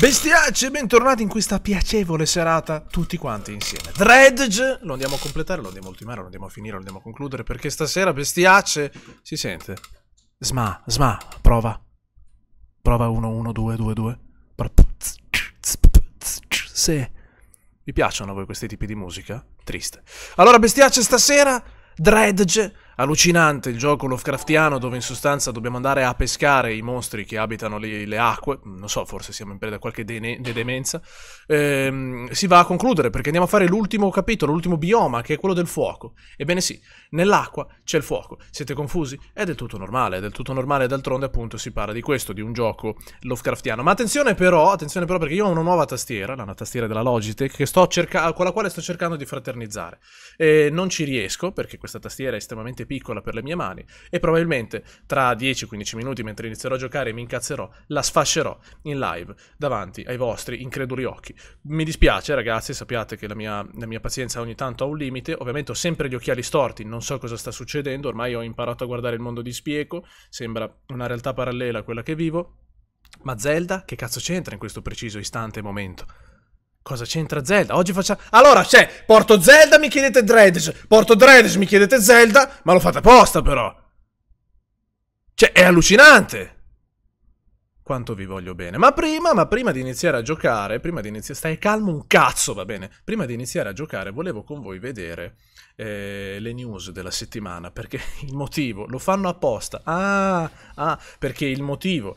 Bestiacci, bentornati in questa piacevole serata tutti quanti insieme. Dredge, lo andiamo a completare, lo andiamo a ultimare, lo andiamo a finire, lo andiamo a concludere, perché stasera, bestiacce, si sente. Sma, prova. Prova 1, 1, 2, 2, 2. Se vi piacciono a voi questi tipi di musica? Triste. Allora, bestiacce, stasera Dredge, allucinante, il gioco Lovecraftiano dove in sostanza dobbiamo andare a pescare i mostri che abitano le acque. Non so, forse siamo in preda a qualche demenza. Si va a concludere perché andiamo a fare l'ultimo capitolo, l'ultimo bioma, che è quello del fuoco. Ebbene sì, nell'acqua c'è il fuoco. Siete confusi? È del tutto normale, d'altronde appunto si parla di questo, di un gioco Lovecraftiano. Ma attenzione però perché io ho una nuova tastiera, la tastiera della Logitech, che sto con la quale sto cercando di fraternizzare. Non ci riesco perché questa tastiera è estremamente piccola per le mie mani e probabilmente tra 10-15 minuti, mentre inizierò a giocare e mi incazzerò, la sfascerò in live davanti ai vostri increduli occhi. Mi dispiace ragazzi, sappiate che la mia pazienza ogni tanto ha un limite. Ovviamente ho sempre gli occhiali storti, non so cosa sta succedendo, ormai ho imparato a guardare il mondo di spieco, sembra una realtà parallela a quella che vivo. Ma Zelda che cazzo c'entra in questo preciso istante e momento? Cosa c'entra Zelda? Oggi facciamo... Allora, cioè, porto Zelda, mi chiedete Dredge. Porto Dredge, mi chiedete Zelda, ma lo fate apposta, però. Cioè, è allucinante. Quanto vi voglio bene. Ma prima di iniziare a giocare, Stai calmo un cazzo, va bene? Prima di iniziare a giocare, volevo con voi vedere le news della settimana, perché il motivo, lo fanno apposta, perché il motivo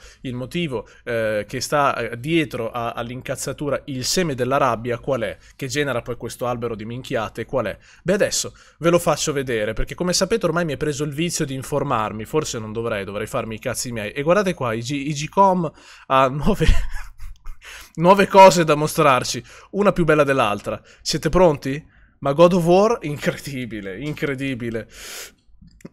che sta dietro all'incazzatura, il seme della rabbia, qual è? Che genera poi questo albero di minchiate, qual è? Beh, adesso ve lo faccio vedere, perché come sapete ormai mi è preso il vizio di informarmi, forse non dovrei farmi i cazzi miei, e guardate qua, i Gcom ha nuove cose da mostrarci, una più bella dell'altra, siete pronti? Ma God of War, incredibile, incredibile.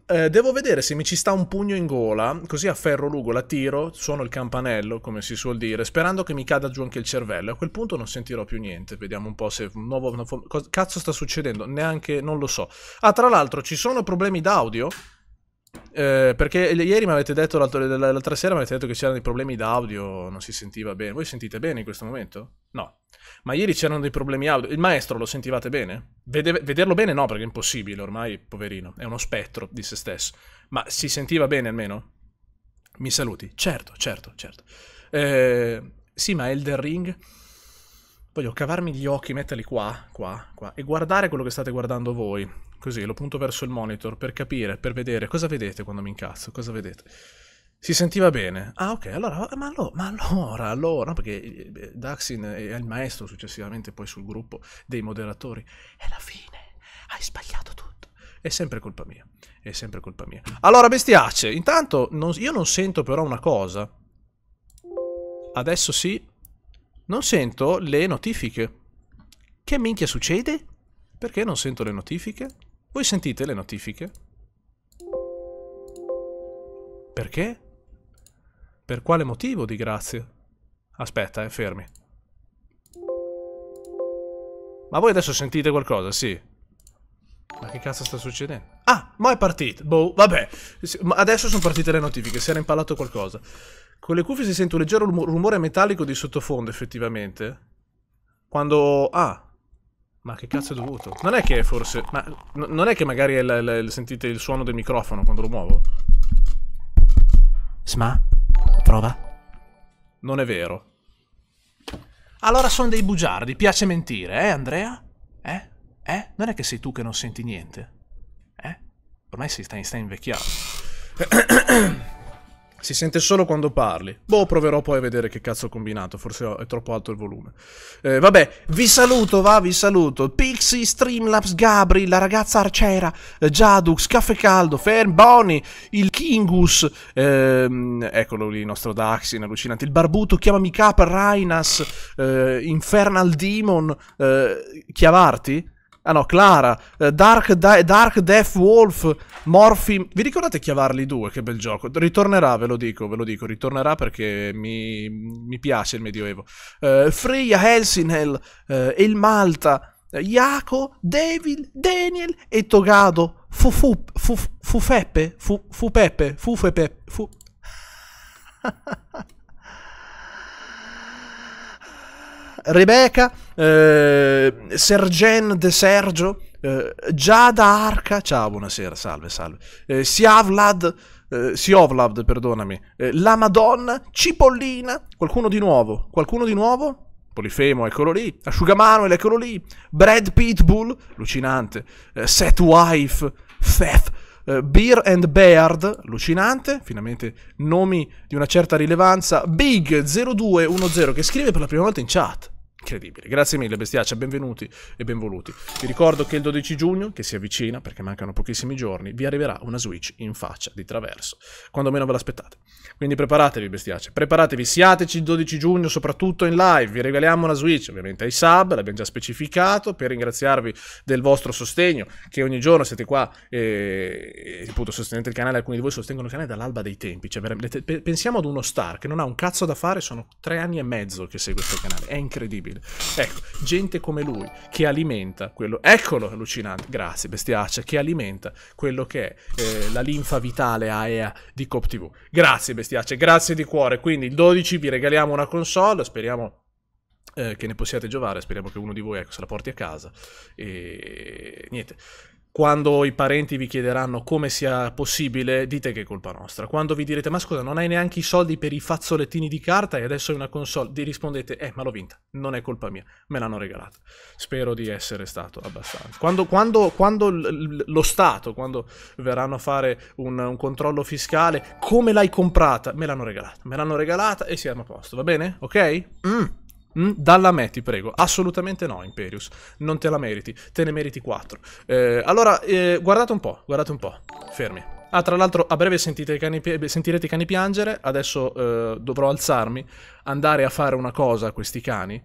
Devo vedere se mi ci sta un pugno in gola, così a ferro lungo la tiro, suono il campanello, come si suol dire, sperando che mi cada giù anche il cervello. A quel punto non sentirò più niente, vediamo un po' se... Cosa cazzo sta succedendo? Neanche... non lo so. Ah, tra l'altro, ci sono problemi d'audio? Perché ieri mi avete detto, l'altra sera mi avete detto che c'erano dei problemi d'audio, non si sentiva bene. Voi sentite bene in questo momento? No. Ma ieri c'erano dei problemi audio. Il maestro lo sentivate bene? Vederlo bene no, perché è impossibile ormai, poverino. È uno spettro di se stesso. Ma si sentiva bene almeno? Mi saluti? Certo. Sì, ma Elden Ring... Voglio cavarmi gli occhi, metterli qua, e guardare quello che state guardando voi. Così, lo punto verso il monitor per capire, per vedere. Cosa vedete quando mi incazzo? Cosa vedete? Si sentiva bene? Ah, ok, allora, ma allora, perché Daxin è il maestro successivamente poi sul gruppo dei moderatori. E alla fine hai sbagliato tutto. È sempre colpa mia, è sempre colpa mia. Allora, bestiacce, intanto io non sento però una cosa. Adesso sì. Non sento le notifiche. Che minchia succede? Perché non sento le notifiche? Voi sentite le notifiche? Perché? Per quale motivo di grazia? Aspetta, fermi. Ma voi adesso sentite qualcosa, sì. Ma che cazzo sta succedendo? Ah, ma è partito. Boh, vabbè. Adesso sono partite le notifiche, si era impalato qualcosa. Con le cuffie si sente un leggero rumore metallico di sottofondo, effettivamente. Quando... Ah! Ma che cazzo è dovuto? Non è che forse... Ma non è che magari è sentite il suono del microfono quando lo muovo? Sma? Prova? Non è vero. Allora sono dei bugiardi, piace mentire, Andrea? Non è che sei tu che non senti niente? Ormai stai invecchiando. Si sente solo quando parli. Boh, proverò poi a vedere che cazzo ho combinato. Forse è troppo alto il volume. Vabbè, vi saluto, vi saluto. Pixie, Streamlabs, Gabri, la ragazza arciera, Jadux, Caffè Caldo, Fern, Bonnie, il Kingus, eccolo lì, il nostro Daxin, allucinante, il Barbuto, Chiamami Cap, Rainas, Infernal Demon, Chiavarti? Ah no, Clara, Dark Death Wolf, Morphy... Vi ricordate Chiavarli 2? Che bel gioco. Ritornerà, ve lo dico, ritornerà perché mi piace il Medioevo. Freya, Helsinhel, El Malta, Iaco, Devil, Daniel e Togado. Fufepe, Rebecca, Sergen De Sergio, Giada Arca, ciao, buonasera, salve, salve, Siovlad, perdonami, La Madonna, Cipollina, qualcuno di nuovo? Polifemo, eccolo lì, Asciugamano, eccolo lì, Brad Pitbull, allucinante, Set Wife, Feth, Beer and Beard, allucinante, finalmente nomi di una certa rilevanza, Big0210 che scrive per la prima volta in chat, incredibile, grazie mille bestiaccia, benvenuti e benvoluti. Vi ricordo che il 12 giugno, che si avvicina perché mancano pochissimi giorni, vi arriverà una Switch in faccia, di traverso, quando meno ve l'aspettate. Quindi preparatevi bestiaccia, preparatevi, siateci il 12 giugno soprattutto in live, vi regaliamo una Switch, ovviamente ai sub, l'abbiamo già specificato, per ringraziarvi del vostro sostegno, che ogni giorno siete qua e appunto sostenete il canale, alcuni di voi sostengono il canale dall'alba dei tempi, cioè, pensiamo ad uno star che non ha un cazzo da fare, sono 3 anni e mezzo che segue questo canale, è incredibile. Ecco, gente come lui che alimenta quello, eccolo, allucinante, grazie bestiaccia, che alimenta quello che è la linfa vitale aea di Cop TV. Grazie bestiaccia, grazie di cuore. Quindi il 12 vi regaliamo una console, speriamo che ne possiate giovare, speriamo che uno di voi, ecco, se la porti a casa e niente. Quando i parenti vi chiederanno come sia possibile, dite che è colpa nostra. Quando vi direte, ma scusa, non hai neanche i soldi per i fazzolettini di carta e adesso hai una console, vi rispondete, ma l'ho vinta, non è colpa mia, me l'hanno regalata. Spero di essere stato abbastanza. Quando lo Stato, quando verranno a fare un controllo fiscale, come l'hai comprata? Me l'hanno regalata e siamo a posto, va bene? Ok? Dalla me, ti prego. Assolutamente no, Imperius. Non te la meriti. Te ne meriti 4. Allora, guardate un po'. Fermi. Ah, tra l'altro, a breve sentirete i cani piangere. Adesso dovrò alzarmi, andare a fare una cosa a questi cani,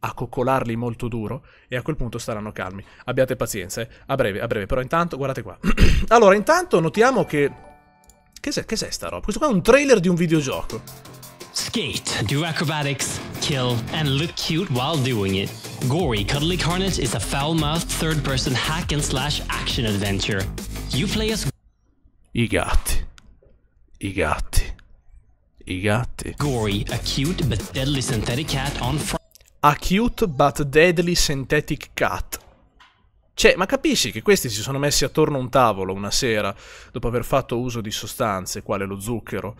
a coccolarli molto duro, e a quel punto staranno calmi. Abbiate pazienza, eh. A breve. Però intanto, guardate qua. Allora, intanto notiamo che... Che è sta roba? Questo qua è un trailer di un videogioco. Skate, do acrobatics, kill, and look cute while doing it. Gory Cuddly Carnage is a foul-mouthed third-person hack-and-slash action adventure. You play as... I gatti. Gory, a cute but deadly synthetic cat on... A cute but deadly synthetic cat. Cioè, ma capisci che questi si sono messi attorno a un tavolo una sera, dopo aver fatto uso di sostanze, quale lo zucchero,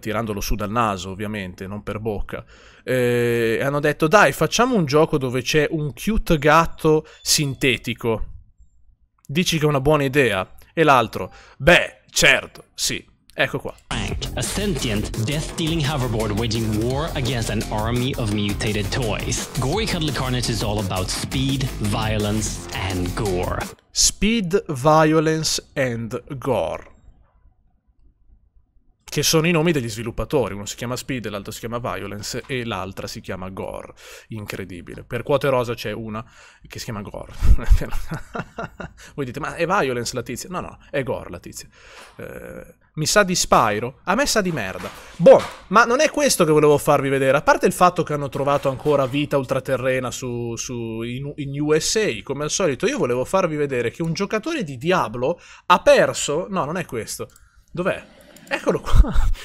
tirandolo su dal naso ovviamente, non per bocca, e hanno detto, dai, facciamo un gioco dove c'è un cute gatto sintetico. Dici che è una buona idea? E l'altro, beh, certo, sì. Ecco qua. A sentient, death-dealing hoverboard waging war against an army of mutated toys. Gory Cuddly Carnage is all about speed, violence and gore. Speed, violence and gore. Che sono i nomi degli sviluppatori. Uno si chiama Speed, l'altro si chiama Violence e l'altra si chiama Gore. Incredibile. Per Quote Rosa c'è una che si chiama Gore. Voi dite, ma è Violence la tizia? No, è Gore la tizia. Mi sa di Spyro. A me sa di merda. Boh, ma non è questo che volevo farvi vedere. A parte il fatto che hanno trovato ancora vita ultraterrena in USA, come al solito, io volevo farvi vedere che un giocatore di Diablo ha perso... No, non è questo. Dov'è? Eccolo qua,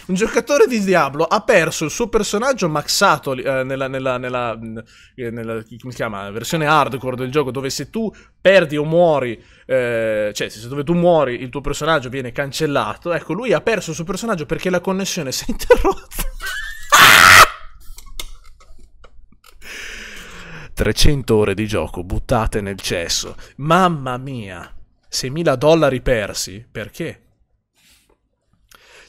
un giocatore di Diablo ha perso il suo personaggio maxato nella come si chiama, versione hardcore del gioco, dove se tu perdi o muori, cioè dove tu muori il tuo personaggio viene cancellato. Ecco, lui ha perso il suo personaggio perché la connessione si è interrotta. 300 ore di gioco buttate nel cesso, mamma mia, 6.000 dollari persi, perché?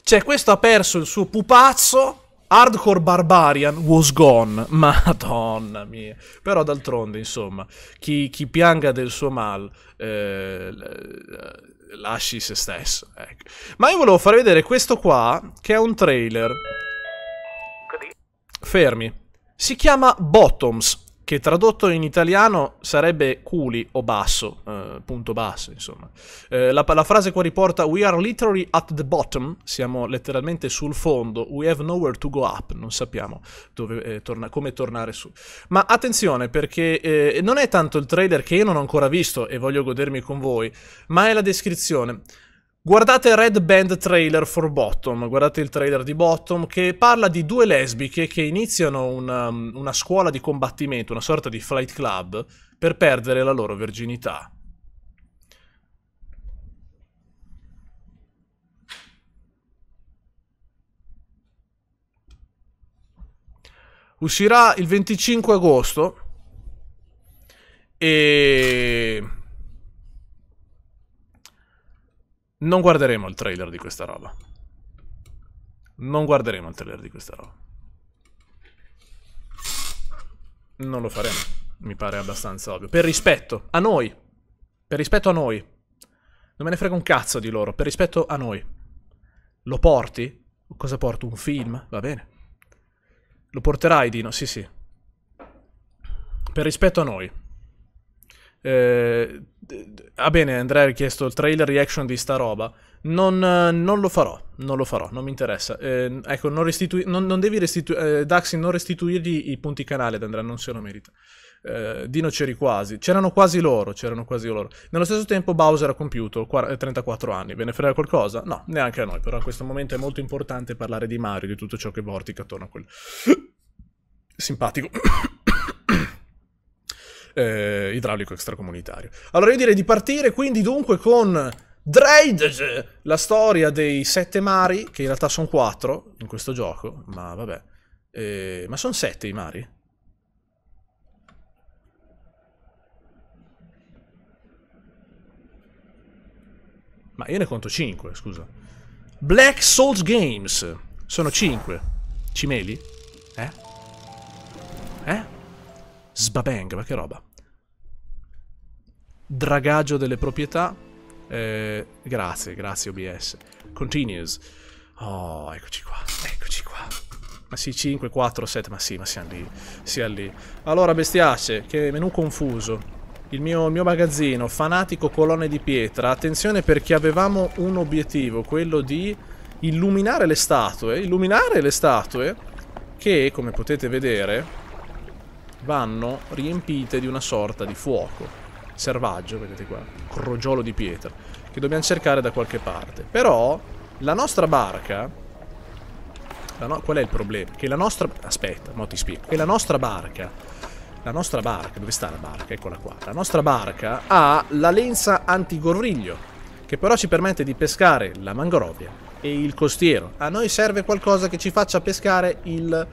Cioè, questo ha perso il suo pupazzo, Hardcore Barbarian was gone, madonna mia. Però d'altronde, insomma, chi pianga del suo mal, lasci se stesso, ecco. Ma io volevo far vedere questo qua, che è un trailer. Fermi. Si chiama Bottoms, che tradotto in italiano sarebbe culi o basso, punto basso, insomma. La frase qua riporta "We are literally at the bottom", siamo letteralmente sul fondo, "we have nowhere to go up", non sappiamo dove, come tornare su. Ma attenzione, perché non è tanto il trailer, che io non ho ancora visto e voglio godermi con voi, ma è la descrizione. Guardate Red Band trailer for Bottom, guardate il trailer di Bottom che parla di due lesbiche che iniziano una scuola di combattimento, una sorta di fight club, per perdere la loro verginità. Uscirà il 25 agosto e... non guarderemo il trailer di questa roba. Non guarderemo il trailer di questa roba. Non lo faremo. Mi pare abbastanza ovvio. Per rispetto a noi. Per rispetto a noi. Non me ne frega un cazzo di loro. Per rispetto a noi. Lo porti? Cosa porto? Un film? Va bene. Lo porterai, Dino? Sì, sì. Per rispetto a noi. Ah bene, Andrea ha richiesto il trailer reaction di sta roba. Non lo farò, non lo farò, non mi interessa. Ecco, non devi restituire, Daxi, non restituirgli i punti canale ad Andrea, non se lo merita. Dino c'eri quasi, c'erano quasi loro. Nello stesso tempo Bowser ha compiuto 34 anni, ve ne frega qualcosa? No, neanche a noi, però a questo momento è molto importante parlare di Mario, di tutto ciò che vortica attorno a quel... simpatico... idraulico extracomunitario. Allora io direi di partire quindi dunque con Dreidge, la storia dei 7 mari, che in realtà sono 4 in questo gioco, ma vabbè. Ma sono 7 i mari? Ma io ne conto 5, scusa. Black Souls Games, sono 5. Cimeli? Eh? Eh? Sbabang, ma che roba. Dragaggio delle proprietà. Grazie, grazie OBS. Continues. Oh, eccoci qua, eccoci qua. Ma sì, 5, 4, 7, ma sì, ma siamo lì. Siamo lì. Allora, bestiace, che menù confuso. Il mio magazzino, fanatico colonne di pietra. Attenzione perché avevamo un obiettivo, quello di illuminare le statue. Illuminare le statue che, come potete vedere... vanno riempite di una sorta di fuoco selvaggio, vedete qua, crogiolo di pietra, che dobbiamo cercare da qualche parte. Però la nostra barca, qual è il problema? Che la nostra... aspetta, mo ti spiego. Che la nostra barca, dove sta la barca? Eccola qua. La nostra barca ha la lenza antigorriglio, che però ci permette di pescare la mangrovia e il costiero. A noi serve qualcosa che ci faccia pescare il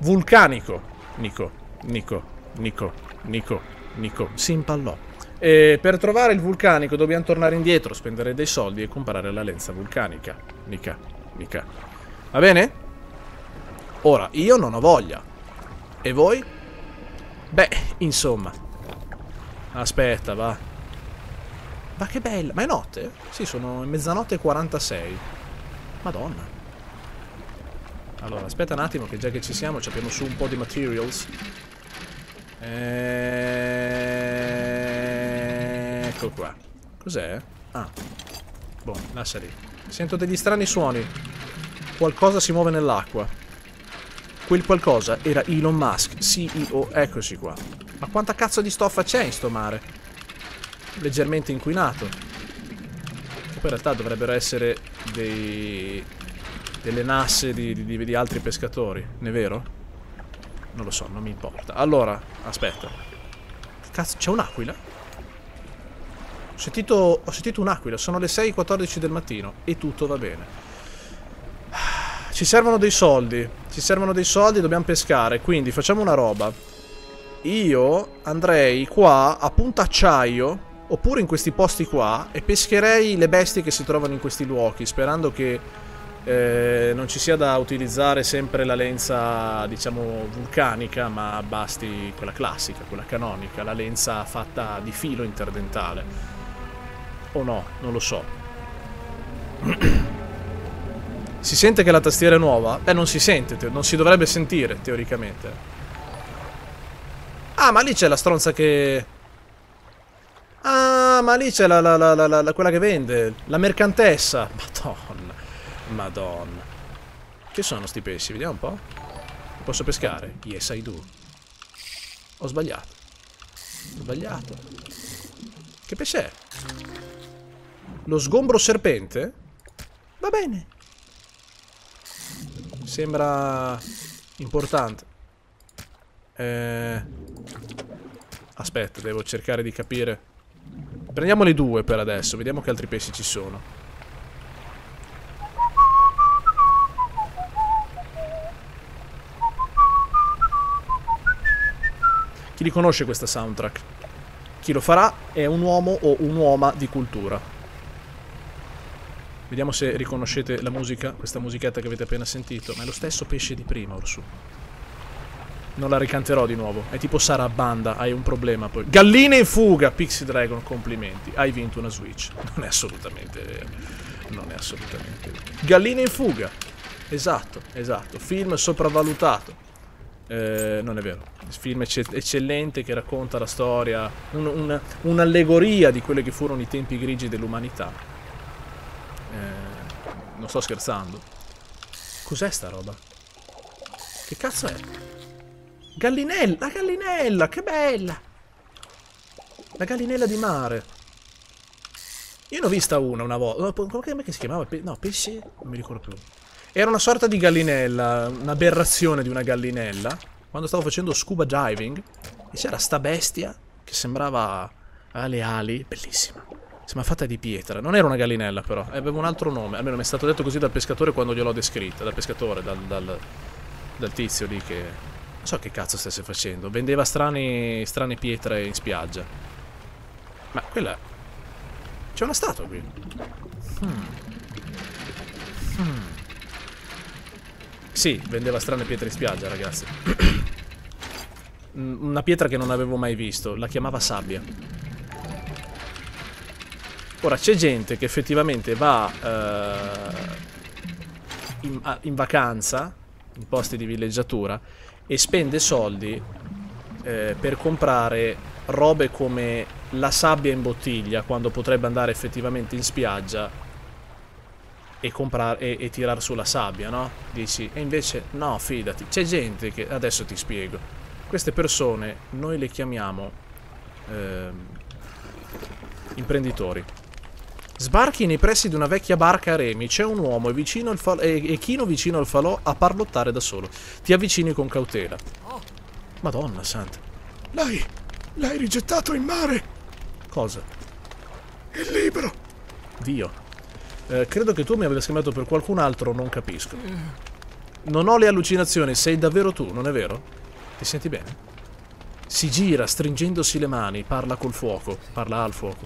vulcanico. Nico si impallò. E per trovare il vulcanico dobbiamo tornare indietro, spendere dei soldi e comprare la lenza vulcanica. Nica. Va bene? Ora, io non ho voglia. E voi? Beh, insomma. Aspetta, va. Ma che bella. Ma è notte? Sì, sono mezzanotte e 46. Madonna. Allora, aspetta un attimo che già che ci siamo ci abbiamo su un po' di materials. Ecco qua. Cos'è? Ah. Boh, lascia lì. Sento degli strani suoni. Qualcosa si muove nell'acqua. Quel qualcosa era Elon Musk, CEO. Eccoci qua. Ma quanta cazzo di stoffa c'è in sto mare? Leggermente inquinato. Che poi in realtà dovrebbero essere dei... delle nasse di altri pescatori, ne è vero? Non lo so, non mi importa. Allora, aspetta. Cazzo, c'è un'aquila? Ho sentito un'aquila, sono le 6:14 del mattino e tutto va bene. Ci servono dei soldi, dobbiamo pescare, quindi facciamo una roba. Io andrei qua a punta acciaio, oppure in questi posti qua, e pescherei le bestie che si trovano in questi luoghi, sperando che... non ci sia da utilizzare sempre la lenza, diciamo, vulcanica, ma basti quella classica, quella canonica, la lenza fatta di filo interdentale. O no, non lo so. Si sente che la tastiera è nuova? Beh, non si sente, non si dovrebbe sentire, teoricamente. Ah, ma lì c'è la stronza che... ah, ma lì c'è quella che vende, la mercantessa. Madonna. Madonna. Che sono sti pesci? Vediamo un po'. Posso pescare? Yes, I do. Ho sbagliato. Che pesce è? Lo sgombro serpente? Va bene. Sembra importante. Aspetta, devo cercare di capire. Prendiamo le due per adesso, vediamo che altri pesci ci sono. Chi riconosce questa soundtrack? Chi lo farà è un uomo o un'uoma di cultura. Vediamo se riconoscete la musica, questa musichetta che avete appena sentito. Ma è lo stesso pesce di prima, orsù. Non la ricanterò di nuovo. È tipo Sara Banda, hai un problema poi. Galline in fuga, Pixie Dragon, complimenti. Hai vinto una Switch. Non è assolutamente vero. Non è assolutamente vero. Galline in fuga. Esatto, esatto. Film sopravvalutato. Non è vero. Il film eccellente che racconta la storia, un'allegoria di quelli che furono i tempi grigi dell'umanità. Non sto scherzando. Cos'è sta roba? Che cazzo è? Gallinella, la gallinella, che bella! La gallinella di mare. Io ne ho vista una volta. Come si chiamava? No, pesce? Non mi ricordo più. Era una sorta di gallinella, un'aberrazione di una gallinella, quando stavo facendo scuba diving, e c'era sta bestia che sembrava alle ali, bellissima, sembrava fatta di pietra, non era una gallinella però, aveva un altro nome, almeno mi è stato detto così dal pescatore quando gliel'ho descritta, dal pescatore, dal tizio lì che, non so che cazzo stesse facendo, vendeva strane pietre in spiaggia, ma quella, c'è una statua qui, Sì, vendeva strane pietre in spiaggia, ragazzi. Una pietra che non avevo mai visto, la chiamava sabbia. Ora, c'è gente che effettivamente va in vacanza, in posti di villeggiatura, e spende soldi per comprare robe come la sabbia in bottiglia, quando potrebbe andare effettivamente in spiaggia e comprare e tirar sulla sabbia, no? Dici, e invece no, fidati. C'è gente che, adesso ti spiego, queste persone noi le chiamiamo imprenditori. Sbarchi nei pressi di una vecchia barca a remi, c'è un uomo vicino al falò, e chino vicino al falò a parlottare da solo. Ti avvicini con cautela. Madonna santa. L'hai rigettato in mare. Cosa? Il libro. Dio. Credo che tu mi abbia scambiato per qualcun altro, non capisco. Non ho le allucinazioni, sei davvero tu, non è vero? Ti senti bene? Si gira stringendosi le mani, parla col fuoco, parla al fuoco.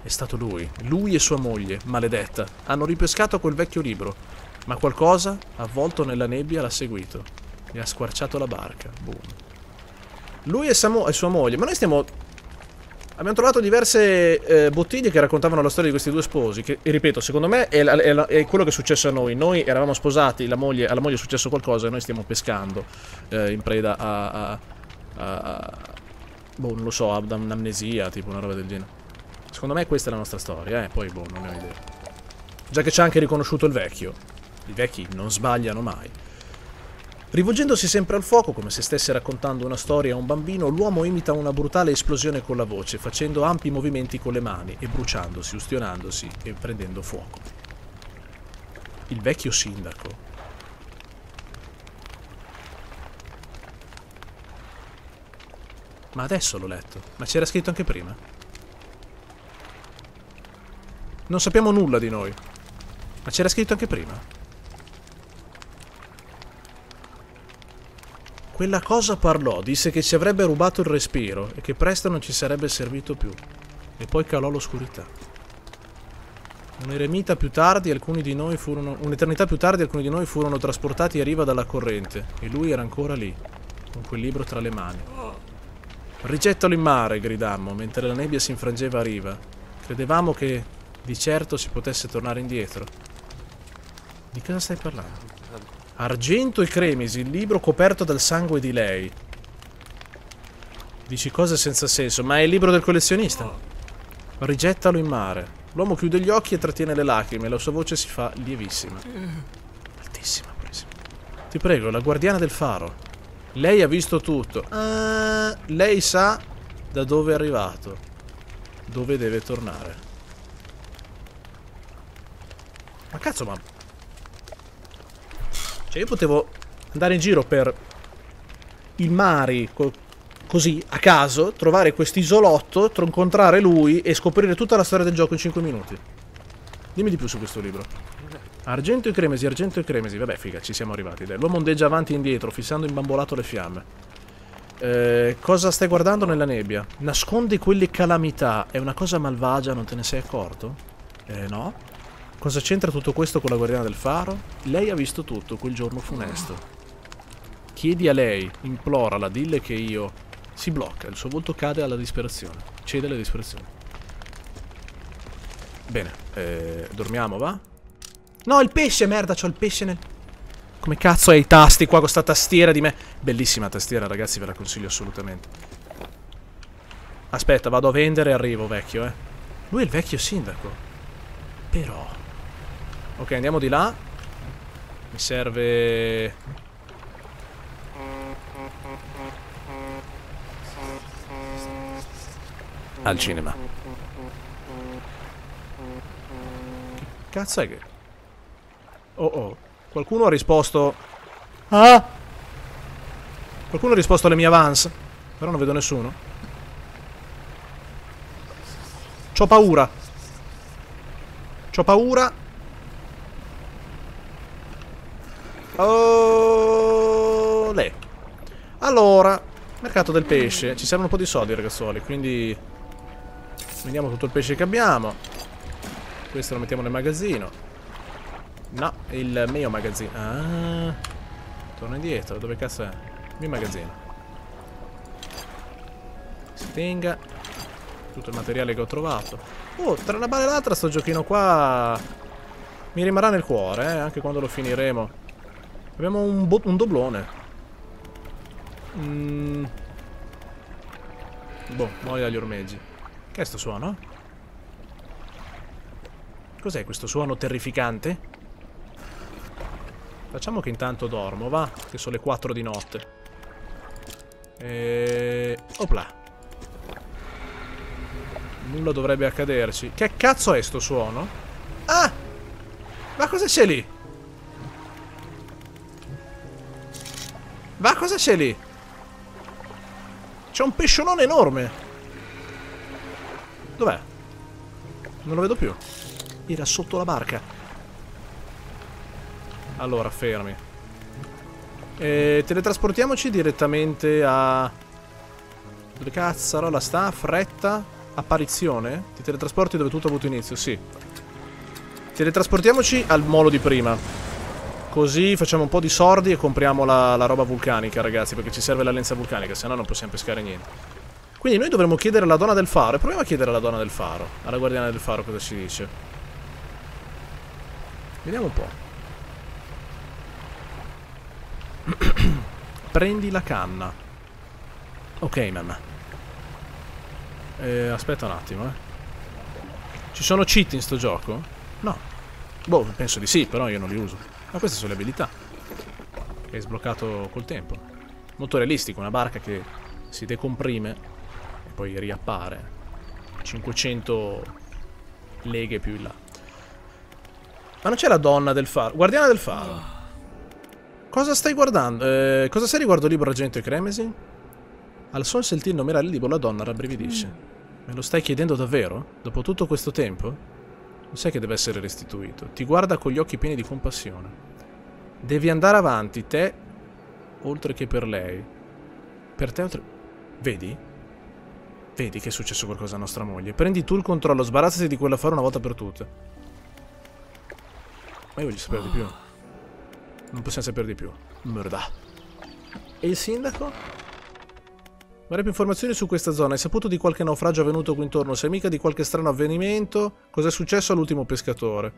È stato lui e sua moglie, maledetta, hanno ripescato quel vecchio libro, ma qualcosa, avvolto nella nebbia, l'ha seguito e ha squarciato la barca. Boom. Lui e sua moglie, ma noi stiamo... Abbiamo trovato diverse bottiglie che raccontavano la storia di questi due sposi, che, ripeto, secondo me è quello che è successo a noi. Noi eravamo sposati, alla moglie è successo qualcosa e noi stiamo pescando in preda boh, non lo so, ad un'amnesia, tipo una roba del genere. Secondo me questa è la nostra storia, poi boh, non ne ho idea. Già che ci ha anche riconosciuto il vecchio. I vecchi non sbagliano mai. Rivolgendosi sempre al fuoco, come se stesse raccontando una storia a un bambino, l'uomo imita una brutale esplosione con la voce, facendo ampi movimenti con le mani e bruciandosi, ustionandosi e prendendo fuoco. Il vecchio sindaco. Ma adesso l'ho letto, ma c'era scritto anche prima. Non sappiamo nulla di noi, ma c'era scritto anche prima. Quella cosa parlò, disse che ci avrebbe rubato il respiro e che presto non ci sarebbe servito più. E poi calò l'oscurità. Un'eternità più tardi alcuni di noi furono trasportati a riva dalla corrente e lui era ancora lì, con quel libro tra le mani. Rigettalo in mare, gridammo, mentre la nebbia si infrangeva a riva. Credevamo che di certo si potesse tornare indietro. Di cosa stai parlando? Argento e cremisi, il libro coperto dal sangue di lei. Dici cose senza senso, ma è il libro del collezionista. Rigettalo in mare. L'uomo chiude gli occhi e trattiene le lacrime, la sua voce si fa lievissima. Altissima, presa. Ti prego, la guardiana del faro. Lei ha visto tutto. Lei sa da dove è arrivato, dove deve tornare. Ma cazzo, ma... Cioè, io potevo andare in giro per i mari, così, a caso, trovare quest'isolotto, incontrare lui e scoprire tutta la storia del gioco in 5 minuti. Dimmi di più su questo libro. Argento e cremesi, vabbè figa, ci siamo arrivati, dai. L'uomo ondeggia avanti e indietro, fissando imbambolato le fiamme. Cosa stai guardando nella nebbia? Nascondi quelle calamità, è una cosa malvagia, non te ne sei accorto? No. Cosa c'entra tutto questo con la guardiana del faro? Lei ha visto tutto, quel giorno funesto. Chiedi a lei, implorala, dille che io... Si blocca, il suo volto cade alla disperazione, cede alla disperazione. Bene, dormiamo, va? No, il pesce, merda, c'ho il pesce nel... Come cazzo hai i tasti qua con sta tastiera di me? Bellissima tastiera, ragazzi, ve la consiglio assolutamente. Aspetta, vado a vendere e arrivo, vecchio, eh. Lui è il vecchio sindaco. Però... Ok, andiamo di là. Mi serve... Al cinema. Che cazzo è che... Oh oh, qualcuno ha risposto... Ah! Qualcuno ha risposto alle mie avance? Però non vedo nessuno. C'ho paura. C'ho paura. Oh, lei. Allora, mercato del pesce. Ci servono un po' di soldi, ragazzuoli, quindi... Vendiamo tutto il pesce che abbiamo. Questo lo mettiamo nel magazzino. No, il mio magazzino. Ah, torno indietro. Dove cazzo è? Il mio magazzino. Si tenga tutto il materiale che ho trovato. Oh, tra una balla e l'altra sto giochino qua mi rimarrà nel cuore, anche quando lo finiremo. Abbiamo un doblone. Boh, muoio agli ormeggi. Che è sto suono? Cos'è questo suono terrificante? Facciamo che intanto dormo, va? Che sono le 4 di notte. Opla. Nulla dovrebbe accaderci. Che cazzo è sto suono? Ah! Ma cosa c'è lì? Ma cosa c'è lì? C'è un pesciolone enorme. Dov'è? Non lo vedo più. Era sotto la barca. Allora, fermi. Teletrasportiamoci direttamente a... Dove cazzarola sta? Fretta? Apparizione? Ti teletrasporti dove tutto ha avuto inizio, sì. Teletrasportiamoci al molo di prima. Così facciamo un po' di sordi e compriamo la roba vulcanica, ragazzi, perché ci serve la lenza vulcanica, sennò non possiamo pescare niente. Quindi noi dovremmo chiedere alla donna del faro. E proviamo a chiedere alla donna del faro, alla guardiana del faro, cosa ci dice. Vediamo un po'. Prendi la canna. Ok, mamma. Aspetta un attimo, Ci sono cheat in sto gioco? No. Boh, penso di sì, però io non li uso. Ma queste sono le abilità che hai sbloccato col tempo. Molto realistico, una barca che si decomprime e poi riappare 500 leghe più in là. Ma non c'è la donna del faro? Guardiana del faro. Oh. Cosa stai guardando? Cosa sei riguardo il libro Argento e Cremesi? Al sol sentì nominare il libro, la donna rabbrividisce. Me lo stai chiedendo davvero? Dopo tutto questo tempo? Non sai che deve essere restituito. Ti guarda con gli occhi pieni di compassione. Devi andare avanti, te, oltre che per lei. Per te oltre... Vedi? Vedi che è successo qualcosa a nostra moglie. Prendi tu il controllo, sbarazzati di quell'affare una volta per tutte. Ma io voglio sapere di più. Non possiamo sapere di più. Merda. E il sindaco? Vorrei più informazioni su questa zona. Hai saputo di qualche naufragio avvenuto qui intorno? Sei mica di qualche strano avvenimento? Cos'è successo all'ultimo pescatore?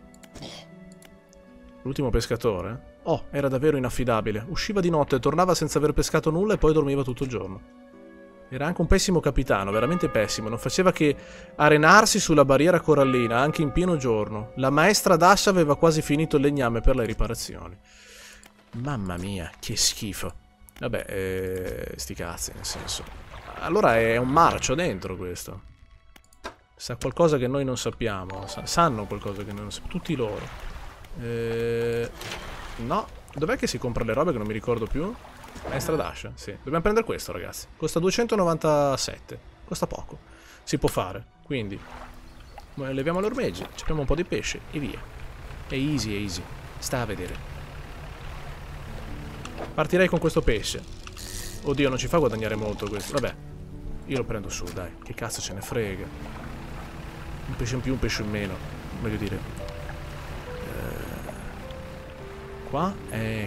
L'ultimo pescatore? Oh, era davvero inaffidabile. Usciva di notte, tornava senza aver pescato nulla e poi dormiva tutto il giorno. Era anche un pessimo capitano, veramente pessimo. Non faceva che arenarsi sulla barriera corallina, anche in pieno giorno. La maestra Dasha aveva quasi finito il legname per le riparazioni. Mamma mia, che schifo. Vabbè, sti cazzi, nel senso. Allora è un marcio dentro questo. Sa qualcosa che noi non sappiamo. Sanno qualcosa che noi non sappiamo. Tutti loro. No. Dov'è che si compra le robe che non mi ricordo più? Extra Dash, sì. Dobbiamo prendere questo, ragazzi. Costa 297. Costa poco. Si può fare. Quindi leviamo l'ormeggi, ci abbiamo un po' di pesce e via. È easy, è easy. Sta a vedere. Partirei con questo pesce. Oddio, non ci fa guadagnare molto questo. Vabbè, io lo prendo su, dai. Che cazzo ce ne frega. Un pesce in più, un pesce in meno. Voglio dire. Qua?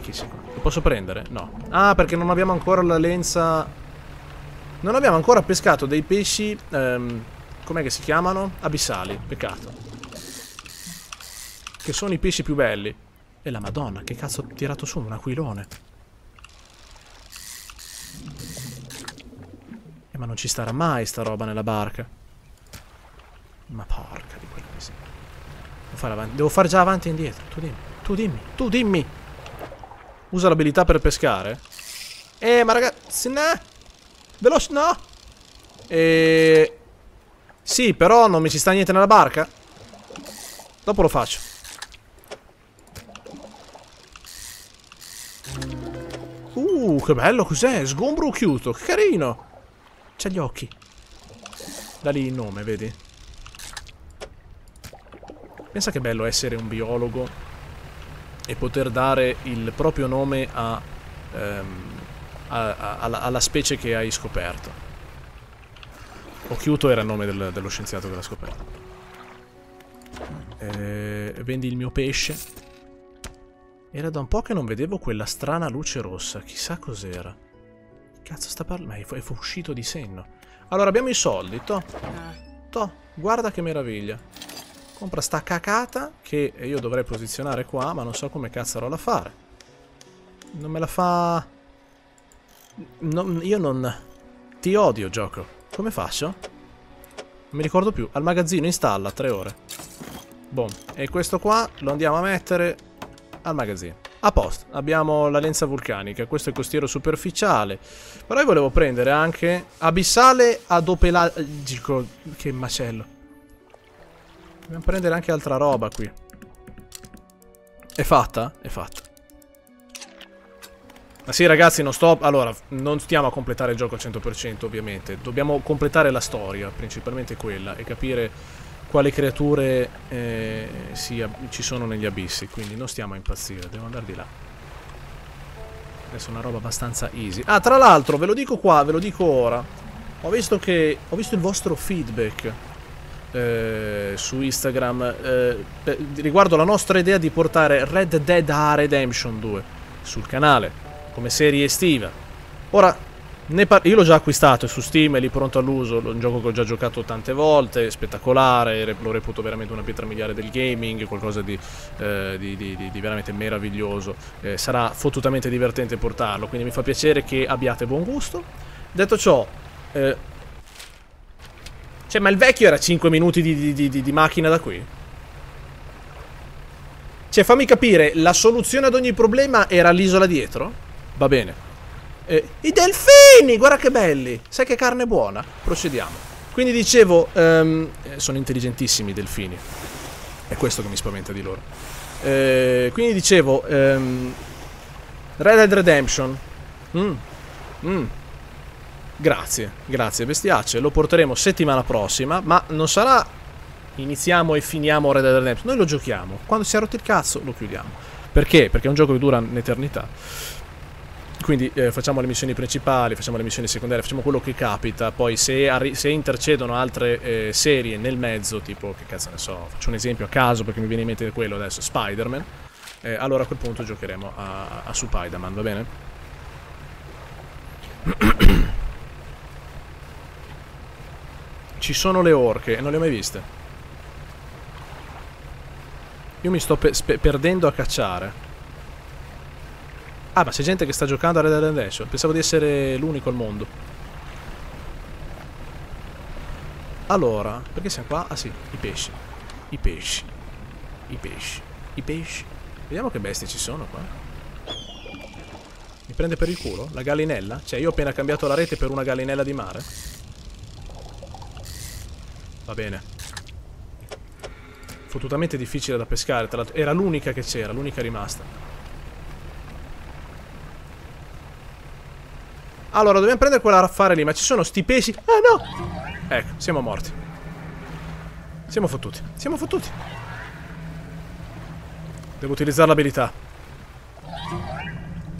Chissà. Lo posso prendere? No. Ah, perché non abbiamo ancora la lenza. Non abbiamo ancora pescato dei pesci. Com'è che si chiamano? Abissali. Peccato. Che sono i pesci più belli. E la madonna, che cazzo ho tirato su? Un aquilone. Ma non ci starà mai sta roba nella barca. Ma porca di quella miseria. Devo fare già avanti e indietro. Tu dimmi. Tu dimmi. Tu dimmi. Usa l'abilità per pescare. Ma ragazzi, no. Veloce, no. Sì, però non mi ci sta niente nella barca. Dopo lo faccio. Che bello, cos'è? Sgombro chiuso, che carino. C'ha gli occhi. Da lì il nome, vedi? Pensa che bello essere un biologo e poter dare il proprio nome a, alla specie che hai scoperto. Occhiuto era il nome dello scienziato che l'ha scoperto. Vendi il mio pesce. Era da un po' che non vedevo quella strana luce rossa. Chissà cos'era. Cazzo sta parlando? È uscito di senno. Allora abbiamo i soldi. To. Guarda che meraviglia. Compra sta cacata che io dovrei posizionare qua. Ma non so come cazzarola fare. Non me la fa... No, io non... Ti odio, gioco. Come faccio? Non mi ricordo più. Al magazzino installa 3 ore. Boom. E questo qua lo andiamo a mettere al magazzino. A posto. Abbiamo la lenza vulcanica. Questo è il costiero superficiale. Però io volevo prendere anche abissale adopelagico. Che macello. Dobbiamo prendere anche altra roba qui. È fatta? È fatta. Ma sì ragazzi, non sto... Allora, non stiamo a completare il gioco al 100% ovviamente. Dobbiamo completare la storia, principalmente quella. E capire quali creature ci sono negli abissi. Quindi non stiamo a impazzire, devo andare di là. Adesso è una roba abbastanza easy. Ah, tra l'altro, ve lo dico qua, ve lo dico ora. Ho visto il vostro feedback su Instagram riguardo la nostra idea di portare Red Dead Redemption 2 sul canale come serie estiva. Ora, io l'ho già acquistato, è su Steam, è lì pronto all'uso, un gioco che ho già giocato tante volte, spettacolare, lo reputo veramente una pietra miliare del gaming, qualcosa di veramente meraviglioso. Sarà fottutamente divertente portarlo, quindi mi fa piacere che abbiate buon gusto. Detto ciò, cioè, ma il vecchio era 5 minuti di macchina da qui? Cioè, fammi capire, la soluzione ad ogni problema era l'isola dietro? Va bene. I delfini, guarda che belli. Sai che carne buona? Procediamo. Quindi dicevo, sono intelligentissimi i delfini. È questo che mi spaventa di loro. Quindi dicevo, Red Dead Redemption. Grazie, grazie bestiacce. Lo porteremo settimana prossima, ma non sarà... Iniziamo e finiamo Red Dead Redemption. Noi lo giochiamo. Quando si è rotto il cazzo lo chiudiamo. Perché? Perché è un gioco che dura un'eternità. Quindi facciamo le missioni principali, facciamo le missioni secondarie, facciamo quello che capita. Poi se intercedono altre serie nel mezzo, tipo, che cazzo ne so, faccio un esempio a caso perché mi viene in mente quello adesso, Spider-Man, allora a quel punto giocheremo a Spider-Man, va bene? Ci sono le orche, non le ho mai viste. Io mi sto perdendo a cacciare. Ah, ma c'è gente che sta giocando a Red Dead Redemption. Pensavo di essere l'unico al mondo. Allora, perché siamo qua? Ah sì, i pesci. I pesci. I pesci. I pesci. Vediamo che bestie ci sono qua. Mi prende per il culo? La gallinella? Cioè, io ho appena cambiato la rete per una gallinella di mare. Va bene. fottutamente difficile da pescare, tra l'altro. Era l'unica che c'era, l'unica rimasta. Allora, dobbiamo prendere quella raffare lì, ma ci sono sti pesi... Ah, no! Ecco, siamo morti. Siamo fottuti, siamo fottuti. Devo utilizzare l'abilità.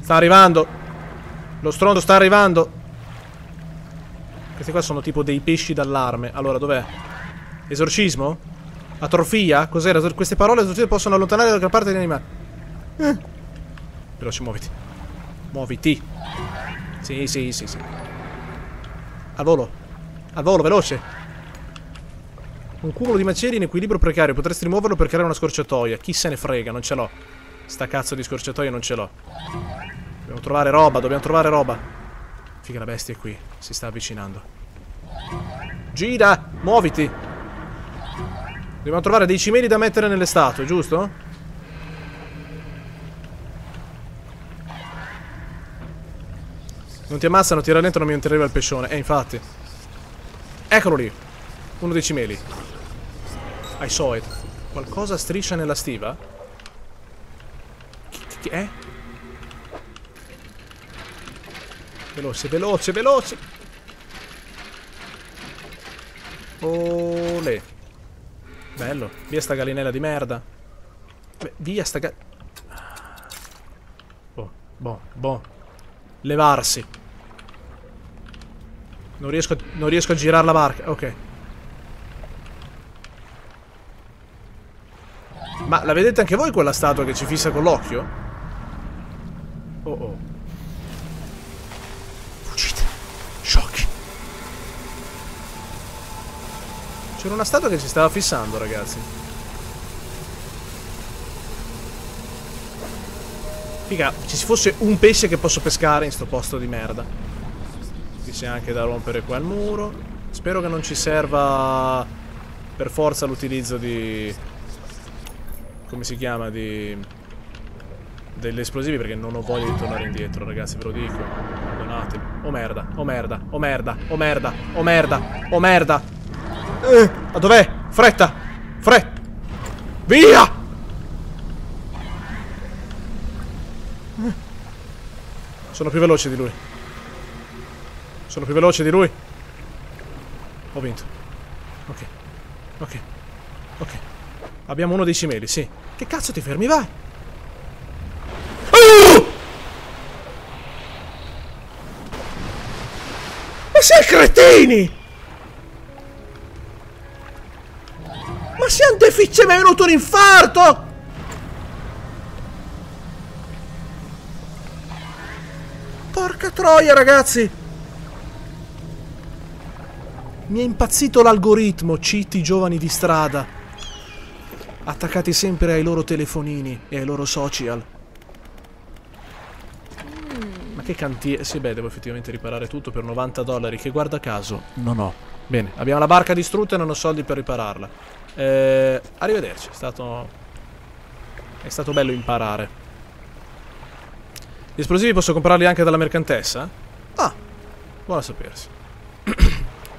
Sta arrivando. Lo strondo sta arrivando. Questi qua sono tipo dei pesci d'allarme. Allora, dov'è? Esorcismo? Atrofia? Cos'era? Queste parole esorcismo possono allontanare da gran parte degli animali. Veloce, muoviti. Muoviti. Sì, sì, sì, sì. Al volo. Al volo, veloce. Un cumulo di macerie in equilibrio precario. Potresti rimuoverlo per creare una scorciatoia. Chi se ne frega, non ce l'ho. Sta cazzo di scorciatoia non ce l'ho. Dobbiamo trovare roba, dobbiamo trovare roba. Figa, la bestia è qui. Si sta avvicinando. Gira, muoviti. Dobbiamo trovare dei cimeli da mettere nelle statue, giusto? Non ti ammassano, ti rallentano, mi entrereva il pescione. Infatti. Eccolo lì. Uno dei cimeli. I saw it. Qualcosa striscia nella stiva? Che è? Veloce, veloce, veloce. Olè. Bello. Via sta gallinella di merda. Beh, via sta gallinella. Boh, boh, boh. Levarsi. Non riesco a girare la barca. Ok. Ma la vedete anche voi quella statua che ci fissa con l'occhio? Oh oh. Fuggite. Sciocchi. C'era una statua che ci stava fissando, ragazzi. Figa, ci fosse un pesce che posso pescare in sto posto di merda. Qui c'è anche da rompere qua il muro. Spero che non ci serva per forza l'utilizzo di... come si chiama, degli esplosivi, perché non ho voglia di tornare indietro, ragazzi, ve lo dico. Perdonatemi. Oh merda, oh merda, oh merda, oh merda, oh merda, oh merda. Ma dov'è? Fretta! Fretta! Via! Sono più veloce di lui. Sono più veloce di lui. Ho vinto. Ok. Ok. Ok. Abbiamo uno dei cimeli, sì. Che cazzo ti fermi, vai! Oh! Ma sei cretini! Ma siamo deficienti, mi è venuto un infarto! Porca troia, ragazzi! Mi è impazzito l'algoritmo, citi giovani di strada. Attaccati sempre ai loro telefonini e ai loro social. Ma che cantiere... Sì, beh, devo effettivamente riparare tutto per $90, che guarda caso non ho. Bene, abbiamo la barca distrutta e non ho soldi per ripararla. Arrivederci, è stato... è stato bello imparare. Gli esplosivi posso comprarli anche dalla mercantessa? Ah, buono a sapersi.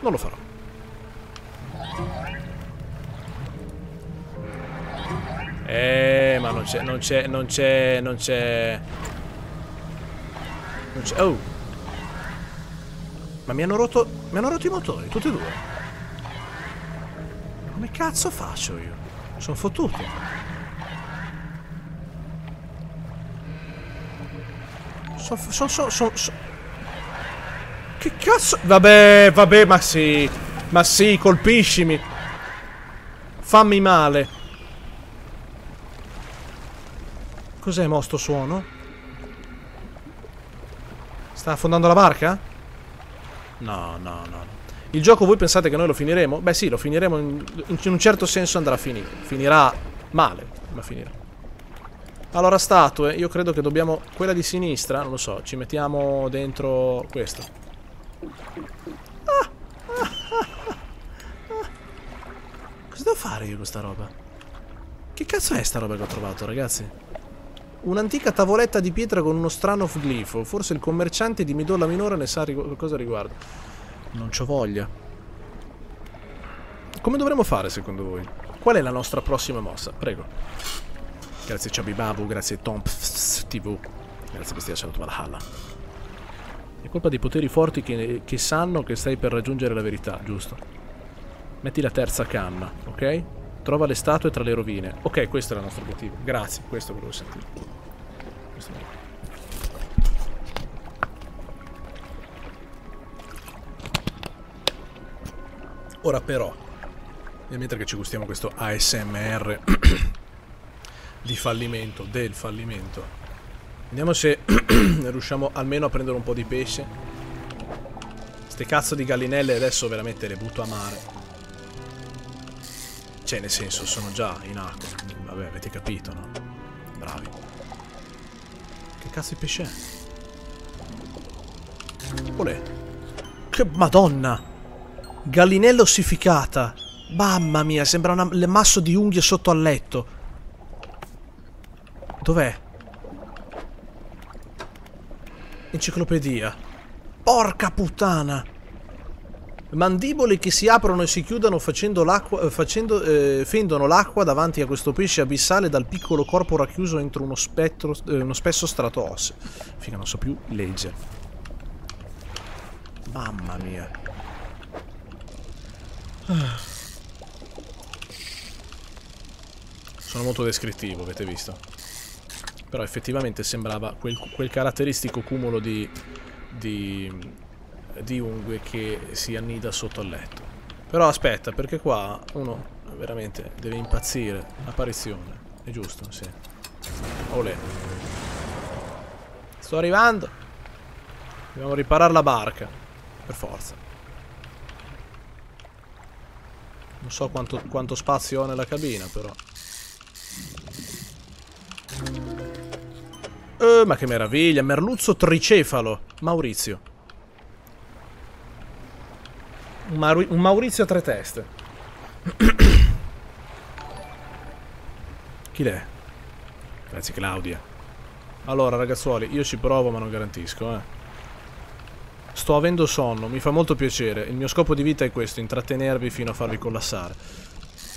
Non lo farò. Ma non c'è. Oh! Ma mi hanno rotto i motori, tutti e due. Come cazzo faccio io? Sono fottuto. Che cazzo? Vabbè, vabbè, ma sì. Ma sì, colpiscimi. Fammi male. Cos'è mo sto suono? Sta affondando la barca? No, no, no. Il gioco voi pensate che noi lo finiremo? Beh sì, lo finiremo in un certo senso andrà a finire. Finirà male, ma finirà. Allora, statue. Io credo che dobbiamo... quella di sinistra, non lo so, ci mettiamo dentro questo. Cosa devo fare io con questa roba? Che cazzo è sta roba che ho trovato, ragazzi? Un'antica tavoletta di pietra con uno strano glifo. Forse il commerciante di Midolla Minore ne sa qualcosa riguardo. Non c'ho voglia. Come dovremmo fare secondo voi? Qual è la nostra prossima mossa? Prego. Grazie Chabibabu, grazie Tomps TV. Grazie Bestia, saluto Valhalla. È colpa dei poteri forti che sanno che stai per raggiungere la verità, giusto? Metti la terza canna, ok? Trova le statue tra le rovine. Ok, questo era il nostro obiettivo. Grazie, questo volevo sentire. Questo volevo. Ora però, e mentre che ci gustiamo questo ASMR di fallimento, del fallimento, vediamo se riusciamo almeno a prendere un po' di pesce. Ste cazzo di gallinelle adesso veramente le butto a mare. Cioè, nel senso, sono già in acqua. Vabbè, avete capito, no? Bravi. Che cazzo di pesce è? Olè. Che madonna! Gallinella ossificata. Mamma mia, sembra un masso di unghie sotto al letto. Dov'è? Enciclopedia. Porca puttana. Mandibole che si aprono e si chiudono facendo l'acqua, fendono l'acqua davanti a questo pesce abissale dal piccolo corpo racchiuso entro uno, uno spesso strato osseo. Figa, non so più leggere. Mamma mia. Sono molto descrittivo, avete visto. Però effettivamente sembrava quel caratteristico cumulo di unghie che si annida sotto al letto. Però aspetta, perché qua uno veramente deve impazzire. Apparizione, è giusto, sì. Olè. Sto arrivando. Dobbiamo riparare la barca. Per forza. Non so quanto spazio ho nella cabina, però. Ma che meraviglia! Merluzzo tricefalo! Maurizio. Un Maurizio a tre teste. Chi l'è? Grazie Claudia. Allora, ragazzuoli, io ci provo ma non garantisco, eh. Sto avendo sonno, mi fa molto piacere. Il mio scopo di vita è questo, intrattenervi fino a farvi collassare.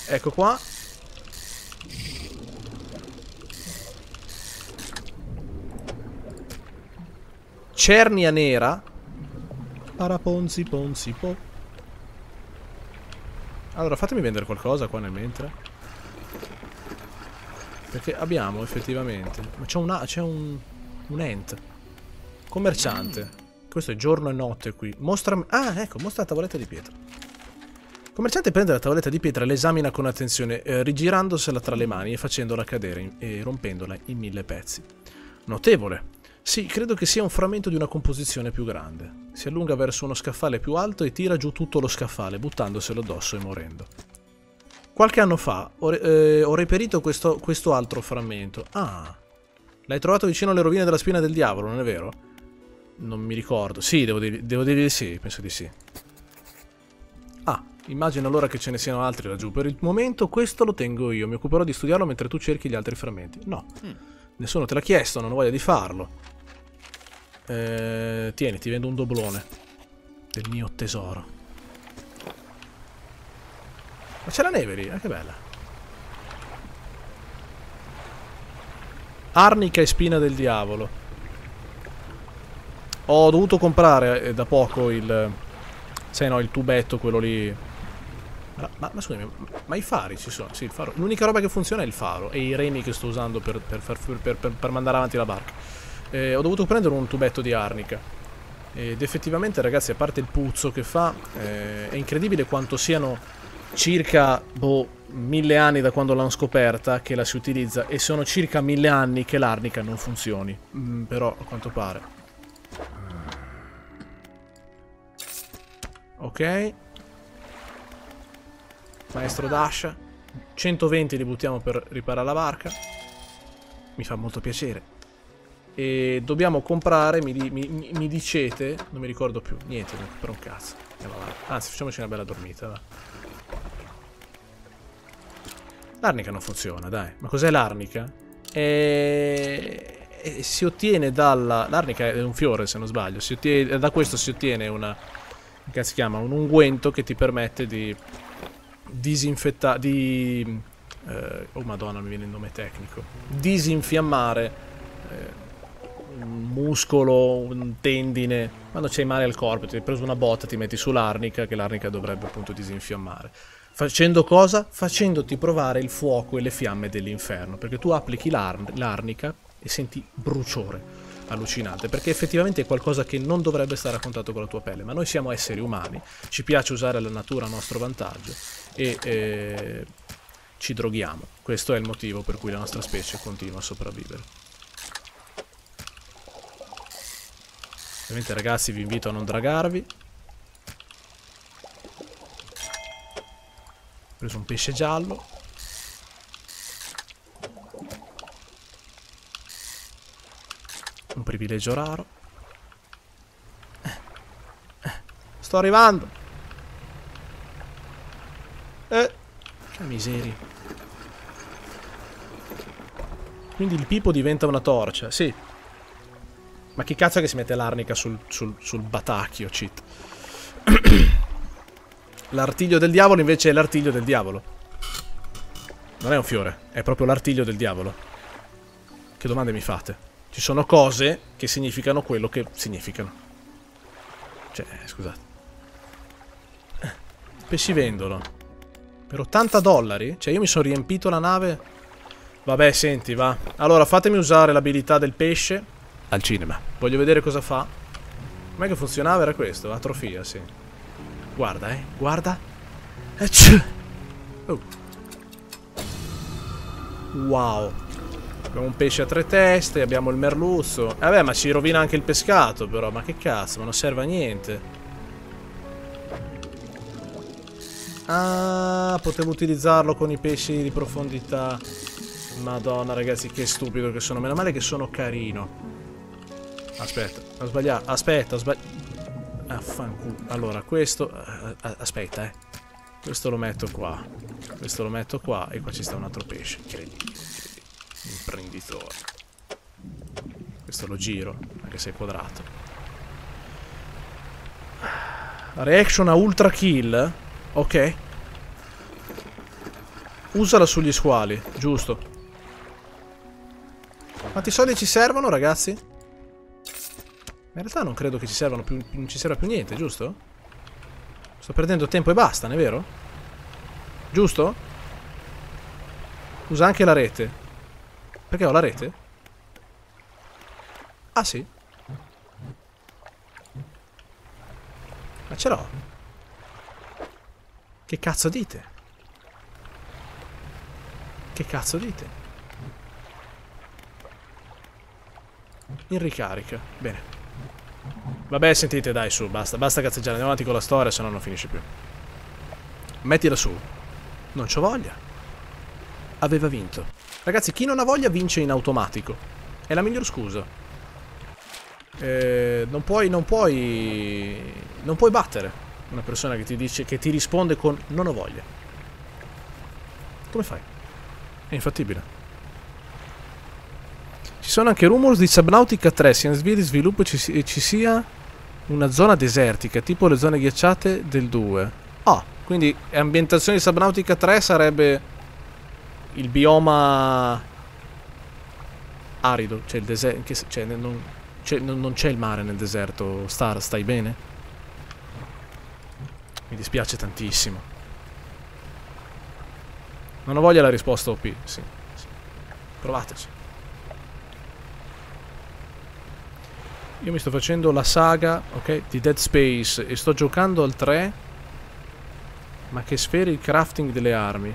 Ecco qua. Cernia nera. Paraponzi ponzi po. Allora, fatemi vendere qualcosa qua nel mentre. Perché abbiamo effettivamente... Ma c'è un ent. Commerciante. Questo è giorno e notte qui. Mostrami... Ah, ecco, mostra la tavoletta di pietra. Il commerciante prende la tavoletta di pietra e l'esamina con attenzione, rigirandosela tra le mani e facendola cadere e rompendola in 1000 pezzi. Notevole. Sì, credo che sia un frammento di una composizione più grande. Si allunga verso uno scaffale più alto e tira giù tutto lo scaffale, buttandoselo addosso e morendo. Qualche anno fa ho reperito questo altro frammento. Ah, l'hai trovato vicino alle rovine della Spina del Diavolo, non è vero? Non mi ricordo. Sì, devo dire di sì, penso di sì. Ah, immagino allora che ce ne siano altri laggiù. Per il momento questo lo tengo io. Mi occuperò di studiarlo mentre tu cerchi gli altri frammenti. No, nessuno te l'ha chiesto, non ho voglia di farlo. Tieni, ti vendo un doblone del mio tesoro. Ma c'è la neve lì, che bella. Arnica e Spina del Diavolo. Ho dovuto comprare da poco il... sai no, il tubetto, quello lì... Ma scusami, ma i fari ci sono? Sì, il faro. L'unica roba che funziona è il faro e i remi che sto usando per mandare avanti la barca. Ho dovuto prendere un tubetto di arnica. Ed effettivamente, ragazzi, a parte il puzzo che fa, è incredibile quanto siano circa, boh, 1000 anni da quando l'hanno scoperta che la si utilizza e sono circa 1000 anni che l'arnica non funzioni. Però, a quanto pare... Ok. Maestro Dash. 120 li buttiamo per riparare la barca. Mi fa molto piacere. E dobbiamo comprare, mi dicete, non mi ricordo più, niente, per un cazzo. Andiamo avanti. Anzi, facciamoci una bella dormita, va. L'arnica non funziona, dai. Ma cos'è l'arnica? Si ottiene dalla... L'arnica è un fiore, se non sbaglio. Da questo si ottiene una... Che si chiama un unguento che ti permette di disinfettare, di... oh madonna, mi viene il nome tecnico. Disinfiammare un muscolo, un tendine. Quando c'hai male al corpo, ti hai preso una botta, ti metti sull'arnica, che l'arnica dovrebbe appunto disinfiammare. Facendo cosa? Facendoti provare il fuoco e le fiamme dell'inferno, perché tu applichi l'arnica e senti bruciore allucinante, perché effettivamente è qualcosa che non dovrebbe stare a contatto con la tua pelle, ma noi siamo esseri umani, ci piace usare la natura a nostro vantaggio e ci droghiamo. Questo è il motivo per cui la nostra specie continua a sopravvivere. Ovviamente ragazzi vi invito a non dragarvi. Ho preso un pesce giallo. Un privilegio raro. Sto arrivando. Che miseria. Quindi il pipo diventa una torcia. Sì. Ma chi cazzo è che si mette l'arnica sul batacchio, cheat? L'artiglio del diavolo invece è l'artiglio del diavolo. Non è un fiore. È proprio l'artiglio del diavolo. Che domande mi fate? Ci sono cose che significano quello che significano. Cioè, scusate. Pescivendolo. Per $80? Cioè, io mi sono riempito la nave. Vabbè, senti, va. Allora, fatemi usare l'abilità del pesce al cinema. Voglio vedere cosa fa. Com'è che funzionava? Era questo. Atrofia, sì. Guarda, guarda. Oh. Wow. Abbiamo un pesce a 3 teste, abbiamo il merluzzo. Vabbè, ma ci rovina anche il pescato, però. Ma che cazzo, ma non serve a niente. Ah, potevo utilizzarlo con i pesci di profondità. Madonna, ragazzi, che stupido che sono. Meno male che sono carino. Aspetta, ho sbagliato. Aspetta, ho sbagliato. Affanculo. Allora, questo... aspetta, Questo lo metto qua. Questo lo metto qua. E qua ci sta un altro pesce. Incredibile. Imprenditore. Questo lo giro, anche se è quadrato. Reaction a ultra kill. Ok. Usala sugli squali, giusto. Quanti soldi ci servono, ragazzi? In realtà non credo che ci servano più, non ci serva più niente, giusto? Sto perdendo tempo e basta, non è vero? Giusto? Usa anche la rete. Perché ho la rete? Ah sì. Ma ce l'ho. Che cazzo dite? Che cazzo dite? In ricarica. Bene. Vabbè, sentite, dai, su, basta. Basta cazzeggiare, andiamo avanti con la storia, se no non finisce più. Mettila su. Non c'ho voglia. Aveva vinto. Ragazzi, chi non ha voglia vince in automatico. È la miglior scusa. Non puoi battere una persona che ti dice, che ti risponde con non ho voglia. Come fai? È infattibile. Ci sono anche rumors di Subnautica 3. Si in via di sviluppo ci sia una zona desertica, tipo le zone ghiacciate del 2. Ah, quindi ambientazione di Subnautica 3 sarebbe... il bioma arido, cioè il deserto, cioè non c'è il mare nel deserto. Star, stai bene? Mi dispiace tantissimo. Non ho voglia la risposta OP, sì. Provateci. Io mi sto facendo la saga, ok, di Dead Space e sto giocando al 3. Ma che sfere il crafting delle armi.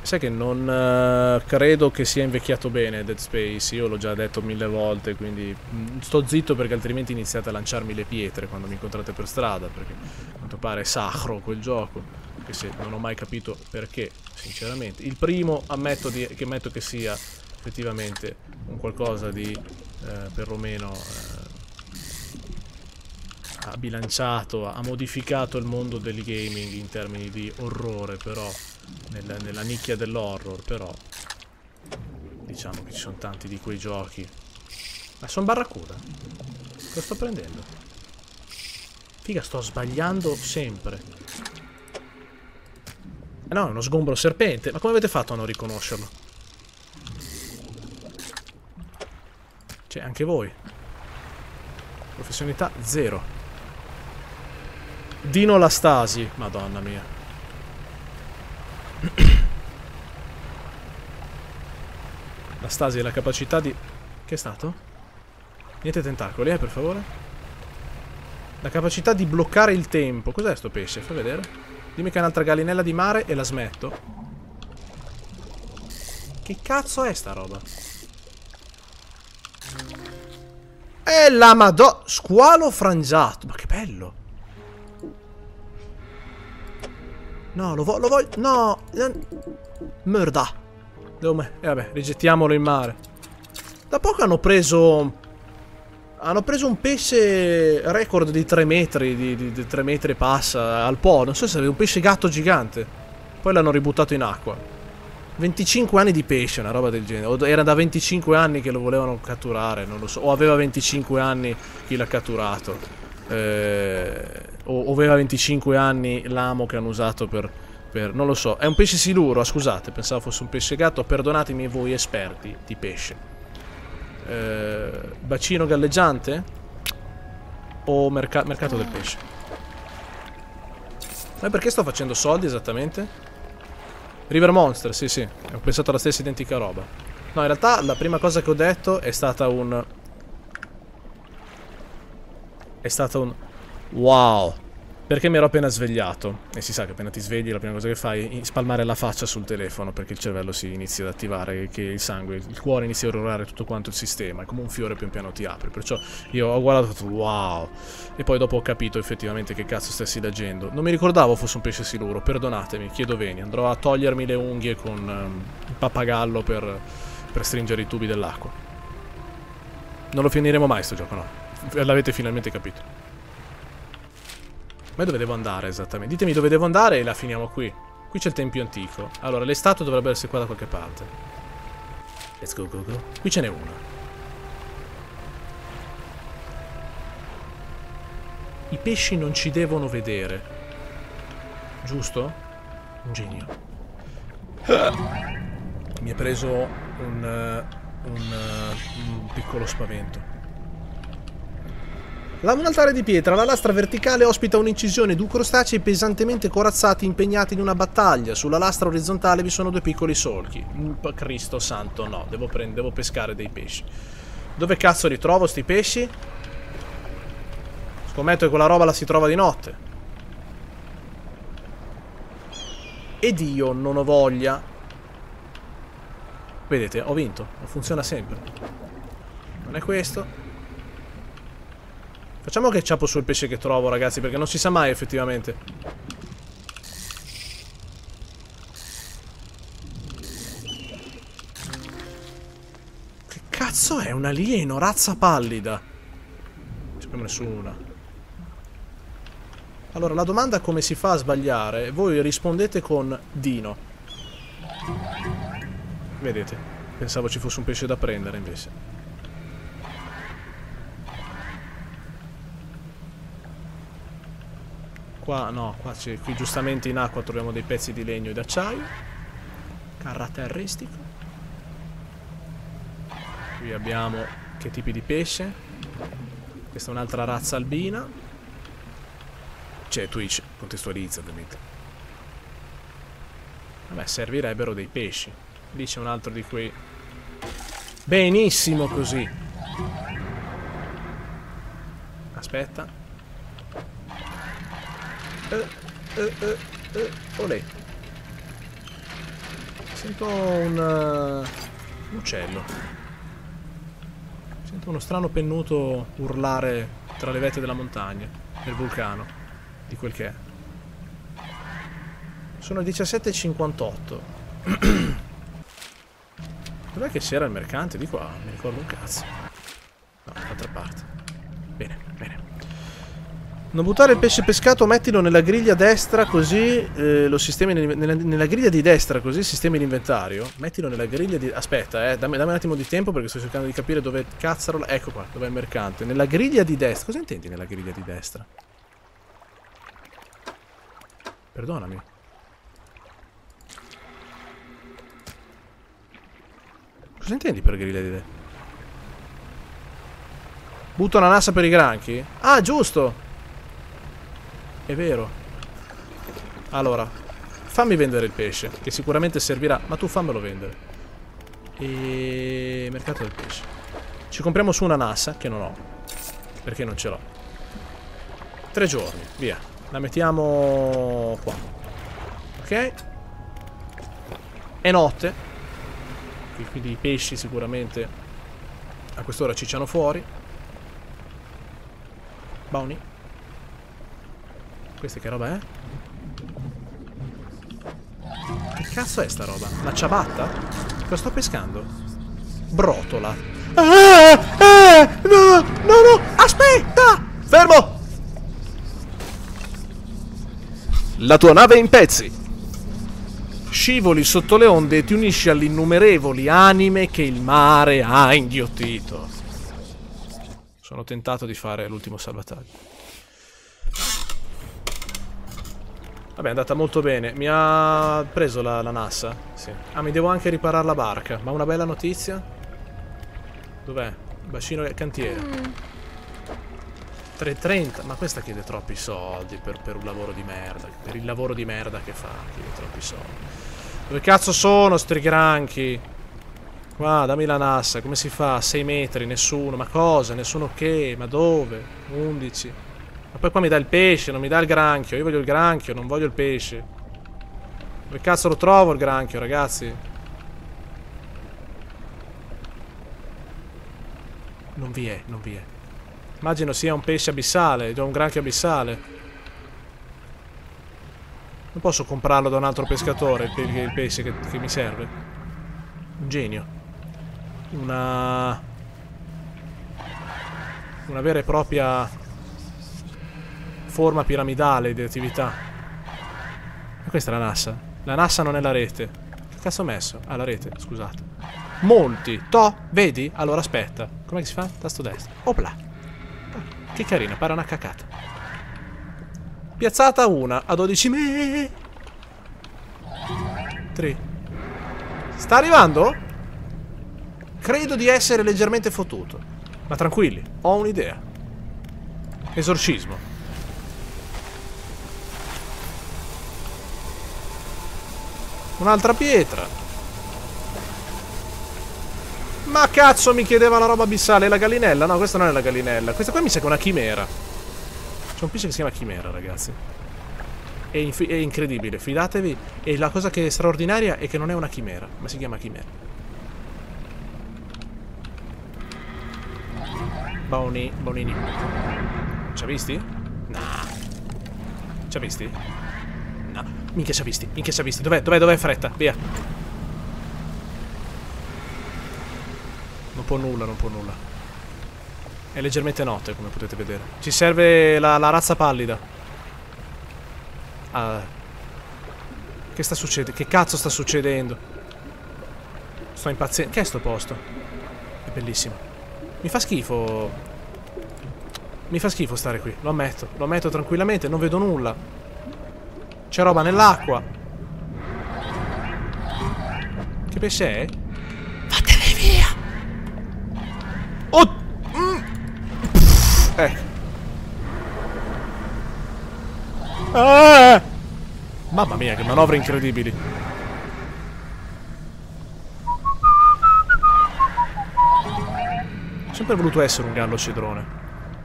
Sai che non credo che sia invecchiato bene Dead Space, io l'ho già detto 1000 volte, quindi sto zitto perché altrimenti iniziate a lanciarmi le pietre quando mi incontrate per strada, perché a quanto pare è sacro quel gioco, anche se non ho mai capito perché, sinceramente. Il primo ammetto che sia effettivamente un qualcosa di perlomeno ha bilanciato, ha modificato il mondo del gaming in termini di orrore, però... Nella nicchia dell'horror, però diciamo che ci sono tanti di quei giochi. Ma sono barracuda. Lo sto prendendo. Figa, sto sbagliando sempre. no, è uno sgombro serpente. Ma come avete fatto a non riconoscerlo? Cioè, anche voi. Professionalità zero. Dino Lastasi. Madonna mia. Lastasi è la capacità di... Che è stato? Niente tentacoli, per favore. La capacità di bloccare il tempo. Cos'è sto pesce? Fai vedere. Dimmi che è un'altra gallinella di mare e la smetto. Che cazzo è sta roba? E la madò... Squalo frangiato. Ma che bello. No, lo voglio... No. Merda. Dove? E vabbè, rigettiamolo in mare. Da poco hanno preso... Hanno preso un pesce record di 3 metri, di 3 metri e passa, al po'. Non so se era un pesce gatto gigante. Poi l'hanno ributtato in acqua. 25 anni di pesce, una roba del genere. O era da 25 anni che lo volevano catturare, non lo so. O aveva 25 anni chi l'ha catturato. O aveva 25 anni l'amo che hanno usato per... Non lo so. È un pesce siluro, scusate. Pensavo fosse un pesce gatto. Perdonatemi voi esperti di pesce. Bacino galleggiante o mercato del pesce? Ma perché sto facendo soldi esattamente? River Monster, sì sì, ho pensato alla stessa identica roba. No, in realtà la prima cosa che ho detto è stata un... Wow! Perché mi ero appena svegliato. E si sa che appena ti svegli la prima cosa che fai è spalmare la faccia sul telefono, perché il cervello si inizia ad attivare, che il sangue, il cuore inizia a urlare, tutto quanto il sistema. È come un fiore, pian piano ti apre. Perciò io ho guardato e ho detto wow. E poi dopo ho capito effettivamente che cazzo stessi leggendo. Non mi ricordavo fosse un pesce siluro, perdonatemi, chiedo veni. Andrò a togliermi le unghie con il pappagallo per stringere i tubi dell'acqua. Non lo finiremo mai sto gioco, no. L'avete finalmente capito. Ma dove devo andare esattamente? Ditemi dove devo andare e la finiamo qui. Qui c'è il tempio antico. Allora, le statue dovrebbero essere qua da qualche parte. Let's go, go, go. Qui ce n'è una. I pesci non ci devono vedere. Giusto? Un genio. Mi ha preso un piccolo spavento. Un altare di pietra, la lastra verticale ospita un'incisione di due crostacei pesantemente corazzati impegnati in una battaglia. Sulla lastra orizzontale vi sono due piccoli solchi. Cristo santo, no, devo pescare dei pesci. Dove cazzo li trovo sti pesci? Scommetto che quella roba la si trova di notte. Ed io non ho voglia. Vedete, ho vinto, funziona sempre. Non è questo. Facciamo che ciapo sul pesce che trovo, ragazzi, perché non si sa mai effettivamente. Che cazzo è? Un alieno, razza pallida. Non sappiamo nessuna. Allora, la domanda è come si fa a sbagliare. Voi rispondete con Dino. Vedete? Pensavo ci fosse un pesce da prendere, invece. Qua no, qui giustamente in acqua troviamo dei pezzi di legno e d'acciaio. Caratteristico. Qui abbiamo che tipi di pesce. Questa è un'altra razza albina. Cioè Twitch contestualizza ovviamente. Vabbè, servirebbero dei pesci. Lì c'è un altro di quei... Benissimo così. Aspetta. Olè. Sento un uccello. Sento uno strano pennuto urlare tra le vette della montagna, del vulcano, di quel che è. Sono le 17:58. Dov'è che c'era il mercante? Di qua, mi ricordo un cazzo. No, dall'altra parte. Bene, bene. Non buttare il pesce pescato, mettilo nella griglia destra così lo sistemi nella griglia di destra così sistemi l'inventario. Mettilo nella griglia di... Aspetta, dammi un attimo di tempo perché sto cercando di capire dove cazzaro... Ecco qua, dov'è il mercante. Nella griglia di destra. Cosa intendi nella griglia di destra? Perdonami. Cosa intendi per grillerie? Butto una nassa per i granchi? Ah, giusto! È vero. Allora, fammi vendere il pesce, che sicuramente servirà. Ma tu fammelo vendere. E... mercato del pesce. Ci compriamo su una nassa, che non ho, perché non ce l'ho. 3 giorni, via. La mettiamo qua. Ok. È notte, quindi i pesci sicuramente a quest'ora cicciano fuori. Bounty. Questa che roba è? Che cazzo è sta roba? La ciabatta? Cosa sto pescando? Brotola. No, no, no, aspetta! Fermo! La tua nave è in pezzi. Scivoli sotto le onde e ti unisci alle innumerevoli anime che il mare ha inghiottito. Sono tentato di fare l'ultimo salvataggio. Vabbè, è andata molto bene. Mi ha preso la nassa. Sì. Ah, mi devo anche riparare la barca. Ma una bella notizia? Dov'è? Bacino cantiere. 3,30. Ma questa chiede troppi soldi per un lavoro di merda. Per il lavoro di merda che fa, chiede troppi soldi. Dove cazzo sono sti granchi? Qua, dammi la nassa. Come si fa? 6 metri, nessuno. Ma cosa? Nessuno che? Ma dove? 11. Ma poi qua mi dà il pesce, non mi dà il granchio. Io voglio il granchio, non voglio il pesce. Dove cazzo lo trovo il granchio, ragazzi? Non vi è, non vi è. Immagino sia un pesce abissale, un granchio abissale. Non posso comprarlo da un altro pescatore, il pesce che mi serve. Un genio. Una vera e propria forma piramidale di attività. Ma questa è la nassa. La nassa non è la rete. Che cazzo ho messo? Ah, la rete, scusate. Monti, to, vedi? Allora aspetta. Come si fa? Tasto destro. Opla. Che carina, pare una cacata. Piazzata una a 12 metri. 3. Sta arrivando? Credo di essere leggermente fottuto. Ma tranquilli, ho un'idea. Esorcismo. Un'altra pietra. Ma cazzo, mi chiedeva la roba abissale. È la gallinella? No, questa non è la gallinella. Questa qua mi sa che è una chimera. C'è un pesce che si chiama chimera, ragazzi. È incredibile, fidatevi. E la cosa che è straordinaria è che non è una chimera, ma si chiama chimera. Bonini. Ci ha visti? No. Ci ha visti? No. Minchia ci ha visti, minchia ci ha visti. Dov'è fretta? Via. Non può nulla. È leggermente notte, come potete vedere. Ci serve la razza pallida. Ah. Che sta succedendo? Che cazzo sta succedendo? Sto impaziendo. Che è sto posto? È bellissimo. Mi fa schifo. Mi fa schifo stare qui. Lo ammetto tranquillamente. Non vedo nulla. C'è roba nell'acqua. Che pesce è? Fatemi via! Oh! Mamma mia, che manovre incredibili. Ho sempre voluto essere un gallo cedrone.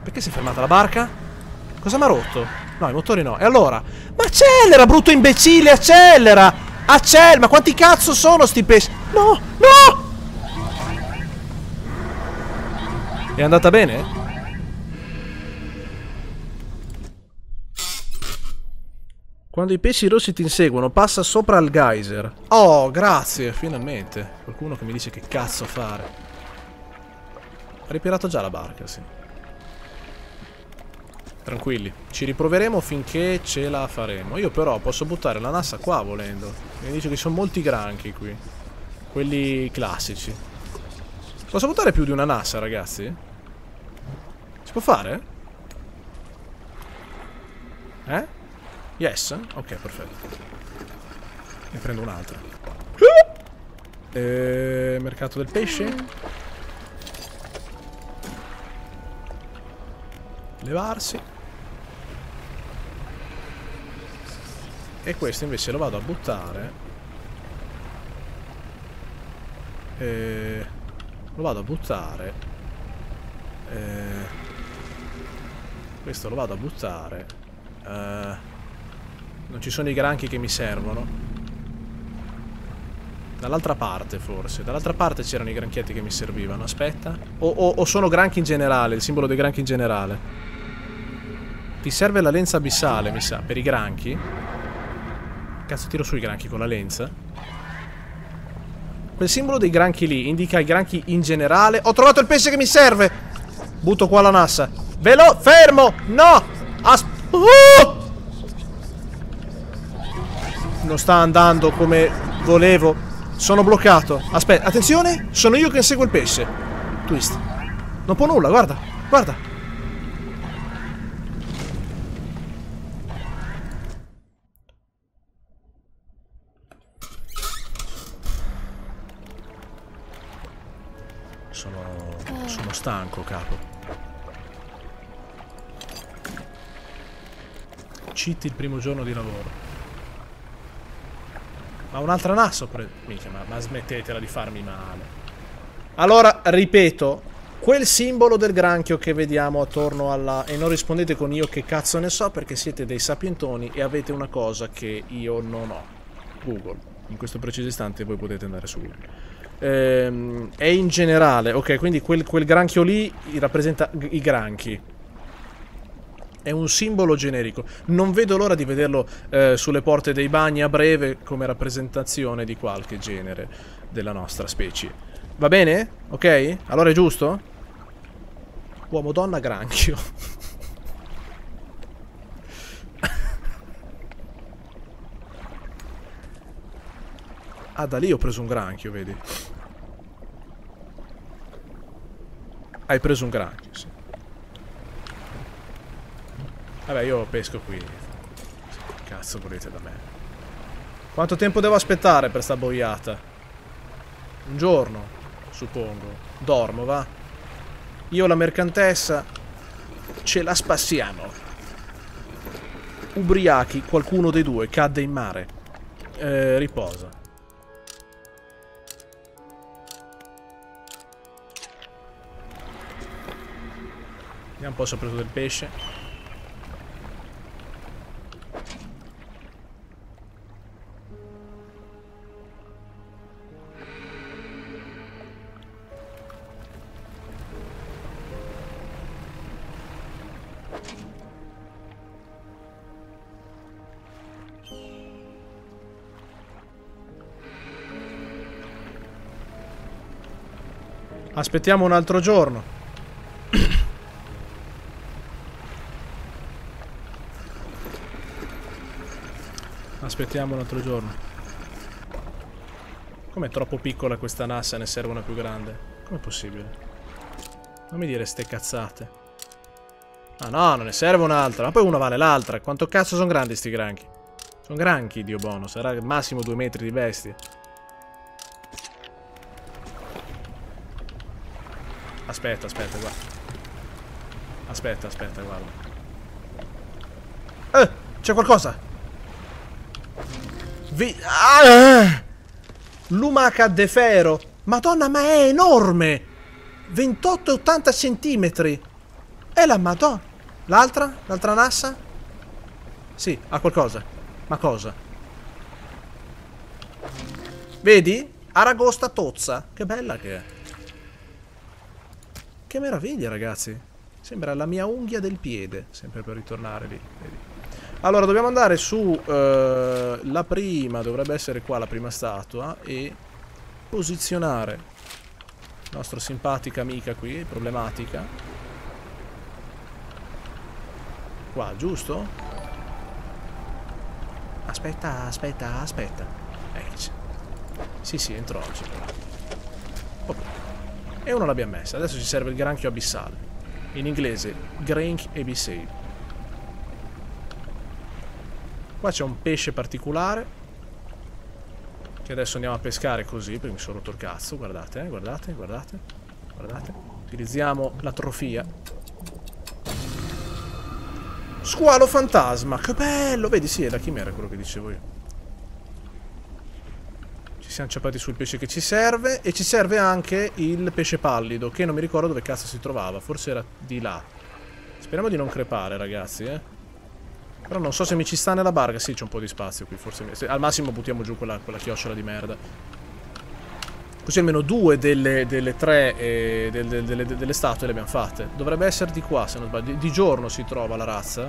Perché si è fermata la barca? Cosa mi ha rotto? No, i motori no. E allora? Ma accelera, brutto imbecille, accelera! Accelera! Ma quanti cazzo sono sti pesci? No! No! È andata bene? Quando i pesci rossi ti inseguono, passa sopra al geyser. Oh, grazie, finalmente. Qualcuno che mi dice che cazzo fare. Ha riparato già la barca, sì. Tranquilli, ci riproveremo finché ce la faremo. Io però posso buttare la nassa qua volendo. Mi dice che ci sono molti granchi qui. Quelli classici. Posso buttare più di una nassa, ragazzi? Si può fare? Eh? Yes? Ok, perfetto. Ne prendo un'altra. Mercato del pesce. Levarsi. E questo invece lo vado a buttare. Questo lo vado a buttare. Non ci sono i granchi che mi servono. Dall'altra parte forse. Dall'altra parte c'erano i granchietti che mi servivano. Aspetta. O sono granchi in generale. Il simbolo dei granchi in generale. Ti serve la lenza abissale, mi sa. Per i granchi. Cazzo, tiro sui granchi con la lenza. Quel simbolo dei granchi lì indica i granchi in generale. Ho trovato il pesce che mi serve. Butto qua la nassa. Fermo. No. Non sta andando come volevo. Sono bloccato. Aspetta, attenzione. Sono io che inseguo il pesce. Twist. Non può nulla, guarda. Guarda. Sono stanco, capo. Cheat il primo giorno di lavoro. Ma un'altra nasso per... Mica, ma smettetela di farmi male. Allora, ripeto, quel simbolo del granchio che vediamo attorno alla... E non rispondete con io che cazzo ne so, perché siete dei sapientoni e avete una cosa che io non ho. Google. In questo preciso istante voi potete andare su Google. E in generale, ok, quindi quel granchio lì rappresenta i granchi. È un simbolo generico. Non vedo l'ora di vederlo sulle porte dei bagni a breve come rappresentazione di qualche genere della nostra specie. Va bene? Ok? Allora è giusto? Uomo, donna, granchio. Ah, da lì ho preso un granchio, vedi? Hai preso un granchio, sì. Vabbè, io pesco qui. Che cazzo volete da me? Quanto tempo devo aspettare per sta boiata? Un giorno, suppongo. Dormo, va? Io la mercantessa ce la spassiamo. Ubriachi, qualcuno dei due cadde in mare. Riposa. Vediamo un po' se ho preso del pesce. Aspettiamo un altro giorno. Aspettiamo un altro giorno. Com'è troppo piccola questa nassa, ne serve una più grande. Com'è possibile? Non mi dire ste cazzate. Ah no, non ne serve un'altra. Ma poi una vale l'altra. Quanto cazzo sono grandi sti granchi? Sono granchi, Dio buono. Sarà massimo 2 metri di bestie. Aspetta, aspetta, guarda. Aspetta, aspetta, guarda. C'è qualcosa. Lumaca de ferro. Madonna, ma è enorme. 28,80 centimetri. È la madonna. L'altra? L'altra nassa? Sì, ha qualcosa. Ma cosa? Vedi? Aragosta tozza. Che bella che è. Che meraviglia, ragazzi. Sembra la mia unghia del piede. Sempre per ritornare lì. Vedi. Allora, dobbiamo andare su... la prima. Dovrebbe essere qua la prima statua. E posizionare la nostra simpatica amica qui. Problematica. Qua, giusto? Aspetta, aspetta, aspetta. Ecco. Sì, entro oggi. Ok. E uno l'abbiamo messa. Adesso ci serve il granchio abissale. In inglese, Granch Abyssal. Qua c'è un pesce particolare. Che adesso andiamo a pescare così, perché mi sono rotto il cazzo. Guardate, guardate, guardate, guardate. Utilizziamo l'atrofia. Squalo fantasma, che bello! Vedi, sì, è la chimera quello che dicevo io. Ci siamo ciappati sul pesce che ci serve. E ci serve anche il pesce pallido, che non mi ricordo dove cazzo si trovava. Forse era di là. Speriamo di non crepare, ragazzi, eh. Però non so se mi ci sta nella barca. Sì, c'è un po' di spazio qui, forse. Al massimo buttiamo giù quella chiocciola di merda. Così almeno due delle tre delle statue le abbiamo fatte. Dovrebbe essere di qua, se non sbaglio. Di giorno si trova la razza.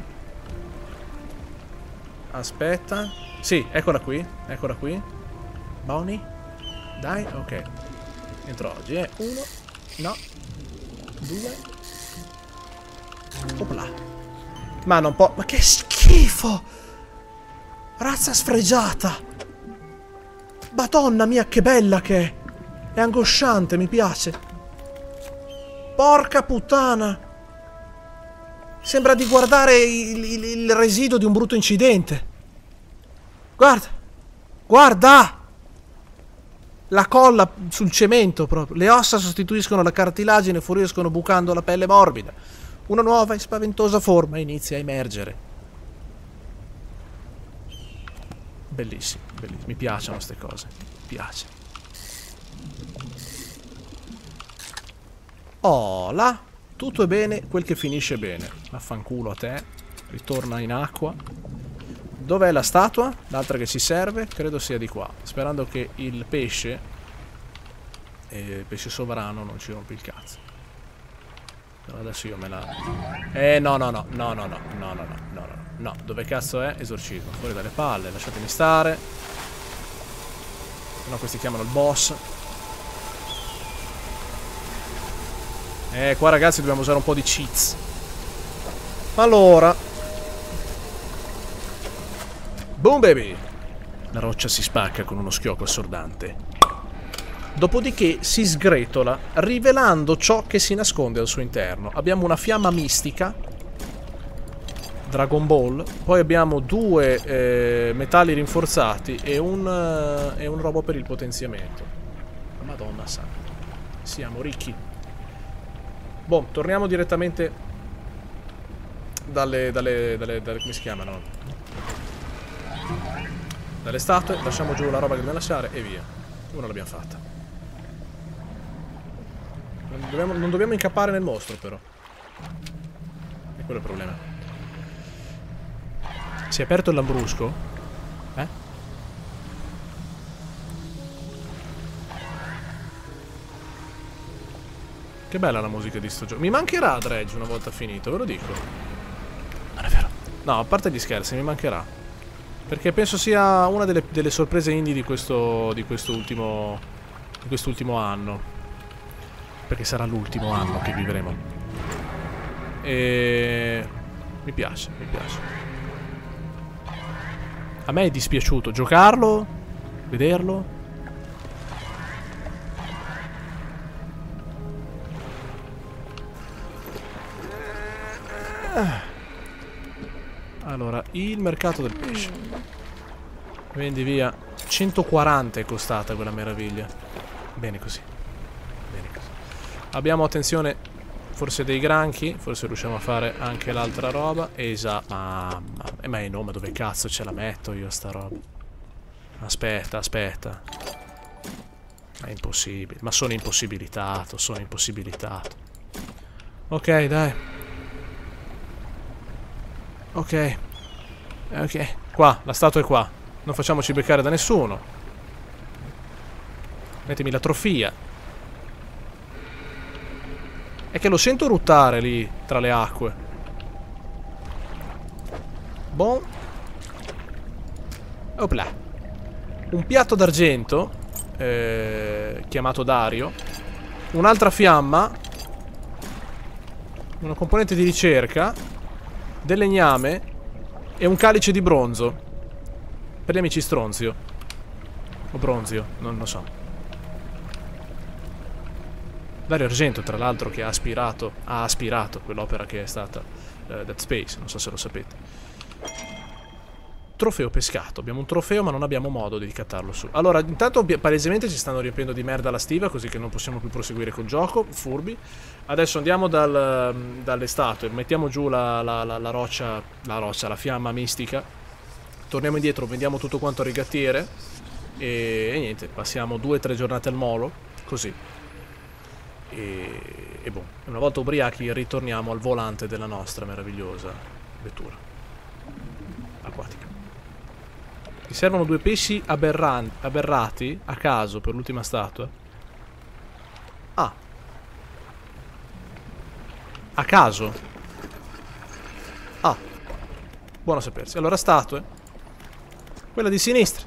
Aspetta. Sì, eccola qui. Eccola qui. Bonnie. Dai, ok. Entro oggi, eh. Uno. No. Due. Opla. Ma non può... Ma che schifo! Razza sfregiata! Madonna mia, che bella che è! È angosciante, mi piace! Porca puttana! Sembra di guardare il residuo di un brutto incidente! Guarda! Guarda! La colla sul cemento proprio! Le ossa sostituiscono la cartilagine e fuoriescono bucando la pelle morbida! Una nuova e spaventosa forma inizia a emergere. Bellissimo, bellissimo. Mi piacciono queste cose. Mi piace. Oh, là. Tutto è bene, quel che finisce bene. Affanculo a te. Ritorna in acqua. Dov'è la statua? L'altra che ci serve? Credo sia di qua. Sperando che il pesce, il pesce sovrano, non ci rompi il cazzo. Però adesso io me la... no, no, no, no, no, no, no, no, no, no, no. Dove cazzo è? Esorcismo. Fuori dalle palle, lasciatemi stare. Se no questi chiamano il boss. Qua ragazzi dobbiamo usare un po' di cheats. Allora. Boom baby! La roccia si spacca con uno schiocco assordante. Dopodiché si sgretola, rivelando ciò che si nasconde al suo interno. Abbiamo una fiamma mistica, Dragon Ball, poi abbiamo due metalli rinforzati e un robo per il potenziamento. Madonna santa, siamo ricchi. Boh, torniamo direttamente dalle come si chiamano? Dalle statue, lasciamo giù la roba che dobbiamo lasciare e via. Ora l'abbiamo fatta. Non dobbiamo incappare nel mostro, però. E quello è il problema. Si è aperto il lambrusco? Eh? Che bella la musica di sto gioco. Mi mancherà Dredge una volta finito, ve lo dico. Non è vero. No, a parte gli scherzi, mi mancherà. Perché penso sia una delle sorprese indie di quest'ultimo anno. Perché sarà l'ultimo anno che vivremo. E... mi piace, mi piace. A me è dispiaciuto giocarlo, vederlo. Allora, il mercato del pesce. Vendi via. 140 è costata quella meraviglia. Bene così. Abbiamo, attenzione, forse dei granchi. Forse riusciamo a fare anche l'altra roba. Esatto. Mamma. Ma no, ma dove cazzo ce la metto io sta roba? Aspetta, aspetta. Ma è impossibile. Ma sono impossibilitato, sono impossibilitato. Ok, dai. Ok. Ok. Qua, la statua è qua. Non facciamoci beccare da nessuno. Mettimi l'atrofia. È che lo sento ruttare lì, tra le acque. Bon. Opla. Un piatto d'argento, chiamato Dario. Un'altra fiamma. Una componente di ricerca. Del legname. E un calice di bronzo. Per gli amici stronzio. O bronzio, non lo so. Dario Argento, tra l'altro, che ha aspirato quell'opera che è stata Dead Space, non so se lo sapete. Trofeo pescato. Abbiamo un trofeo ma non abbiamo modo di ricattarlo su. Allora, intanto palesemente ci stanno riempiendo di merda la stiva, così che non possiamo più proseguire col gioco. Furbi. Adesso andiamo dalle statue, mettiamo giù la fiamma mistica. Torniamo indietro, vendiamo tutto quanto a rigattiere. E niente, passiamo 2 o 3 giornate al molo. Così. E boh, una volta ubriachi ritorniamo al volante della nostra meravigliosa vettura acquatica. Mi servono 2 pesci aberrati a caso per l'ultima statua. Ah, a caso. Ah, buono a sapersi. Allora, statue. Quella di sinistra.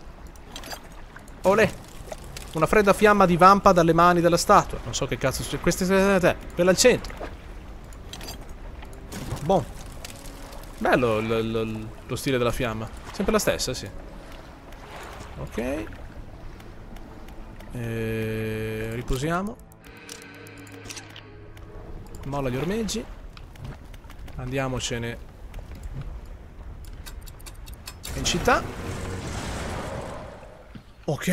Olè. Una fredda fiamma divampa dalle mani della statua. Non so che cazzo succede. Questa, quella al centro. Boh. Bello lo stile della fiamma. Sempre la stessa, sì. Ok. Riposiamo. Molla gli ormeggi. Andiamocene in città. Ok.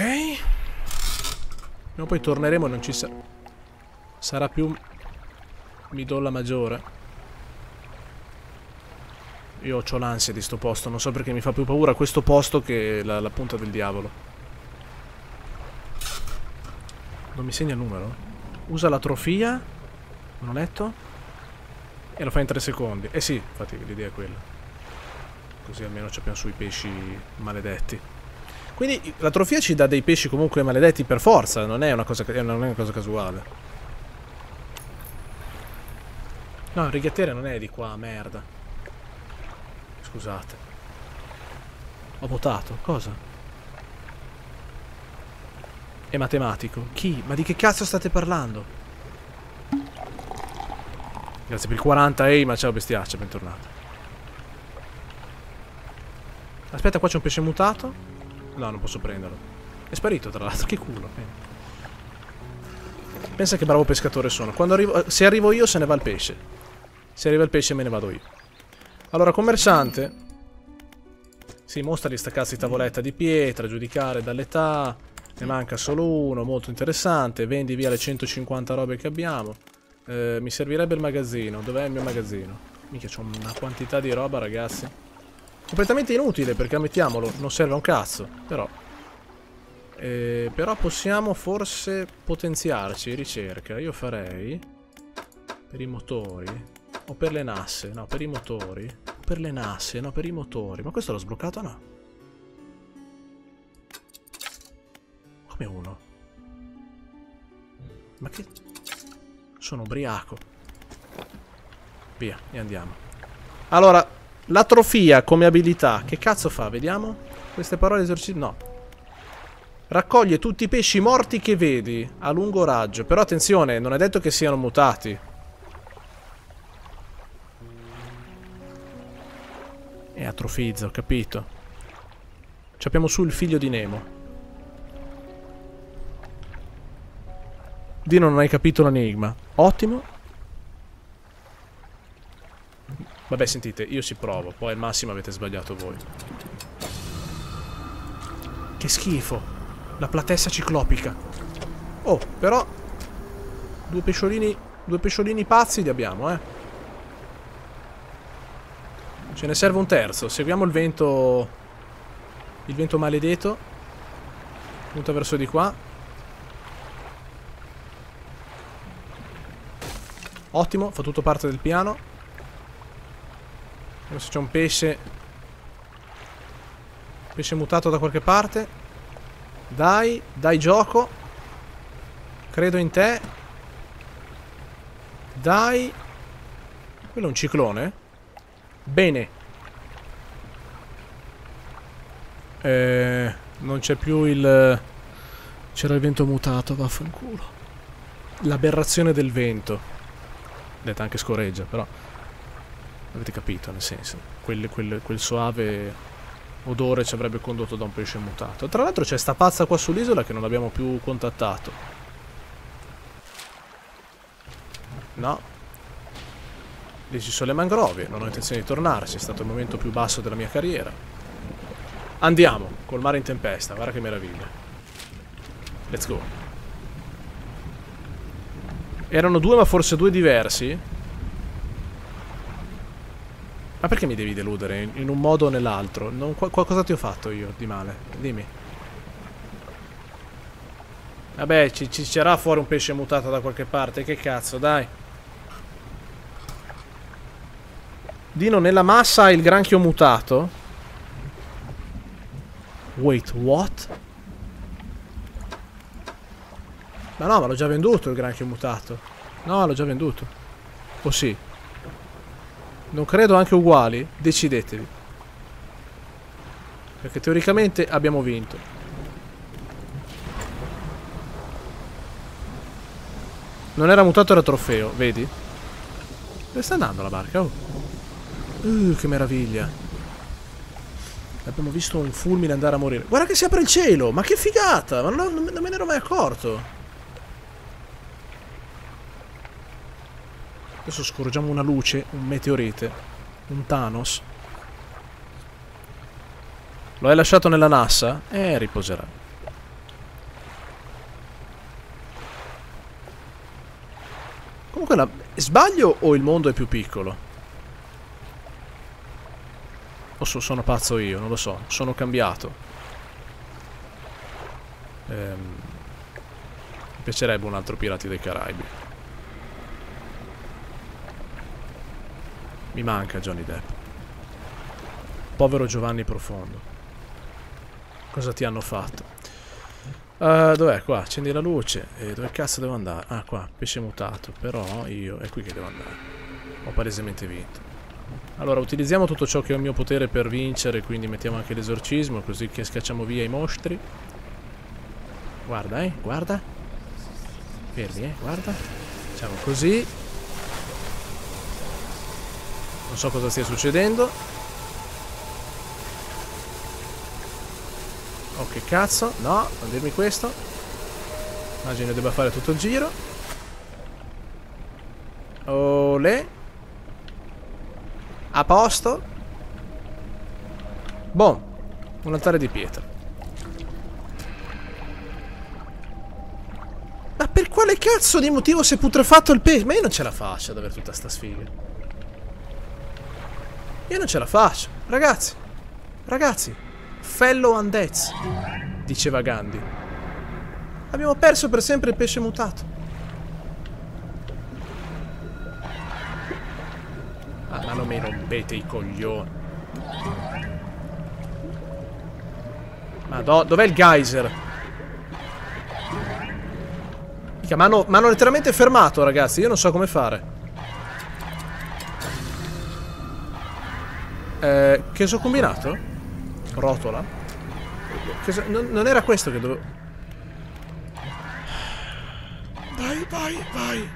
Prima o poi torneremo e non ci sarà più Midolla Maggiore. Io ho l'ansia di sto posto, non so perché mi fa più paura questo posto che la punta del diavolo. Non mi segna il numero. Usa l'atrofia, non ho letto, e lo fa in 3 secondi. Eh sì, infatti l'idea è quella. Così almeno ci abbiamo sui pesci maledetti. Quindi l'atrofia ci dà dei pesci comunque maledetti per forza, non è una cosa casuale. No, il rigattiere non è di qua, merda. Scusate. Ho votato, cosa? È matematico. Chi? Ma di che cazzo state parlando? Grazie per il 40, ehi, ma ciao bestiaccia, bentornato. Aspetta, qua c'è un pesce mutato. No, non posso prenderlo. È sparito, tra l'altro. Che culo. Pensa che bravo pescatore sono. Quando arrivo, se arrivo io, se ne va il pesce. Se arriva il pesce, me ne vado io. Allora, commerciante. Sì, mostrali sta cazzo di tavoletta di pietra, giudicare dall'età. Ne manca solo uno, molto interessante. Vendi via le 150 robe che abbiamo. Mi servirebbe il magazzino. Dov'è il mio magazzino? Minchia, c'ho una quantità di roba, ragazzi. Completamente inutile, perché ammettiamolo, non serve a un cazzo, però. Però possiamo forse potenziarci, ricerca. Io farei per i motori, o per le nasse, no, per i motori, per le nasse, no, per i motori. Ma questo l'ho sbloccato o no? Come uno? Ma che... Sono ubriaco. Via, e andiamo. Allora... L'atrofia come abilità, che cazzo fa? Vediamo. Queste parole esercizio. No. Raccoglie tutti i pesci morti che vedi a lungo raggio. Però attenzione, non è detto che siano mutati. E atrofizza, ho capito. Ci abbiamo su il figlio di Nemo. Dino, non hai capito l'enigma. Ottimo. Vabbè, sentite, io ci provo, poi al massimo avete sbagliato voi. Che schifo. La platessa ciclopica. Oh, però... Due pesciolini pazzi li abbiamo, eh. Ce ne serve un terzo. Seguiamo il vento... Il vento maledetto. Punta verso di qua. Ottimo, fa tutto parte del piano. Adesso c'è un pesce. Pesce mutato da qualche parte. Dai, dai gioco. Credo in te. Dai. Quello è un ciclone. Bene. Non c'è più il... C'era il vento mutato, vaffanculo. L'aberrazione del vento. Detta anche scoreggia, però... Avete capito, nel senso, quel soave odore ci avrebbe condotto da un pesce mutato. Tra l'altro c'è sta pazza qua sull'isola che non abbiamo più contattato. No. Lì ci sono le mangrovie, non ho intenzione di tornarci, è stato il momento più basso della mia carriera. Andiamo, col mare in tempesta, guarda che meraviglia. Let's go. Erano due, ma forse due diversi? Ma perché mi devi deludere in un modo o nell'altro? Qualcosa ti ho fatto io di male? Dimmi. Vabbè, ci sarà fuori un pesce mutato da qualche parte, che cazzo, dai. Dino, nella massa hai il granchio mutato? Wait, what? Ma no, ma l'ho già venduto il granchio mutato. No, l'ho già venduto. O sì? Non credo, anche uguali? Decidetevi. Perché teoricamente abbiamo vinto. Non era mutato, era trofeo, vedi? Dove sta andando la barca? Oh. Che meraviglia. Abbiamo visto un fulmine andare a morire. Guarda che si apre il cielo! Ma che figata! Ma non me ne ero mai accorto. Adesso scorgiamo una luce, un meteorite, un Thanos. Lo hai lasciato nella nassa? Riposerà. Comunque sbaglio o il mondo è più piccolo? O sono pazzo io, non lo so, sono cambiato. Mi piacerebbe un altro Pirati dei Caraibi. Mi manca Johnny Depp. Povero Giovanni Profondo. Cosa ti hanno fatto? Dov'è qua? Accendi la luce. Dove cazzo devo andare? Ah, qua, pesce mutato. Però io... è qui che devo andare. Ho palesemente vinto. Allora, utilizziamo tutto ciò che è il mio potere per vincere, quindi mettiamo anche l'esorcismo, così che scacciamo via i mostri. Guarda, guarda. Fermi, guarda. Facciamo così. Non so cosa stia succedendo. Oh, che cazzo. No, non dirmi questo. Immagino debba fare tutto il giro. Olè. A posto. Boh. Un altare di pietra. Ma per quale cazzo di motivo si è putrefatto il pesce? Ma io non ce la faccio ad avere tutta sta sfiga. Io non ce la faccio. Ragazzi. Ragazzi. Fellow undeads. Diceva Gandhi. Abbiamo perso per sempre il pesce mutato. Ma non mi rompete i coglioni. Madonna, dov'è il geyser? Mica, ma hanno letteralmente fermato, ragazzi. Io non so come fare. Che so combinato? Rotola? Non era questo che dovevo... Vai, vai, vai.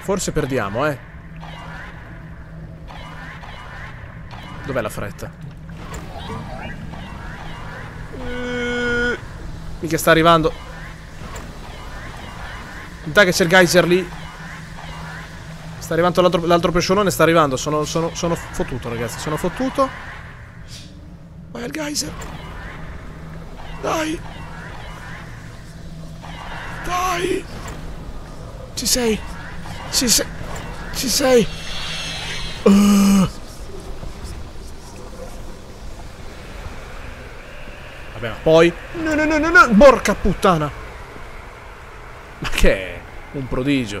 Forse perdiamo, eh. Dov'è la fretta? Mica sta arrivando. Intanto che c'è il geyser lì. Sta arrivando l'altro pesciolone, sta arrivando. Sono fottuto, ragazzi. Sono fottuto. Vai al geyser. Dai. Dai. Ci sei. Ci sei. Ci sei. Vabbè, ma poi... No, no, no, no, no! Porca puttana! Ma che è? Un prodigio.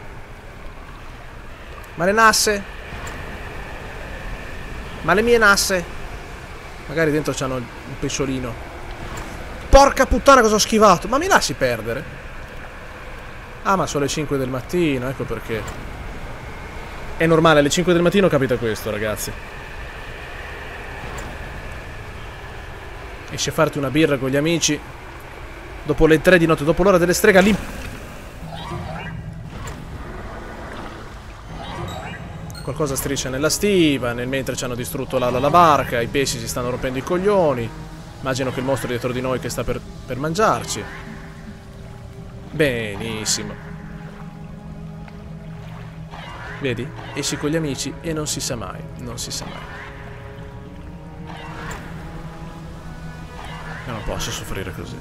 Ma le nasse? Ma le mie nasse? Magari dentro c'hanno un pesciolino. Porca puttana, cosa ho schivato! Ma mi lasci perdere? Ah, ma sono le 5 del mattino, ecco perché. È normale, alle 5 del mattino capita questo, ragazzi. Esci a farti una birra con gli amici dopo le 3 di notte, dopo l'ora delle strega lì. Qualcosa striscia nella stiva, nel mentre ci hanno distrutto la barca, i pesci si stanno rompendo i coglioni. Immagino che il mostro è dietro di noi che sta per mangiarci. Benissimo. Vedi? Esci con gli amici e non si sa mai, non si sa mai. Io non posso soffrire così.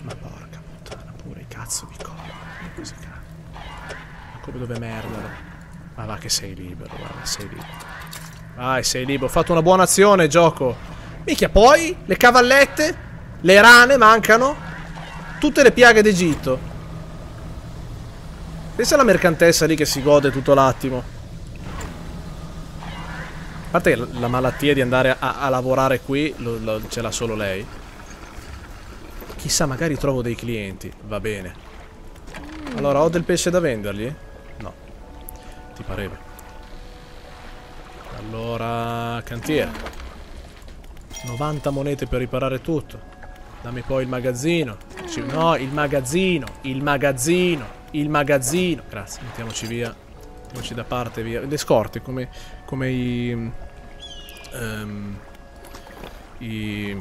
Ma porca puttana pure, cazzo di collo. Ma come dove merda? Ma va che sei libero, guarda, sei libero. Vai, sei libero. Ho fatto una buona azione, gioco. Minchia, poi le cavallette, le rane mancano, tutte le piaghe d'Egitto. Pensa alla mercantessa lì che si gode tutto l'attimo. A parte che la malattia di andare a lavorare qui ce l'ha solo lei. Chissà, magari trovo dei clienti. Va bene. Allora, ho del pesce da vendergli? No. Ti pareva. Allora, cantiere. 90 monete per riparare tutto. Dammi poi il magazzino. No, il magazzino. Il magazzino. Il magazzino. Grazie, mettiamoci via. Mettiamoci da parte, via. Le scorte, come i... non mi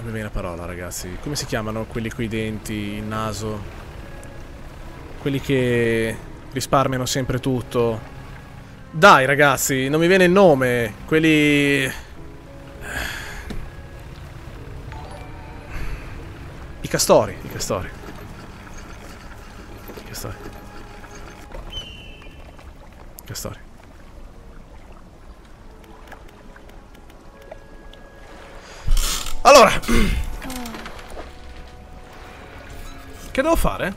viene la parola, ragazzi. Come si chiamano quelli coi denti, il naso? Quelli che risparmiano sempre tutto. Dai, ragazzi, non mi viene il nome. Quelli... I castori, i castori. Castori. Allora, che devo fare?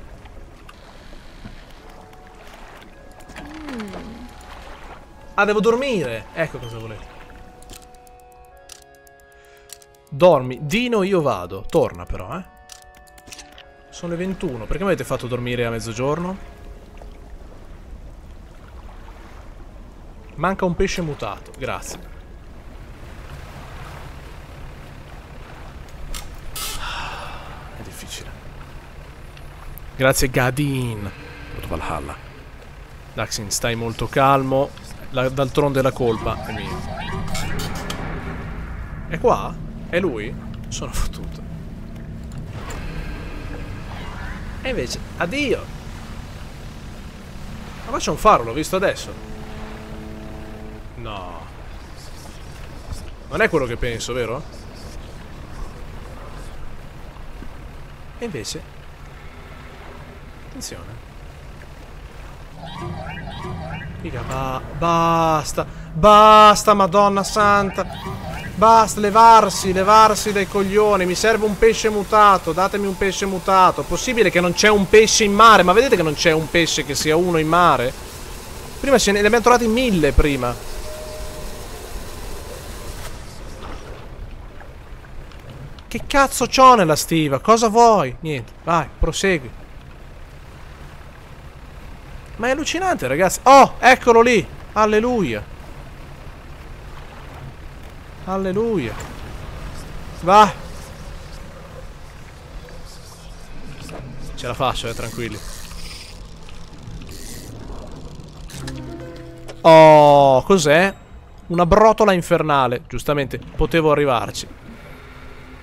Ah, devo dormire. Ecco cosa volevo. Dormi, Dino, io vado. Torna però, eh. Sono le 21. Perché mi avete fatto dormire a mezzogiorno? Manca un pesce mutato, grazie. È difficile. Grazie Gadin. Valhalla. Daxin, stai molto calmo. D'altronde la colpa è mia. È qua? È lui? Sono fottuto. E invece, addio. Ma qua c'è un faro, l'ho visto adesso. No. Non è quello che penso, vero? E invece... Attenzione. Figa, basta. Basta, madonna santa. Basta, levarsi dai coglioni. Mi serve un pesce mutato. Datemi un pesce mutato. Possibile che non c'è un pesce in mare? Ma vedete che non c'è un pesce che sia uno in mare? Prima ce ne abbiamo trovati 1000 prima. Che cazzo c'ho nella stiva? Cosa vuoi? Niente, vai, prosegui. Ma è allucinante, ragazzi. Oh, eccolo lì. Alleluia. Alleluia. Va. Ce la faccio, tranquilli. Oh, cos'è? Una brotola infernale. Giustamente, potevo arrivarci.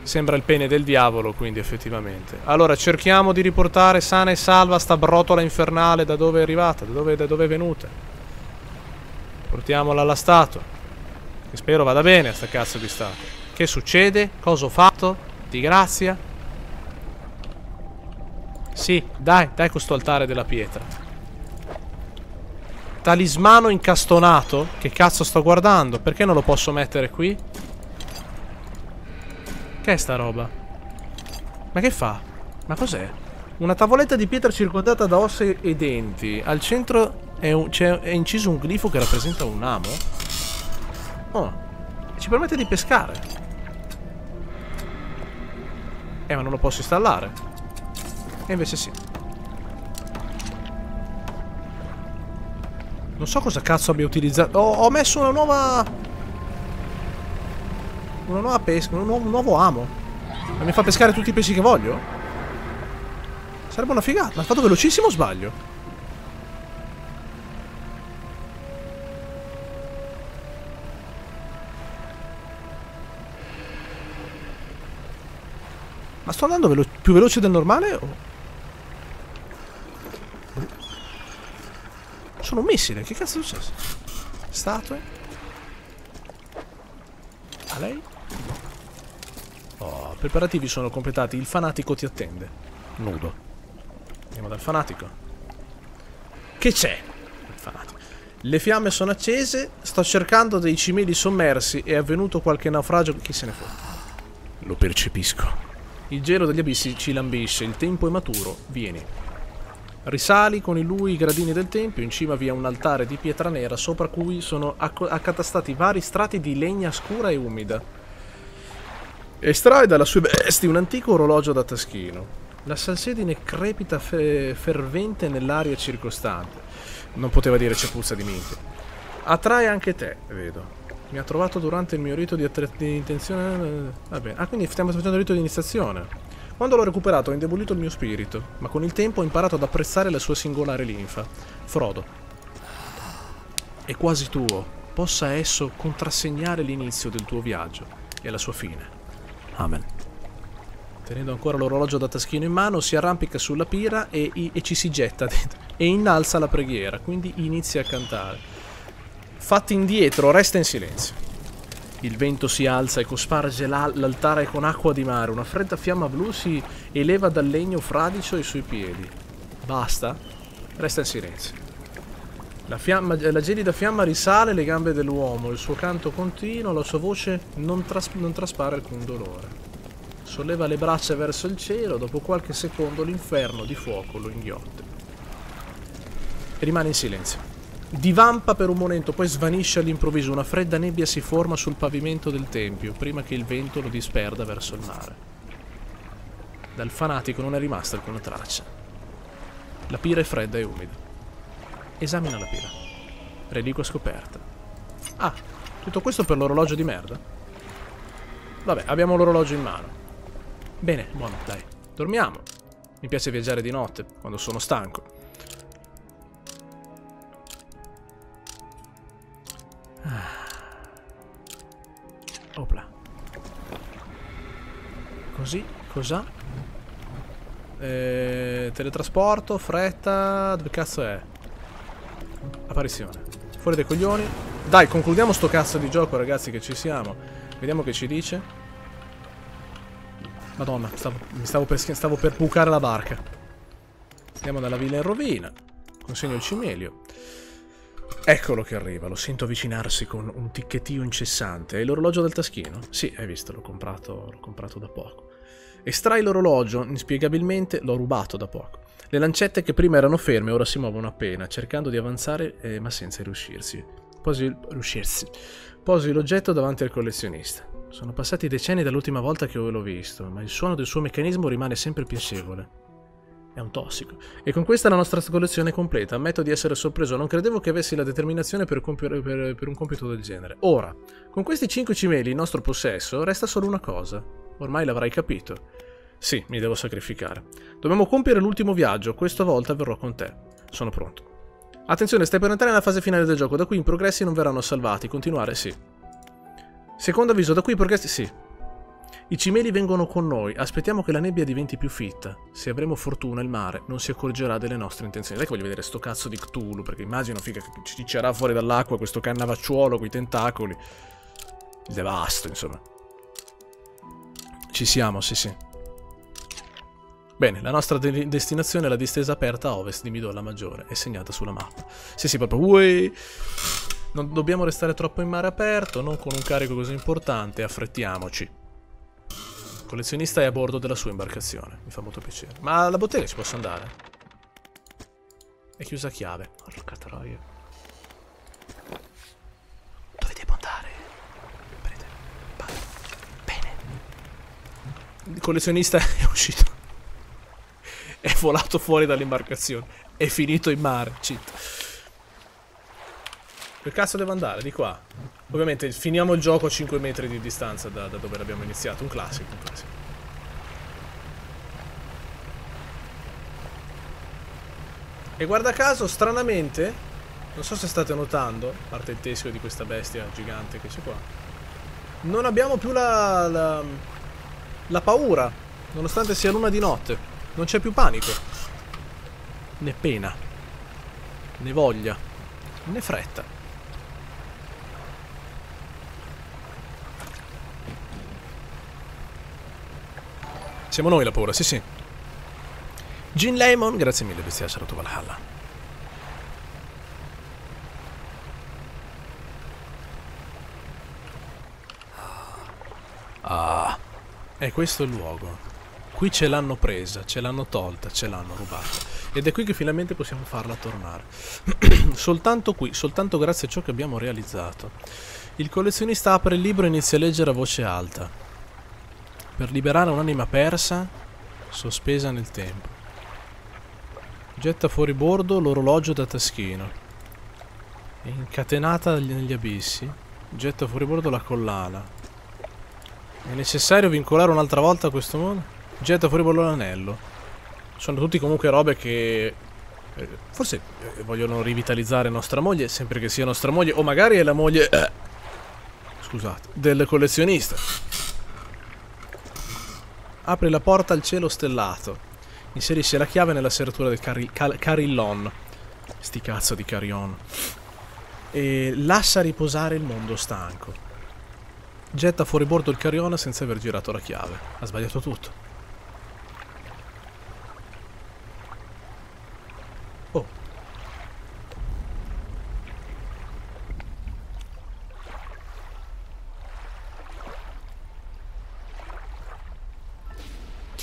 Sembra il pene del diavolo, quindi effettivamente. Allora, cerchiamo di riportare sana e salva sta brotola infernale da dove è arrivata, da dove è venuta. Portiamola alla statua. Che spero vada bene a sta cazzo di statua. Che succede? Cosa ho fatto? Di grazia? Sì, dai questo altare della pietra. Talismano incastonato? Che cazzo sto guardando? Perché non lo posso mettere qui? Che è sta roba? Ma che fa? Ma cos'è? Una tavoletta di pietra circondata da ossa e denti. Al centro è inciso un glifo che rappresenta un amo. Oh. Ci permette di pescare. Ma non lo posso installare. E invece sì. Non so cosa cazzo abbia utilizzato. Ho messo una nuova... una nuova pesca, un nuovo amo. Ma mi fa pescare tutti i pesci che voglio? Sarebbe una figata. Ma è stato velocissimo o sbaglio? Ma sto andando più veloce del normale? O... Sono un missile, che cazzo è successo? statue. A lei. Oh, preparativi sono completati. Il fanatico ti attende. Nudo. Andiamo dal fanatico. Che c'è? Il fanatico. Le fiamme sono accese. Sto cercando dei cimeli sommersi. È avvenuto qualche naufragio. Chi se ne fotte? Lo percepisco. Il gelo degli abissi ci lambisce. Il tempo è maturo. Vieni. Risali con lui i gradini del tempio. In cima vi è un altare di pietra nera, sopra cui sono accatastati vari strati di legna scura e umida. Estrae dalla sua veste un antico orologio da taschino. La salsedine crepita fervente nell'aria circostante. Non poteva dire cepuzza di minchia. Attrae anche te, vedo. Mi ha trovato durante il mio rito di intenzione. Va bene. Ah, quindi stiamo facendo il rito di iniziazione. Quando l'ho recuperato ho indebolito il mio spirito, ma con il tempo ho imparato ad apprezzare la sua singolare linfa. Frodo. È quasi tuo. Possa esso contrassegnare l'inizio del tuo viaggio e la sua fine. Amen. Tenendo ancora l'orologio da taschino in mano, si arrampica sulla pira e ci si getta dentro e innalza la preghiera, quindi inizia a cantare. Fatti indietro, resta in silenzio. Il vento si alza e cosparge l'altare con acqua di mare. Una fredda fiamma blu si eleva dal legno fradicio ai suoi piedi. Basta? Resta in silenzio. La gelida fiamma risale le gambe dell'uomo. Il suo canto continuo, la sua voce non traspare alcun dolore. Solleva le braccia verso il cielo. Dopo qualche secondo l'inferno di fuoco lo inghiotte. E rimane in silenzio. Divampa per un momento, poi svanisce all'improvviso. Una fredda nebbia si forma sul pavimento del tempio, prima che il vento lo disperda verso il mare. Dal fanatico non è rimasta alcuna traccia. La pira è fredda e umida. Esamina la pira. Reliquia scoperta. Ah, tutto questo per l'orologio di merda? Vabbè, abbiamo l'orologio in mano. Bene, buono, dai. Dormiamo. Mi piace viaggiare di notte, quando sono stanco. Opla. Così, cos'ha? Teletrasporto, fretta. Dove cazzo è? Apparizione. Fuori dai coglioni. Dai, concludiamo sto cazzo di gioco, ragazzi, che ci siamo. Vediamo che ci dice. Madonna, stavo per bucare la barca. Andiamo dalla villa in rovina. Consegno il cimelio. Eccolo che arriva, lo sento avvicinarsi con un ticchettio incessante. È l'orologio del taschino? Sì, hai visto, l'ho comprato da poco. Estrai l'orologio, inspiegabilmente l'ho rubato da poco. Le lancette che prima erano ferme ora si muovono appena, cercando di avanzare ma senza riuscirsi. Posi l'oggetto davanti al collezionista. Sono passati decenni dall'ultima volta che l'ho visto, ma il suono del suo meccanismo rimane sempre piacevole. È un tossico. E con questa la nostra collezione è completa. Ammetto di essere sorpreso. Non credevo che avessi la determinazione per un compito del genere. Ora, con questi 5 cimeli in nostro possesso, resta solo una cosa. Ormai l'avrai capito. Sì, mi devo sacrificare. Dobbiamo compiere l'ultimo viaggio. Questa volta verrò con te. Sono pronto. Attenzione, stai per entrare nella fase finale del gioco. Da qui i progressi non verranno salvati. Continuare, sì. Secondo avviso, da qui i progressi... Sì. I cimeli vengono con noi, aspettiamo che la nebbia diventi più fitta. Se avremo fortuna il mare non si accorgerà delle nostre intenzioni. Dai che voglio vedere sto cazzo di Cthulhu, perché immagino figa che ci tirerà fuori dall'acqua questo cannavacciuolo coi tentacoli. Il devasto, insomma. Ci siamo, sì sì. Bene, la nostra destinazione è la distesa aperta a ovest di Midolla Maggiore, è segnata sulla mappa. Sì sì, proprio... Uè! Non dobbiamo restare troppo in mare aperto, non con un carico così importante, affrettiamoci. Il collezionista è a bordo della sua imbarcazione. Mi fa molto piacere. Ma alla bottega ci posso andare? È chiusa a chiave. Porca troia. Dove devo andare? Bene. Il collezionista è uscito. È volato fuori dall'imbarcazione. È finito in mare. Cheat. Dove cazzo devo andare? Di qua. Ovviamente finiamo il gioco a 5 metri di distanza da dove l'abbiamo iniziato, un classico, un classico. E guarda caso, stranamente, non so se state notando, a parte il teschio di questa bestia gigante che c'è qua, non abbiamo più la paura, nonostante sia luna di notte, non c'è più panico, né pena, né voglia, né fretta. Siamo noi la paura, sì sì. Gin Lemon, grazie mille bestia, saluto Valhalla. Ah. E questo è il luogo. Qui ce l'hanno presa, ce l'hanno tolta, ce l'hanno rubata. Ed è qui che finalmente possiamo farla tornare. Soltanto qui, soltanto grazie a ciò che abbiamo realizzato. Il collezionista apre il libro e inizia a leggere a voce alta. Per liberare un'anima persa, sospesa nel tempo. Getta fuori bordo l'orologio da taschino. Incatenata negli abissi, getta fuori bordo la collana. È necessario vincolare un'altra volta questo mondo? Getta fuori bordo l'anello. Sono tutti comunque robe che forse vogliono rivitalizzare nostra moglie, sempre che sia nostra moglie, o magari è la moglie scusate, del collezionista. Apri la porta al cielo stellato. Inserisce la chiave nella serratura del carillon. Sti cazzo di carillon. E lascia riposare il mondo stanco. Getta fuori bordo il carillon senza aver girato la chiave. Ha sbagliato tutto.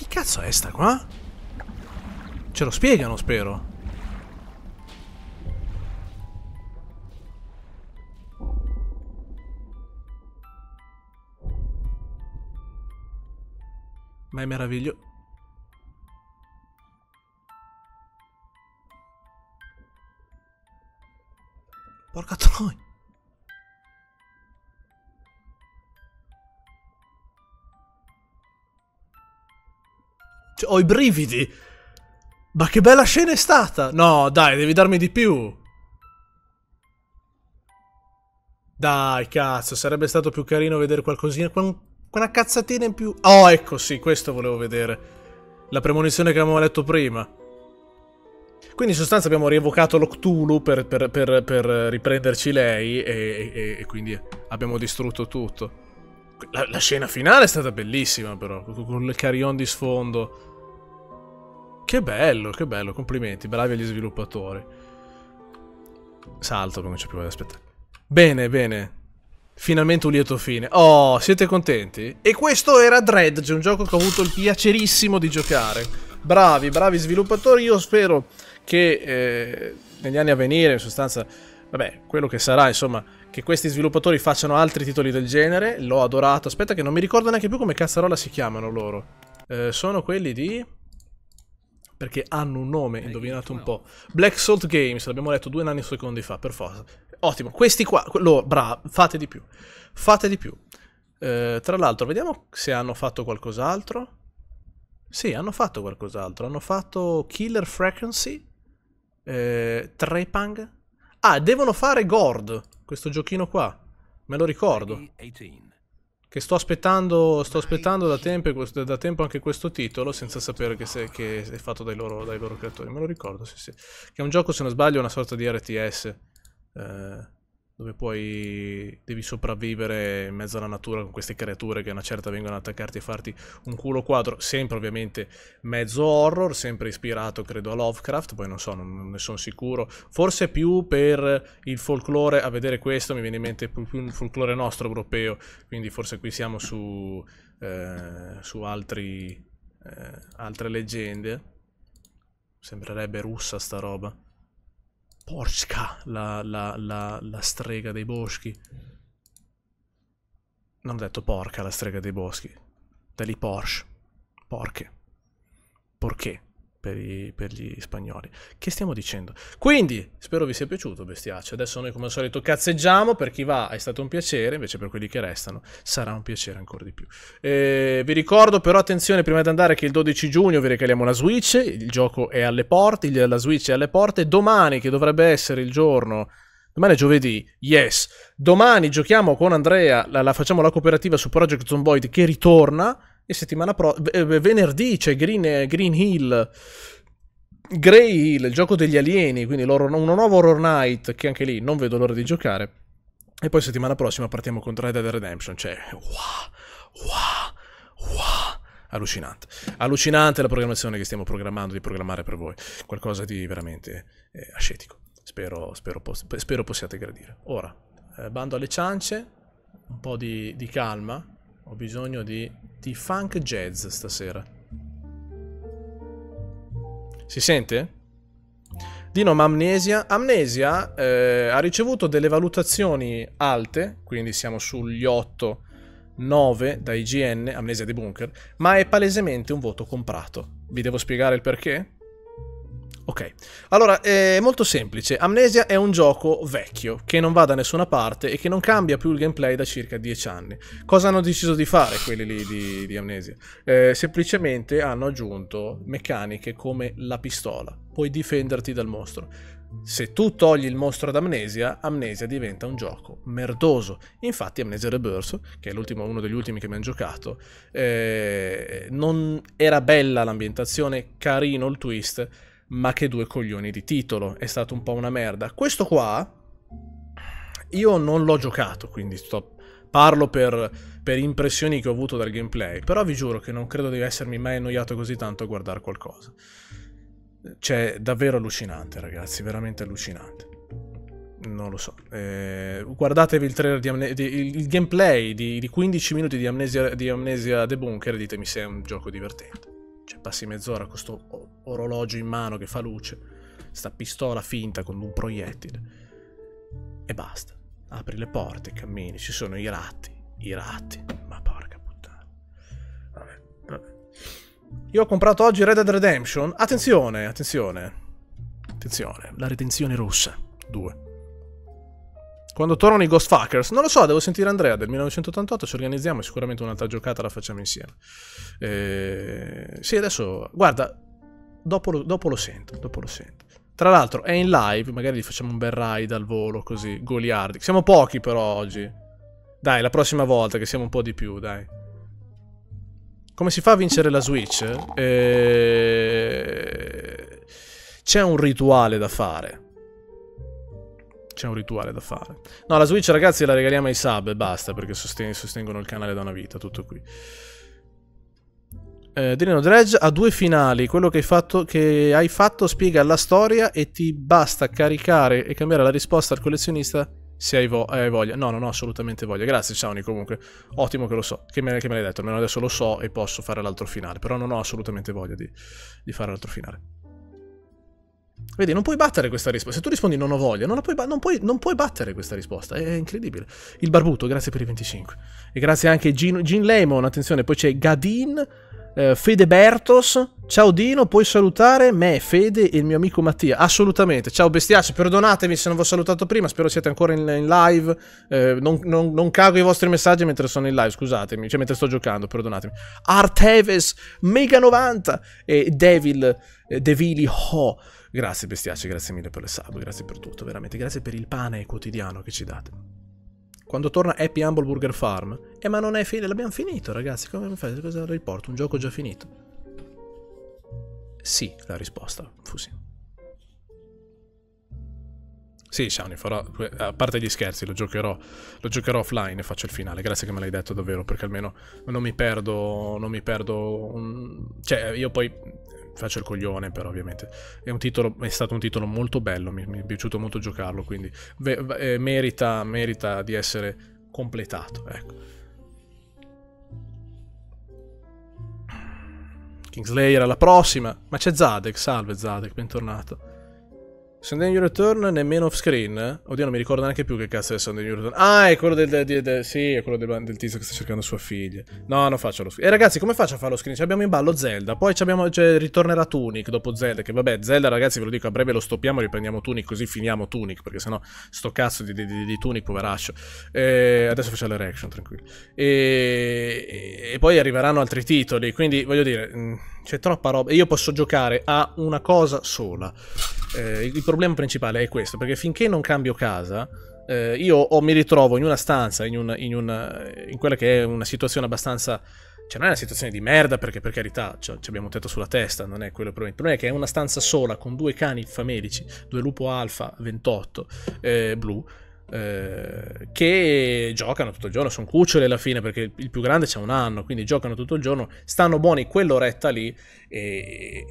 Cazzo è sta qua? Ce lo spiegano, spero. Ma è meraviglioso. Porca troia. Cioè, ho i brividi. Ma che bella scena è stata. No, dai, devi darmi di più. Dai, cazzo, sarebbe stato più carino vedere qualcosina, una cazzatina in più. Oh, ecco, sì, questo volevo vedere. La premonizione che avevamo letto prima. Quindi in sostanza abbiamo rievocato lo Cthulhu per riprenderci lei e quindi abbiamo distrutto tutto. La scena finale è stata bellissima però, con il carillon di sfondo. Che bello, complimenti, bravi agli sviluppatori. Salto, non c'è più ad aspettare. Bene, bene. Finalmente un lieto fine. Oh, siete contenti? E questo era Dredge, un gioco che ho avuto il piacerissimo di giocare. Bravi, bravi sviluppatori, io spero che negli anni a venire, in sostanza, vabbè, quello che sarà, insomma, che questi sviluppatori facciano altri titoli del genere. L'ho adorato. Aspetta che non mi ricordo neanche più come cazzarola si chiamano loro. Sono quelli di... perché hanno un nome, indovinato un po'. Black Souls Games, l'abbiamo letto 2 anni e secondi fa, per forza. Ottimo, questi qua, bravo, fate di più. Fate di più. Tra l'altro, vediamo se hanno fatto qualcos'altro. Sì, hanno fatto qualcos'altro. Hanno fatto Killer Frequency, Trepang. Ah, devono fare Gord, questo giochino qua, me lo ricordo. Che sto aspettando da tempo anche questo titolo, senza sapere che è fatto dai loro creatori. Me lo ricordo, sì sì. Che è un gioco, se non sbaglio, una sorta di RTS, dove poi devi sopravvivere in mezzo alla natura con queste creature che a una certa vengono ad attaccarti e farti un culo quadro. Sempre ovviamente mezzo horror, sempre ispirato credo a Lovecraft, poi non so, non ne sono sicuro. Forse più per il folklore, a vedere questo mi viene in mente più il folklore nostro europeo, quindi forse qui siamo su altre leggende. Sembrerebbe russa sta roba. Porca, la strega dei boschi. Non ho detto porca, la strega dei boschi. Da lì Porsche. Porche. Porché per gli spagnoli. Che stiamo dicendo? Quindi, spero vi sia piaciuto, bestiacce. Adesso noi come al solito cazzeggiamo. Per chi va è stato un piacere, invece per quelli che restano sarà un piacere ancora di più. Vi ricordo però, attenzione, prima di andare, che il 12 giugno vi regaliamo la Switch. Il gioco è alle porte, la Switch è alle porte. Domani, che dovrebbe essere il giorno... domani è giovedì, yes. Domani giochiamo con Andrea, facciamo la cooperativa su Project Zomboid che ritorna. E settimana venerdì c'è Grey Hill, il gioco degli alieni, quindi un nuovo Horror Night, che anche lì non vedo l'ora di giocare. E poi settimana prossima partiamo con Red Dead Redemption, cioè... wow, wow, wow. allucinante. Allucinante la programmazione che stiamo programmando di programmare per voi. Qualcosa di veramente ascetico. Spero possiate gradire. Ora, bando alle ciance, un po' di calma. Ho bisogno di funk jazz stasera. Si sente? Dino, ma Amnesia? Amnesia ha ricevuto delle valutazioni alte, quindi siamo sugli 8-9 da IGN, Amnesia The Bunker, ma è palesemente un voto comprato. Vi devo spiegare il perché? Ok, allora è molto semplice. Amnesia è un gioco vecchio, che non va da nessuna parte e che non cambia più il gameplay da circa 10 anni. Cosa hanno deciso di fare quelli lì di Amnesia? Semplicemente hanno aggiunto meccaniche come la pistola. Puoi difenderti dal mostro. Se tu togli il mostro ad Amnesia, Amnesia diventa un gioco merdoso. Infatti Amnesia Rebirth, che è uno degli ultimi che mi hanno giocato, non era bella l'ambientazione, carino il twist, ma che due coglioni di titolo, è stato un po' una merda. Questo qua io non l'ho giocato, quindi parlo per impressioni che ho avuto dal gameplay, però vi giuro che non credo di essermi mai annoiato così tanto a guardare qualcosa. Cioè, davvero allucinante, ragazzi, veramente allucinante. Non lo so, guardatevi il trailer il gameplay di 15 minuti di Amnesia The Bunker e ditemi se è un gioco divertente. Cioè, passi mezz'ora con questo orologio in mano che fa luce, sta pistola finta con un proiettile, e basta. Apri le porte, cammini, ci sono i ratti, ma porca puttana. Vabbè. Io ho comprato oggi Red Dead Redemption, attenzione, la retenzione rossa, 2. Quando tornano i Ghostfuckers? Non lo so, devo sentire Andrea del 1988, ci organizziamo, sicuramente un'altra giocata la facciamo insieme. Sì, adesso, guarda, dopo lo sento. Tra l'altro è in live, magari gli facciamo un bel raid al volo, così, goliardi. Siamo pochi però oggi. Dai, la prossima volta che siamo un po' di più, dai. Come si fa a vincere la Switch? C'è un rituale da fare. No, la Switch, ragazzi, la regaliamo ai sub e basta, perché sostengono il canale da una vita, tutto qui. Drino Dredge ha 2 finali. Quello che hai fatto spiega la storia e ti basta caricare e cambiare la risposta al collezionista se hai voglia. No, non ho assolutamente voglia. Grazie, Ciaoni, comunque. Ottimo che lo so, che me l'hai detto. Almeno adesso lo so e posso fare l'altro finale. Però non ho assolutamente voglia di fare l'altro finale. Vedi, non puoi battere questa risposta. Se tu rispondi non ho voglia, non puoi battere questa risposta. È incredibile. Il Barbuto, grazie per i 25. E grazie anche Gin Lemon, attenzione. Poi c'è Gadin, Fede Bertos. Ciao Dino, puoi salutare me, Fede e il mio amico Mattia. Assolutamente. Ciao bestiaci, perdonatemi se non vi ho salutato prima. Spero siate ancora in live. Non cago i vostri messaggi mentre sono in live, scusatemi. Cioè, mentre sto giocando, perdonatemi. Arteves, Mega90 e Devili Ho. Grazie bestiaci, grazie mille per le sub, grazie per tutto, veramente, grazie per il pane quotidiano che ci date. Quando torna Happy Humble Burger Farm? Ma non è finito, l'abbiamo finito, ragazzi, come mi fai? Cosa riporto? Un gioco già finito? Sì, la risposta fu sì. Sì, Shani, a parte gli scherzi, lo giocherò offline e faccio il finale. Grazie che me l'hai detto davvero, perché almeno non mi perdo cioè, io poi faccio il coglione, però ovviamente è stato un titolo molto bello, mi è piaciuto molto giocarlo, quindi merita di essere completato, ecco. Kingslayer alla prossima. Ma c'è Zadek, salve Zadek, bentornato. Sunday New Return nemmeno off screen? Oddio, non mi ricordo neanche più che cazzo è Sunday New Return. Ah, è quello del tizio che sta cercando sua figlia. No, non faccio lo screen. E ragazzi, come faccio a fare lo screen? Ci abbiamo in ballo Zelda. Poi ritornerà Tunic dopo Zelda. Che vabbè, Zelda, ragazzi, ve lo dico, a breve lo stoppiamo, riprendiamo Tunic, così finiamo Tunic. Perché sennò sto cazzo di Tunic, poveraccio. Adesso faccio la reaction, tranquillo. E poi arriveranno altri titoli. Quindi, voglio dire, c'è troppa roba. E io posso giocare a una cosa sola. Il problema principale è questo, perché finché non cambio casa, io o mi ritrovo in una stanza, in quella che è una situazione abbastanza... Cioè, non è una situazione di merda, perché per carità, cioè, abbiamo un tetto sulla testa, non è quello il problema. Il problema è che è una stanza sola con 2 cani famelici, 2 lupo alfa 28 blu, che giocano tutto il giorno, sono cuccioli alla fine, perché il più grande c'ha un anno, quindi giocano tutto il giorno, stanno buoni quell'oretta lì e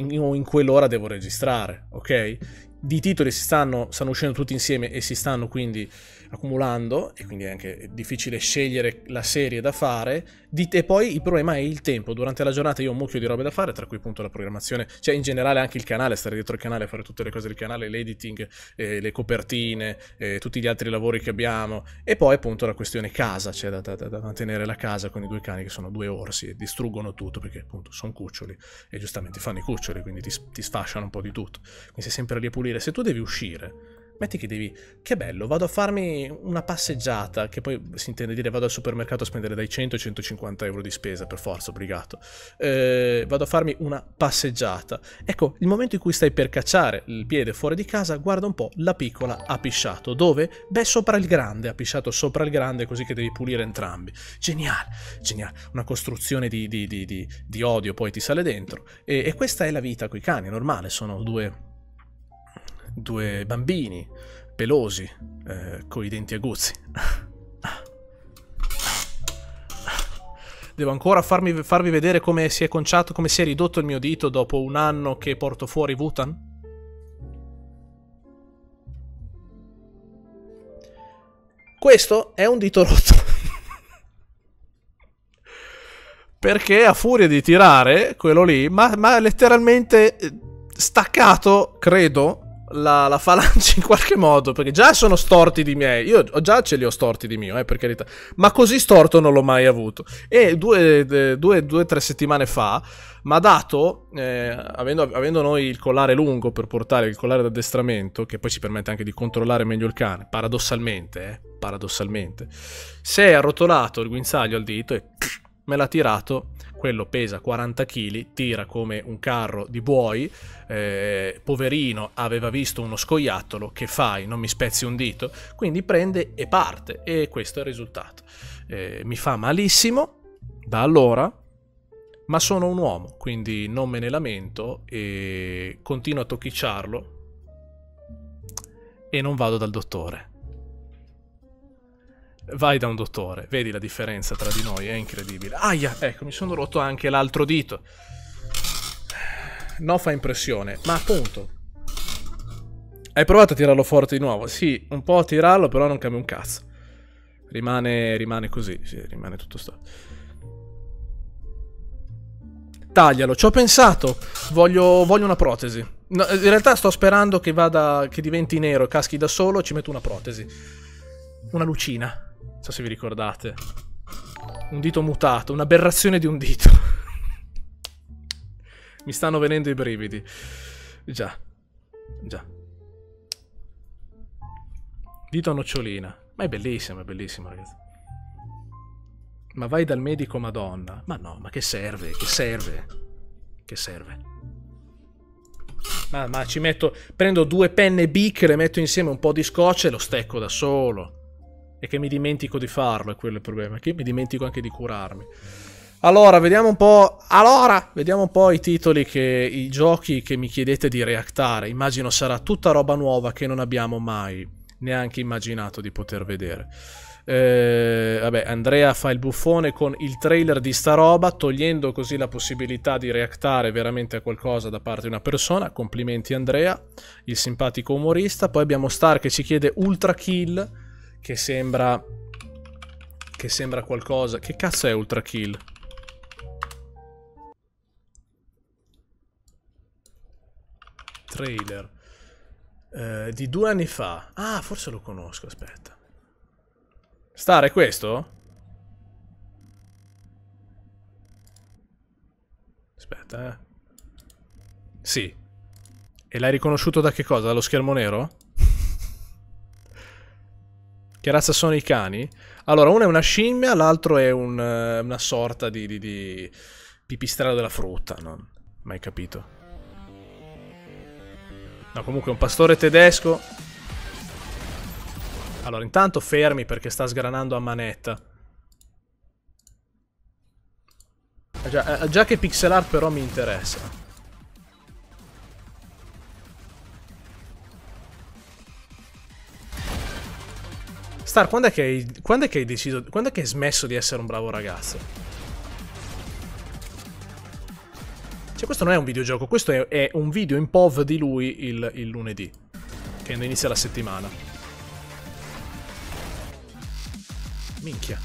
in quell'ora devo registrare, ok? Di titoli stanno uscendo tutti insieme e si stanno quindi accumulando, e quindi è anche difficile scegliere la serie da fare. E poi il problema è il tempo. Durante la giornata io ho un mucchio di robe da fare, tra cui appunto la programmazione, cioè in generale anche il canale, stare dietro il canale, fare tutte le cose del canale, l'editing, le copertine, tutti gli altri lavori che abbiamo, e poi appunto la questione casa, cioè da mantenere la casa con i due cani che sono due orsi e distruggono tutto, perché appunto sono cuccioli e giustamente fanno i cuccioli, quindi ti sfasciano un po' di tutto, quindi sei sempre lì a pulire. Se tu devi uscire, metti che devi, che bello, vado a farmi una passeggiata, che poi si intende dire vado al supermercato a spendere dai 100 ai 150 euro di spesa, per forza, obbligato, vado a farmi una passeggiata. Ecco, il momento in cui stai per cacciare il piede fuori di casa, guarda un po', la piccola ha pisciato. Dove? Beh, sopra il grande, ha pisciato sopra il grande, così che devi pulire entrambi. Geniale, geniale, una costruzione di odio poi ti sale dentro, e questa è la vita coi cani, è normale, sono due bambini pelosi, coi denti aguzzi. Devo ancora farvi vedere come si è conciato, come si è ridotto il mio dito dopo un anno che porto fuori Wutan? Questo è un dito rotto. Perché a furia di tirare quello lì, ma letteralmente staccato, credo, la falange in qualche modo, perché già sono storti di miei, io già ce li ho storti di mio, per carità, ma così storto non l'ho mai avuto. E due tre settimane fa mi ha dato, avendo noi il collare lungo per portare, il collare d'addestramento, che poi ci permette anche di controllare meglio il cane, paradossalmente, si è arrotolato il guinzaglio al dito e me l'ha tirato. Quello pesa 40 kg, tira come un carro di buoi, poverino, aveva visto uno scoiattolo, che fai, non mi spezzi un dito? Quindi prende e parte, e questo è il risultato. Mi fa malissimo da allora, ma sono un uomo, quindi non me ne lamento e continuo a tocchicciarlo e non vado dal dottore. Vai da un dottore, vedi la differenza tra di noi, è incredibile. Aia, ecco, mi sono rotto anche l'altro dito. No, fa impressione, ma appunto. Hai provato a tirarlo forte di nuovo? Sì, un po' a tirarlo, però non cambia un cazzo. Rimane così, sì, rimane tutto sto. Taglialo, ci ho pensato, voglio una protesi. No, in realtà sto sperando che diventi nero, caschi da solo, ci metto una protesi. Una lucina. Non so se vi ricordate. Un dito mutato, un'aberrazione di un dito. Mi stanno venendo i brividi. Già. Già. Dito a nocciolina. Ma è bellissima, ragazzi. Ma vai dal medico, madonna. Ma no, ma che serve? Che serve? Che serve? Ma ci metto... Prendo due penne Bic, le metto insieme un po' di scotch e lo stecco da solo. E che mi dimentico di farlo, è quello il problema, che mi dimentico anche di curarmi. Allora, vediamo un po'... Allora, vediamo un po' i titoli che... I giochi che mi chiedete di reactare. Immagino sarà tutta roba nuova che non abbiamo mai neanche immaginato di poter vedere. Vabbè, Andrea fa il buffone con il trailer di sta roba, togliendo così la possibilità di reactare veramente a qualcosa da parte di una persona. Complimenti Andrea, il simpatico umorista. Poi abbiamo Star che ci chiede Ultra Kill, che sembra qualcosa. Che cazzo è Ultra Kill? Trailer di 2 anni fa. Ah, forse lo conosco, aspetta. Star, è questo? Aspetta, Sì. E l'hai riconosciuto da che cosa? Dallo schermo nero? Che razza sono i cani? Allora, uno è una scimmia, l'altro è una sorta di pipistrello della frutta, non mai capito. No, comunque è un pastore tedesco. Allora, intanto fermi perché sta sgranando a manetta. Già che pixel art però mi interessa. Star, quando è che hai deciso? Quando è che hai smesso di essere un bravo ragazzo? Cioè, questo non è un videogioco, questo è un video in POV di lui il lunedì, che inizia la settimana. Minchia.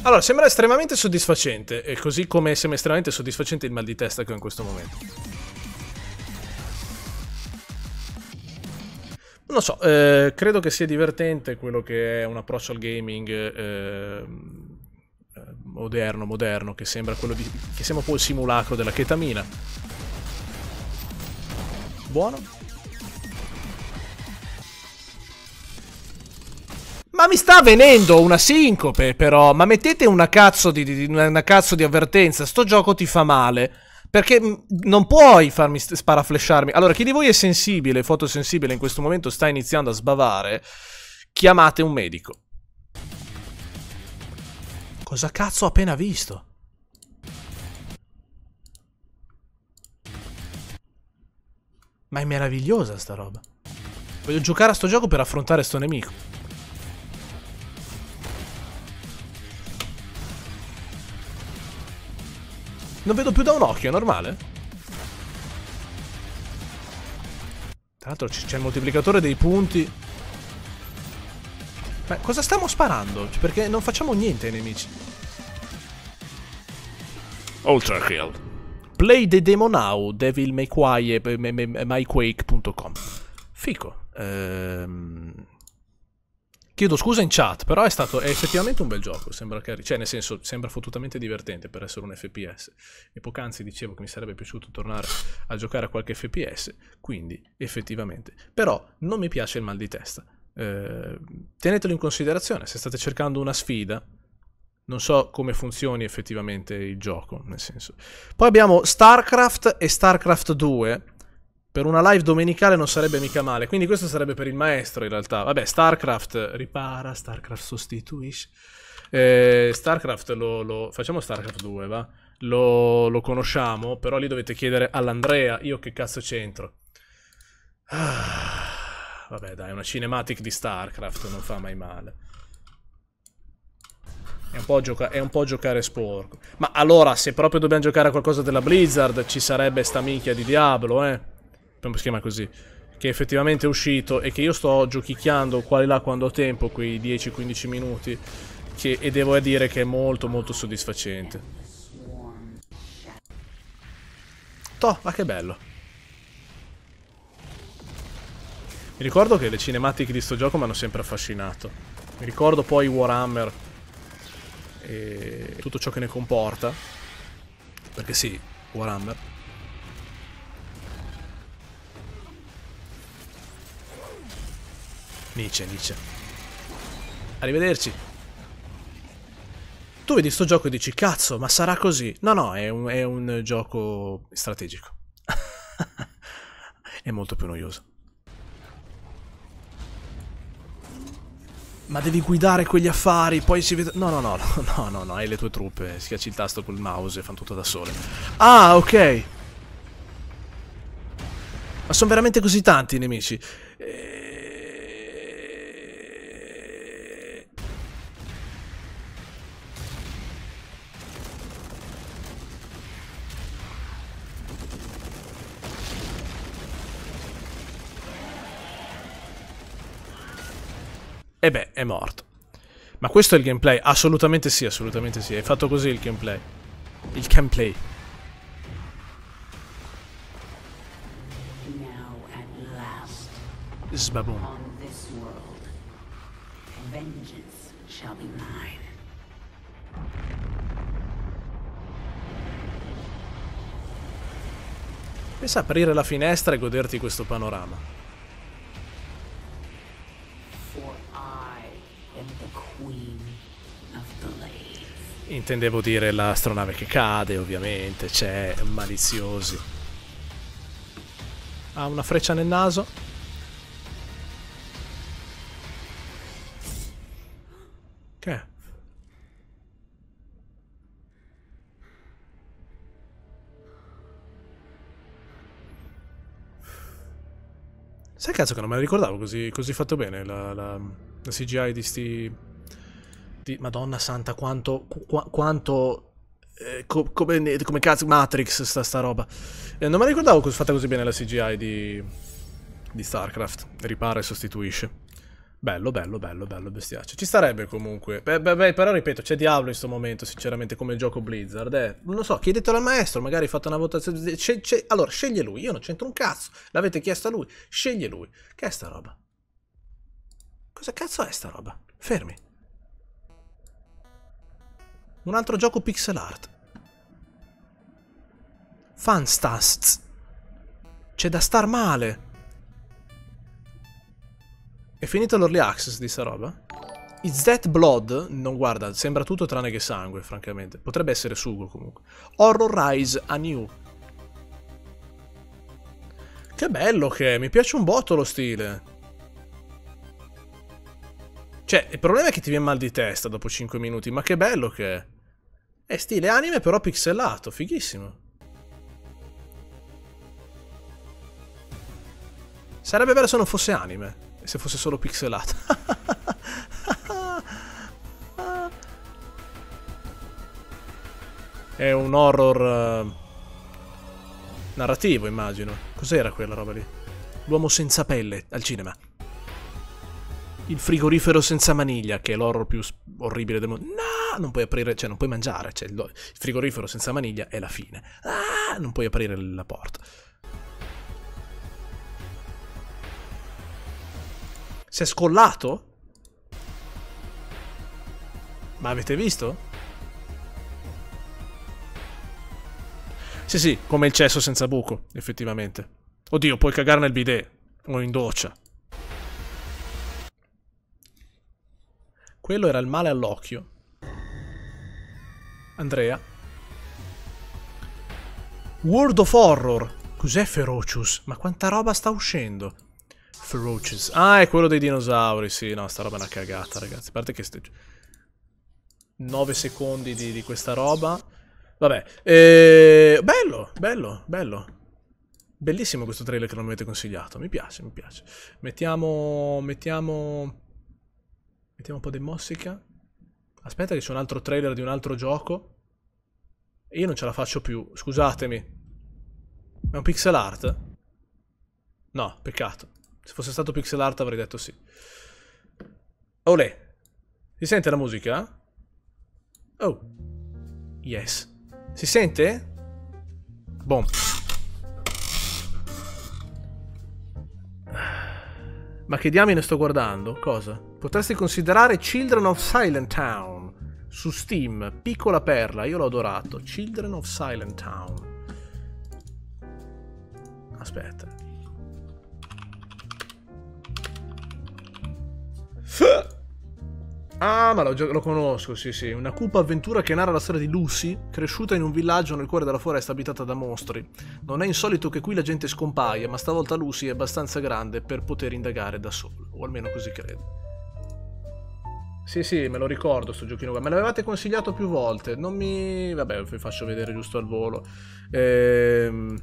Allora, sembra estremamente soddisfacente, e così come sembra estremamente soddisfacente il mal di testa che ho in questo momento. Non so, credo che sia divertente quello che è un approccio al gaming moderno, che sembra quello di... che sembra un po' il simulacro della chetamina. Buono. Ma mi sta venendo una sincope, però. Ma mettete una cazzo di avvertenza. Sto gioco ti fa male. Perché non puoi farmi sparaflesciarmi. Allora, chi di voi è sensibile, fotosensibile, in questo momento sta iniziando a sbavare, chiamate un medico. Cosa cazzo ho appena visto? Ma è meravigliosa sta roba. Voglio giocare a sto gioco per affrontare sto nemico. Non vedo più da un occhio, è normale? Tra l'altro c'è il moltiplicatore dei punti. Ma cosa stiamo sparando? Perché non facciamo niente ai nemici. Ultra Kill. Play the demo now, devilmayquake.com. Fico. Chiedo scusa in chat, però è effettivamente un bel gioco, sembra carino, cioè nel senso sembra fottutamente divertente per essere un FPS, e poc'anzi dicevo che mi sarebbe piaciuto tornare a giocare a qualche FPS, quindi effettivamente, però non mi piace il mal di testa, tenetelo in considerazione se state cercando una sfida. Non so come funzioni effettivamente il gioco, nel senso. Poi abbiamo StarCraft e StarCraft 2. Per una live domenicale non sarebbe mica male, quindi questo sarebbe per il maestro in realtà. Vabbè, StarCraft ripara, StarCraft sostituisce. StarCraft facciamo StarCraft 2, va? Lo conosciamo, però lì dovete chiedere all'Andrea, io che cazzo c'entro. Ah, vabbè dai, una cinematic di StarCraft non fa mai male. È un po' giocare sporco. Ma allora, se proprio dobbiamo giocare a qualcosa della Blizzard, ci sarebbe sta minchia di Diablo, eh? Un schema così, che effettivamente è uscito e che io sto giochicchiando qua e là quando ho tempo, quei 10-15 minuti, e devo dire che è molto molto soddisfacente. Toh, ma che bello. Mi ricordo che le cinematiche di sto gioco mi hanno sempre affascinato. Mi ricordo poi Warhammer e tutto ciò che ne comporta, perché sì, Warhammer. Nietzsche. Arrivederci. Tu vedi sto gioco e dici, cazzo, ma sarà così? No, no, è un gioco strategico. È molto più noioso. Ma devi guidare quegli affari, poi si vede... No, hai le tue truppe, schiacci il tasto col mouse e fanno tutto da sole. Ah, ok. Ma sono veramente così tanti i nemici. E beh, è morto. Ma questo è il gameplay? Assolutamente sì, assolutamente sì. È fatto così il gameplay. Il gameplay. Sbaboom. Pensa ad aprire la finestra e goderti questo panorama. Intendevo dire l'astronave che cade, ovviamente, c'è maliziosi. Ha una freccia nel naso. Che? Sai cazzo che non me la ricordavo così fatto bene la CGI di sti... Di, Madonna santa, quanto come cazzo Matrix sta roba. Non me la ricordavo fatta così bene la CGI di StarCraft. Ripara e sostituisce. Bello bestiaccio. Ci starebbe comunque. Beh, però ripeto, c'è Diablo in questo momento, sinceramente, come gioco Blizzard. Non lo so, chiedetelo al maestro, magari fate una votazione. Allora, sceglie lui, io non c'entro un cazzo. L'avete chiesto a lui, sceglie lui. Che è sta roba? Cosa cazzo è sta roba? Fermi. Un altro gioco pixel art. Fantasts. C'è da star male. È finito l'early access di sta roba? Is that blood? Non guarda, sembra tutto tranne che sangue, francamente. Potrebbe essere sugo, comunque. Horror Rise Anew. Che bello che è, mi piace un botto lo stile. Cioè, il problema è che ti viene mal di testa dopo 5 minuti, ma che bello che è. È stile anime però pixelato, fighissimo. Sarebbe bello se non fosse anime. Se fosse solo pixelata. È un horror narrativo, immagino. Cos'era quella roba lì? L'uomo senza pelle al cinema. Il frigorifero senza maniglia, che è l'horror più orribile del mondo. No, non puoi aprire, cioè non puoi mangiare. Cioè, il frigorifero senza maniglia è la fine. Ah, non puoi aprire la porta. Si è scollato? Ma avete visto? Sì, come il cesso senza buco, effettivamente. Oddio, puoi cagare nel bidet o in doccia. Quello era il male all'occhio. Andrea. World of Horror. Cos'è Ferocious? Ma quanta roba sta uscendo? Ferocious. Ah, è quello dei dinosauri. Sì, no, sta roba è una cagata, ragazzi. A parte che 9 secondi di questa roba. Vabbè. Bello. Bellissimo questo trailer che non mi avete consigliato. Mi piace. Mettiamo un po' di musica. Aspetta che c'è un altro trailer di un altro gioco. E io non ce la faccio più. Scusatemi. È un pixel art? No, peccato. Se fosse stato pixel art avrei detto sì. Olè. Si sente la musica? Oh. Yes. Si sente? Boom. Ma che diamine sto guardando? Cosa? Potresti considerare Children of Silent Town. Su Steam. Piccola perla. Io l'ho adorato. Children of Silent Town. Aspetta. Ah, ma lo conosco, sì. Una cupa avventura che narra la storia di Lucy, cresciuta in un villaggio nel cuore della foresta abitata da mostri. Non è insolito che qui la gente scompaia, ma stavolta Lucy è abbastanza grande per poter indagare da sola, o almeno così credo. Sì, me lo ricordo sto giochino qua. Me l'avevate consigliato più volte. Non mi... Vabbè, vi faccio vedere giusto al volo. Non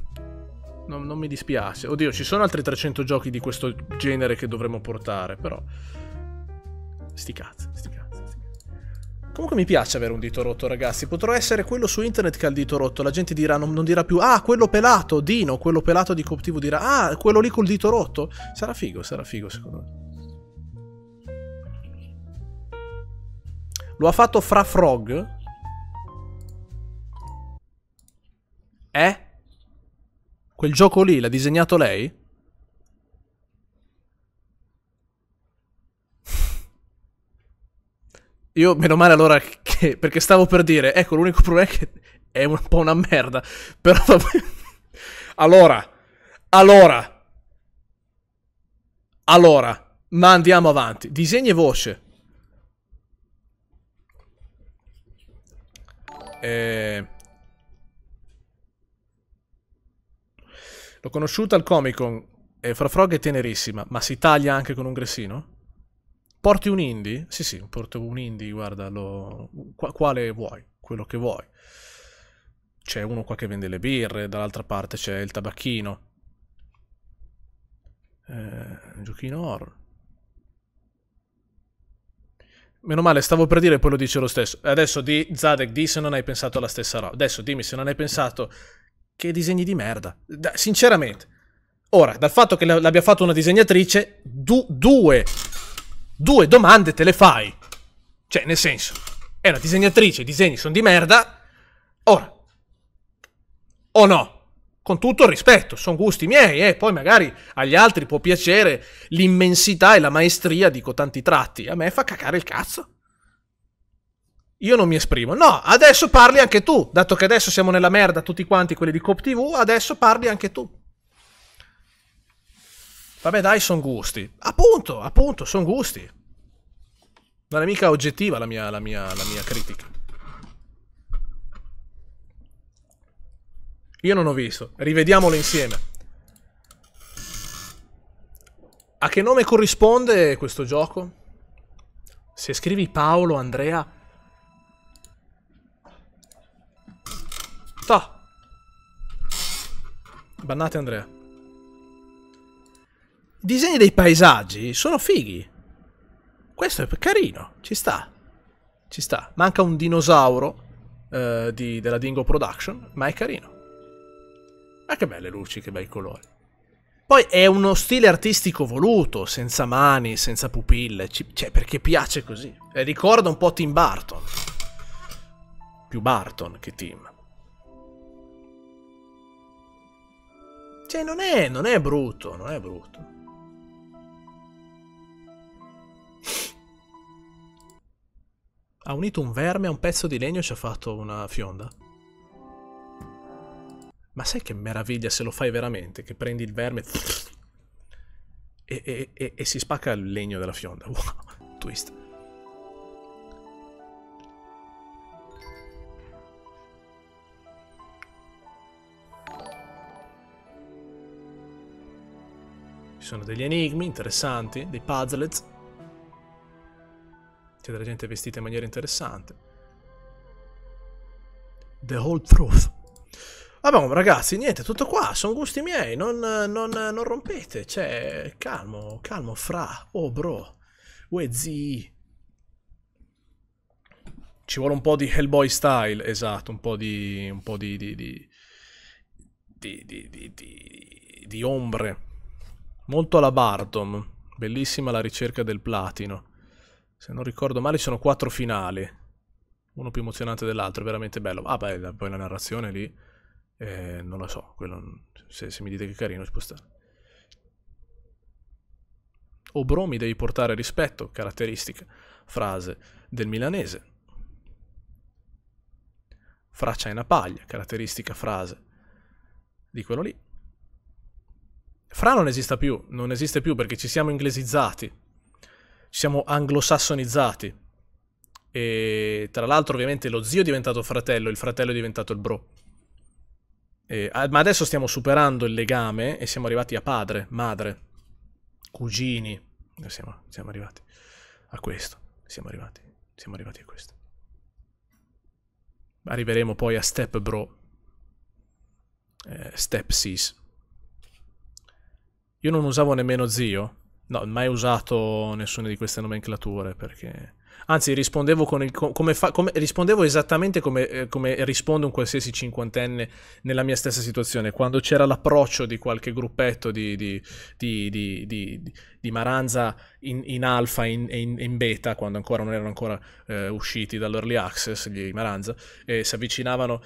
mi dispiace. Oddio, ci sono altri 300 giochi di questo genere che dovremmo portare, però... Sti cazzi. Comunque mi piace avere un dito rotto, ragazzi. Potrò essere quello su internet che ha il dito rotto. La gente dirà, non dirà più, ah, quello pelato, Dino, quello pelato di Coptivo dirà, ah, quello lì col dito rotto. Sarà figo, secondo me. Lo ha fatto Fra Frog? Quel gioco lì l'ha disegnato lei? Io, meno male allora che... Perché stavo per dire... Ecco, l'unico problema è che è un po' una merda. Però... Allora. Ma andiamo avanti. Disegni e voce. L'ho conosciuta al Comic Con. Fra Frog è tenerissima. Ma si taglia anche con un gressino? Porti un indie? Sì, porto un indie, guarda, quale vuoi, quello che vuoi. C'è uno qua che vende le birre, dall'altra parte c'è il tabacchino. Giochino horror. Meno male, stavo per dire e poi lo dice lo stesso. Adesso di Zadek, di se non hai pensato alla stessa roba. Adesso dimmi se non hai pensato. Che disegni di merda. Sinceramente. Ora, dal fatto che l'abbia fatto una disegnatrice, due domande te le fai. Cioè, nel senso, è una disegnatrice, i disegni sono di merda. Ora. O no? Con tutto il rispetto, sono gusti miei, e poi magari agli altri può piacere l'immensità e la maestria di tanti tratti. A me fa cacare il cazzo. Io non mi esprimo. No, adesso parli anche tu. Dato che adesso siamo nella merda tutti quanti quelli di Coop TV, adesso parli anche tu. Vabbè dai, sono gusti. Appunto, appunto, sono gusti. Non è mica oggettiva la mia critica. Io non ho visto. Rivediamolo insieme. A che nome corrisponde questo gioco? Se scrivi Paolo, Andrea... Toh. Bannate Andrea. I disegni dei paesaggi sono fighi. Questo è carino. Ci sta. Ci sta. Manca un dinosauro della Dingo Production, ma è carino. Ma che belle luci, che bei colori. Poi è uno stile artistico voluto, senza mani, senza pupille, cioè perché piace così. Ricorda un po' Tim Burton. Più Burton che Tim. Cioè non è brutto, non è brutto. Ha unito un verme a un pezzo di legno e ci ha fatto una fionda. Ma sai che meraviglia se lo fai veramente, che prendi il verme e si spacca il legno della fionda. Wow, twist. Ci sono degli enigmi interessanti, dei puzzles. C'è della gente vestita in maniera interessante. The whole truth. Vabbè, ragazzi, niente, tutto qua, sono gusti miei, non rompete, cioè, calmo, calmo, fra, oh bro, uè zii. Ci vuole un po' di Hellboy style, esatto, un po' di ombre, molto alla Bartom, bellissima la ricerca del platino, se non ricordo male ci sono 4 finali, uno più emozionante dell'altro, è veramente bello, ah beh, poi la narrazione lì. Non lo so, quello, se mi dite che è carino ci può stare. Oh bro, mi devi portare rispetto, caratteristica, frase del milanese. Fraccia in una paglia, caratteristica, frase di quello lì. Fra non esiste più, non esiste più perché ci siamo inglesizzati, ci siamo anglosassonizzati. E tra l'altro ovviamente lo zio è diventato fratello, il fratello è diventato il bro. Ma adesso stiamo superando il legame e siamo arrivati a padre, madre, cugini. Siamo arrivati a questo. Siamo arrivati a questo. Arriveremo poi a step bro, step sis. Io non usavo nemmeno zio. No, mai usato nessuna di queste nomenclature perché... Anzi, rispondevo, rispondevo esattamente come risponde un qualsiasi cinquantenne nella mia stessa situazione. Quando c'era l'approccio di qualche gruppetto di maranza in alfa e in beta, quando ancora non erano ancora usciti dall'early access, gli maranza, e si avvicinavano,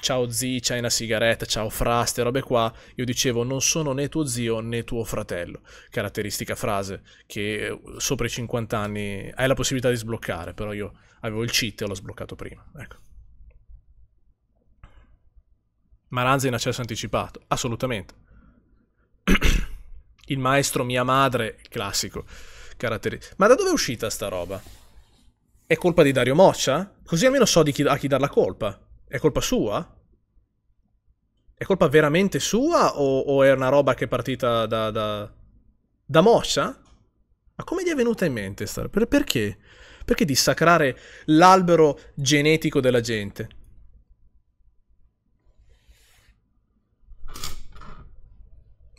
ciao zii, c'hai una sigaretta, ciao fra, ste robe qua, io dicevo non sono né tuo zio né tuo fratello. Caratteristica frase che sopra i 50 anni hai la possibilità di sbloccare, però io avevo il cheat e l'ho sbloccato prima, ecco. Maranza in accesso anticipato, assolutamente. Il maestro mia madre, classico, caratteristico. Ma da dove è uscita sta roba? È colpa di Dario Moccia? Così almeno so a chi dar la colpa. È colpa sua? È colpa veramente sua o è una roba che è partita da Moccia? Ma come gli è venuta in mente sta roba? Perché? Perché dissacrare l'albero genetico della gente?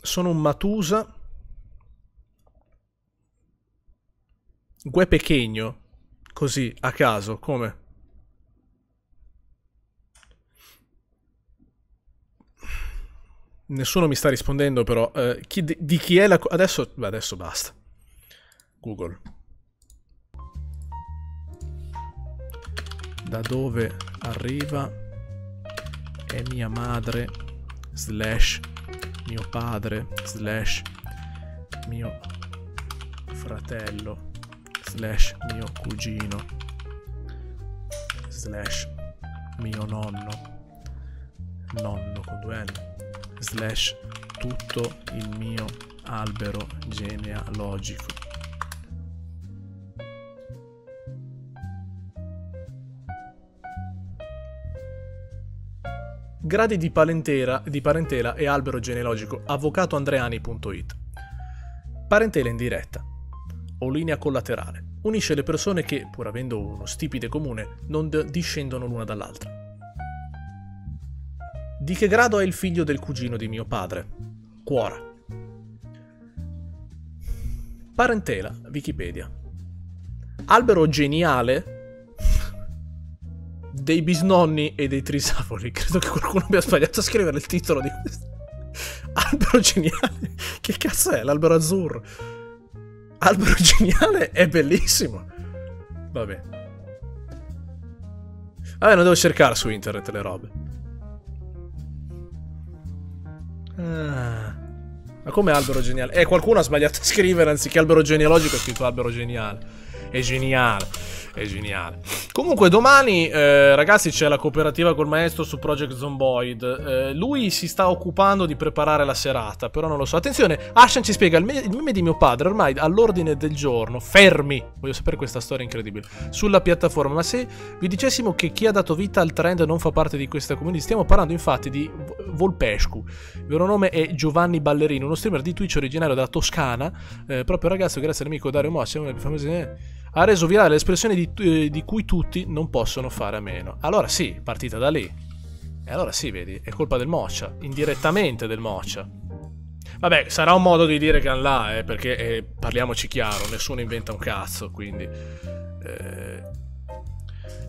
Sono un Matusa Gue Pechegno. Così, a caso, come? Nessuno mi sta rispondendo però. Di chi è la... Adesso... Beh, adesso basta. Google. Da dove arriva è mia madre / mio padre / mio fratello / mio cugino / mio nonno con 2 N / tutto il mio albero genealogico. Gradi di parentela e albero genealogico. Avvocatoandreani.it. Parentela indiretta o linea collaterale unisce le persone che, pur avendo uno stipite comune, non discendono l'una dall'altra. Di che grado è il figlio del cugino di mio padre? Cuora. Parentela, Wikipedia. Albero geniale dei bisnonni e dei trisavoli. Credo che qualcuno abbia sbagliato a scrivere il titolo di questo. Albero geniale? Che cazzo è? L'albero azzurro. Albero geniale è bellissimo. Vabbè. Vabbè, non devo cercare su internet le robe. Ah, ma come albero geniale? Qualcuno ha sbagliato a scrivere, anziché albero genealogico ha scritto albero geniale. È geniale, è geniale. Comunque domani, ragazzi, c'è la cooperativa col maestro su Project Zomboid. Lui si sta occupando di preparare la serata, però non lo so. Attenzione, Ashan ci spiega, il meme di mio padre ormai all'ordine del giorno. Fermi, voglio sapere questa storia incredibile sulla piattaforma. Ma se vi dicessimo che chi ha dato vita al trend non fa parte di questa community? Stiamo parlando infatti di Volpescu. Il vero nome è Giovanni Ballerino, uno streamer di Twitch originario della Toscana, proprio ragazzo grazie all'amico Dario Moccia, ha reso virale l'espressione di cui tutti non possono fare a meno. Allora sì, partita da lì. E allora sì, vedi, è colpa del Moccia, indirettamente del Moccia. Vabbè, sarà un modo di dire che là, perché parliamoci chiaro, nessuno inventa un cazzo, quindi...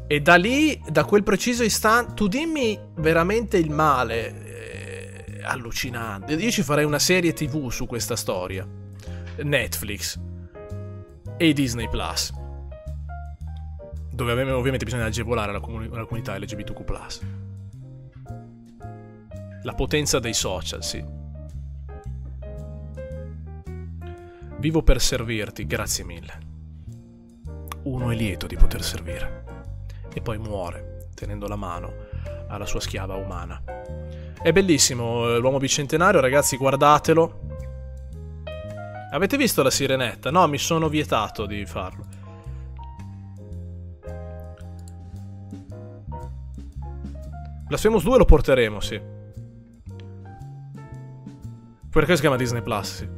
E da lì, da quel preciso istante, tu dimmi veramente il male, allucinante. Io ci farei una serie TV su questa storia. Netflix e Disney Plus, dove ovviamente bisogna agevolare la comunità LGBTQ+. La potenza dei social, sì. Vivo per servirti, grazie mille. Uno è lieto di poter servire e poi muore tenendo la mano alla sua schiava umana. È bellissimo l'uomo bicentenario, ragazzi, guardatelo. Avete visto la sirenetta? No, mi sono vietato di farlo. Blasphemous 2 lo porteremo, sì. Perché si chiama Disney Plus, sì.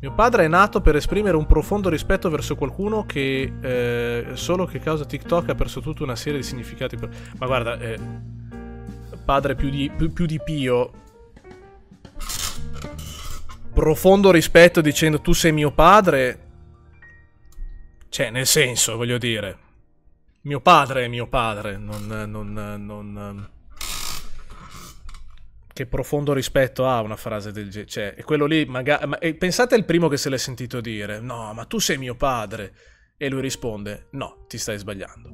Mio padre è nato per esprimere un profondo rispetto verso qualcuno che... solo che causa TikTok ha perso tutta una serie di significati per... Ma guarda, padre più di Pio... Profondo rispetto dicendo tu sei mio padre. Cioè, nel senso, voglio dire, mio padre è mio padre. Non... Che profondo rispetto ha una frase del genere? Cioè, è quello lì, magari... pensate al primo che se l'è sentito dire: no, ma tu sei mio padre. E lui risponde: no, ti stai sbagliando.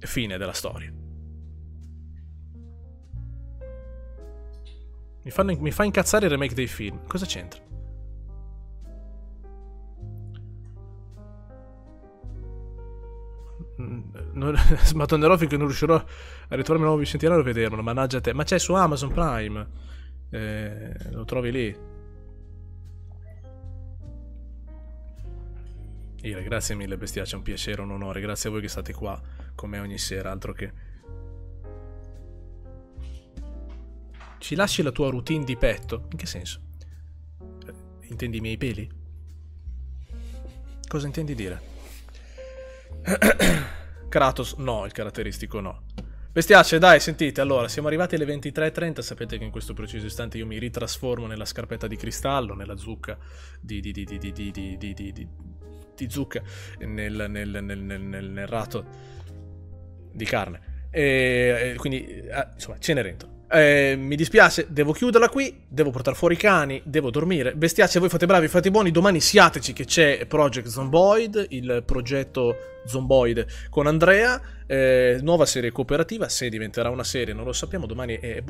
Fine della storia. Mi fa incazzare il remake dei film. Cosa c'entra? Smattonerò finché non riuscirò a ritrovarmi nuovo Vicentinario e vedermelo. Mannaggia te. Ma c'è su Amazon Prime. Lo trovi lì. Ira, grazie mille, bestiaccia. È un piacere, un onore. Grazie a voi che state qua con me ogni sera. Altro che... Ci lasci la tua routine di petto? In che senso? Intendi i miei peli? Cosa intendi dire? Kratos, no, il caratteristico no. Bestiacce, dai, sentite, allora, siamo arrivati alle 23:30, sapete che in questo preciso istante io mi ritrasformo nella scarpetta di cristallo, nella zucca di... ti zucca nel rato di carne. E quindi, insomma, Cenerentola. Mi dispiace, devo chiuderla qui, devo portare fuori i cani, devo dormire. Bestiacci, voi fate bravi, fate buoni, domani siateci che c'è Project Zomboid, il progetto Zomboid con Andrea, nuova serie cooperativa, se diventerà una serie non lo sappiamo, domani è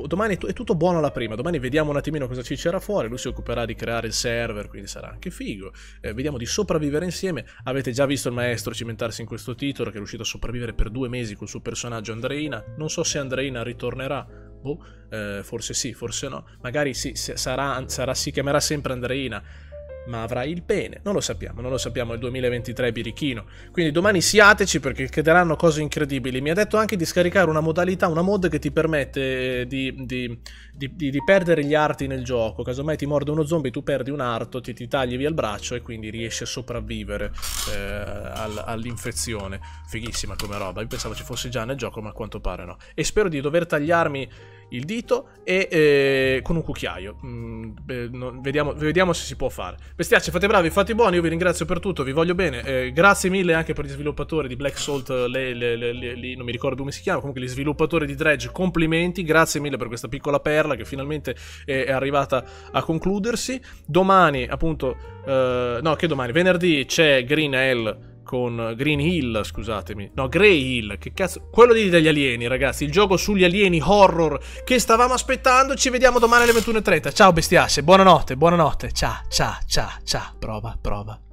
tutto buono alla prima, domani vediamo un attimino cosa ci c'era fuori, lui si occuperà di creare il server, quindi sarà anche figo, vediamo di sopravvivere insieme. Avete già visto il maestro cimentarsi in questo titolo, che è riuscito a sopravvivere per 2 mesi col suo personaggio Andreina, non so se Andreina ritornerà. Forse sì, forse no, magari sì, si chiamerà sempre Andreina, ma avrà il pene, non lo sappiamo, il 2023 birichino, quindi domani siateci perché chiederanno cose incredibili. Mi ha detto anche di scaricare una modalità, una mod che ti permette di perdere gli arti nel gioco, casomai ti morde uno zombie, tu perdi un arto, ti tagli via il braccio e quindi riesci a sopravvivere all'infezione. Fighissima come roba, io pensavo ci fosse già nel gioco ma a quanto pare no, e spero di dover tagliarmi il dito e con un cucchiaio. Vediamo se si può fare. Bestiacci, fate bravi, fate buoni, io vi ringrazio per tutto, vi voglio bene, grazie mille anche per gli sviluppatori di Black Souls, non mi ricordo come si chiama, comunque gli sviluppatori di Dredge, complimenti, grazie mille per questa piccola perla che finalmente è arrivata a concludersi. Domani appunto, venerdì c'è Grey Hill, che cazzo, quello degli alieni, ragazzi, il gioco sugli alieni horror che stavamo aspettando. Ci vediamo domani alle 21:30. Ciao bestiasce, buonanotte, ciao, prova.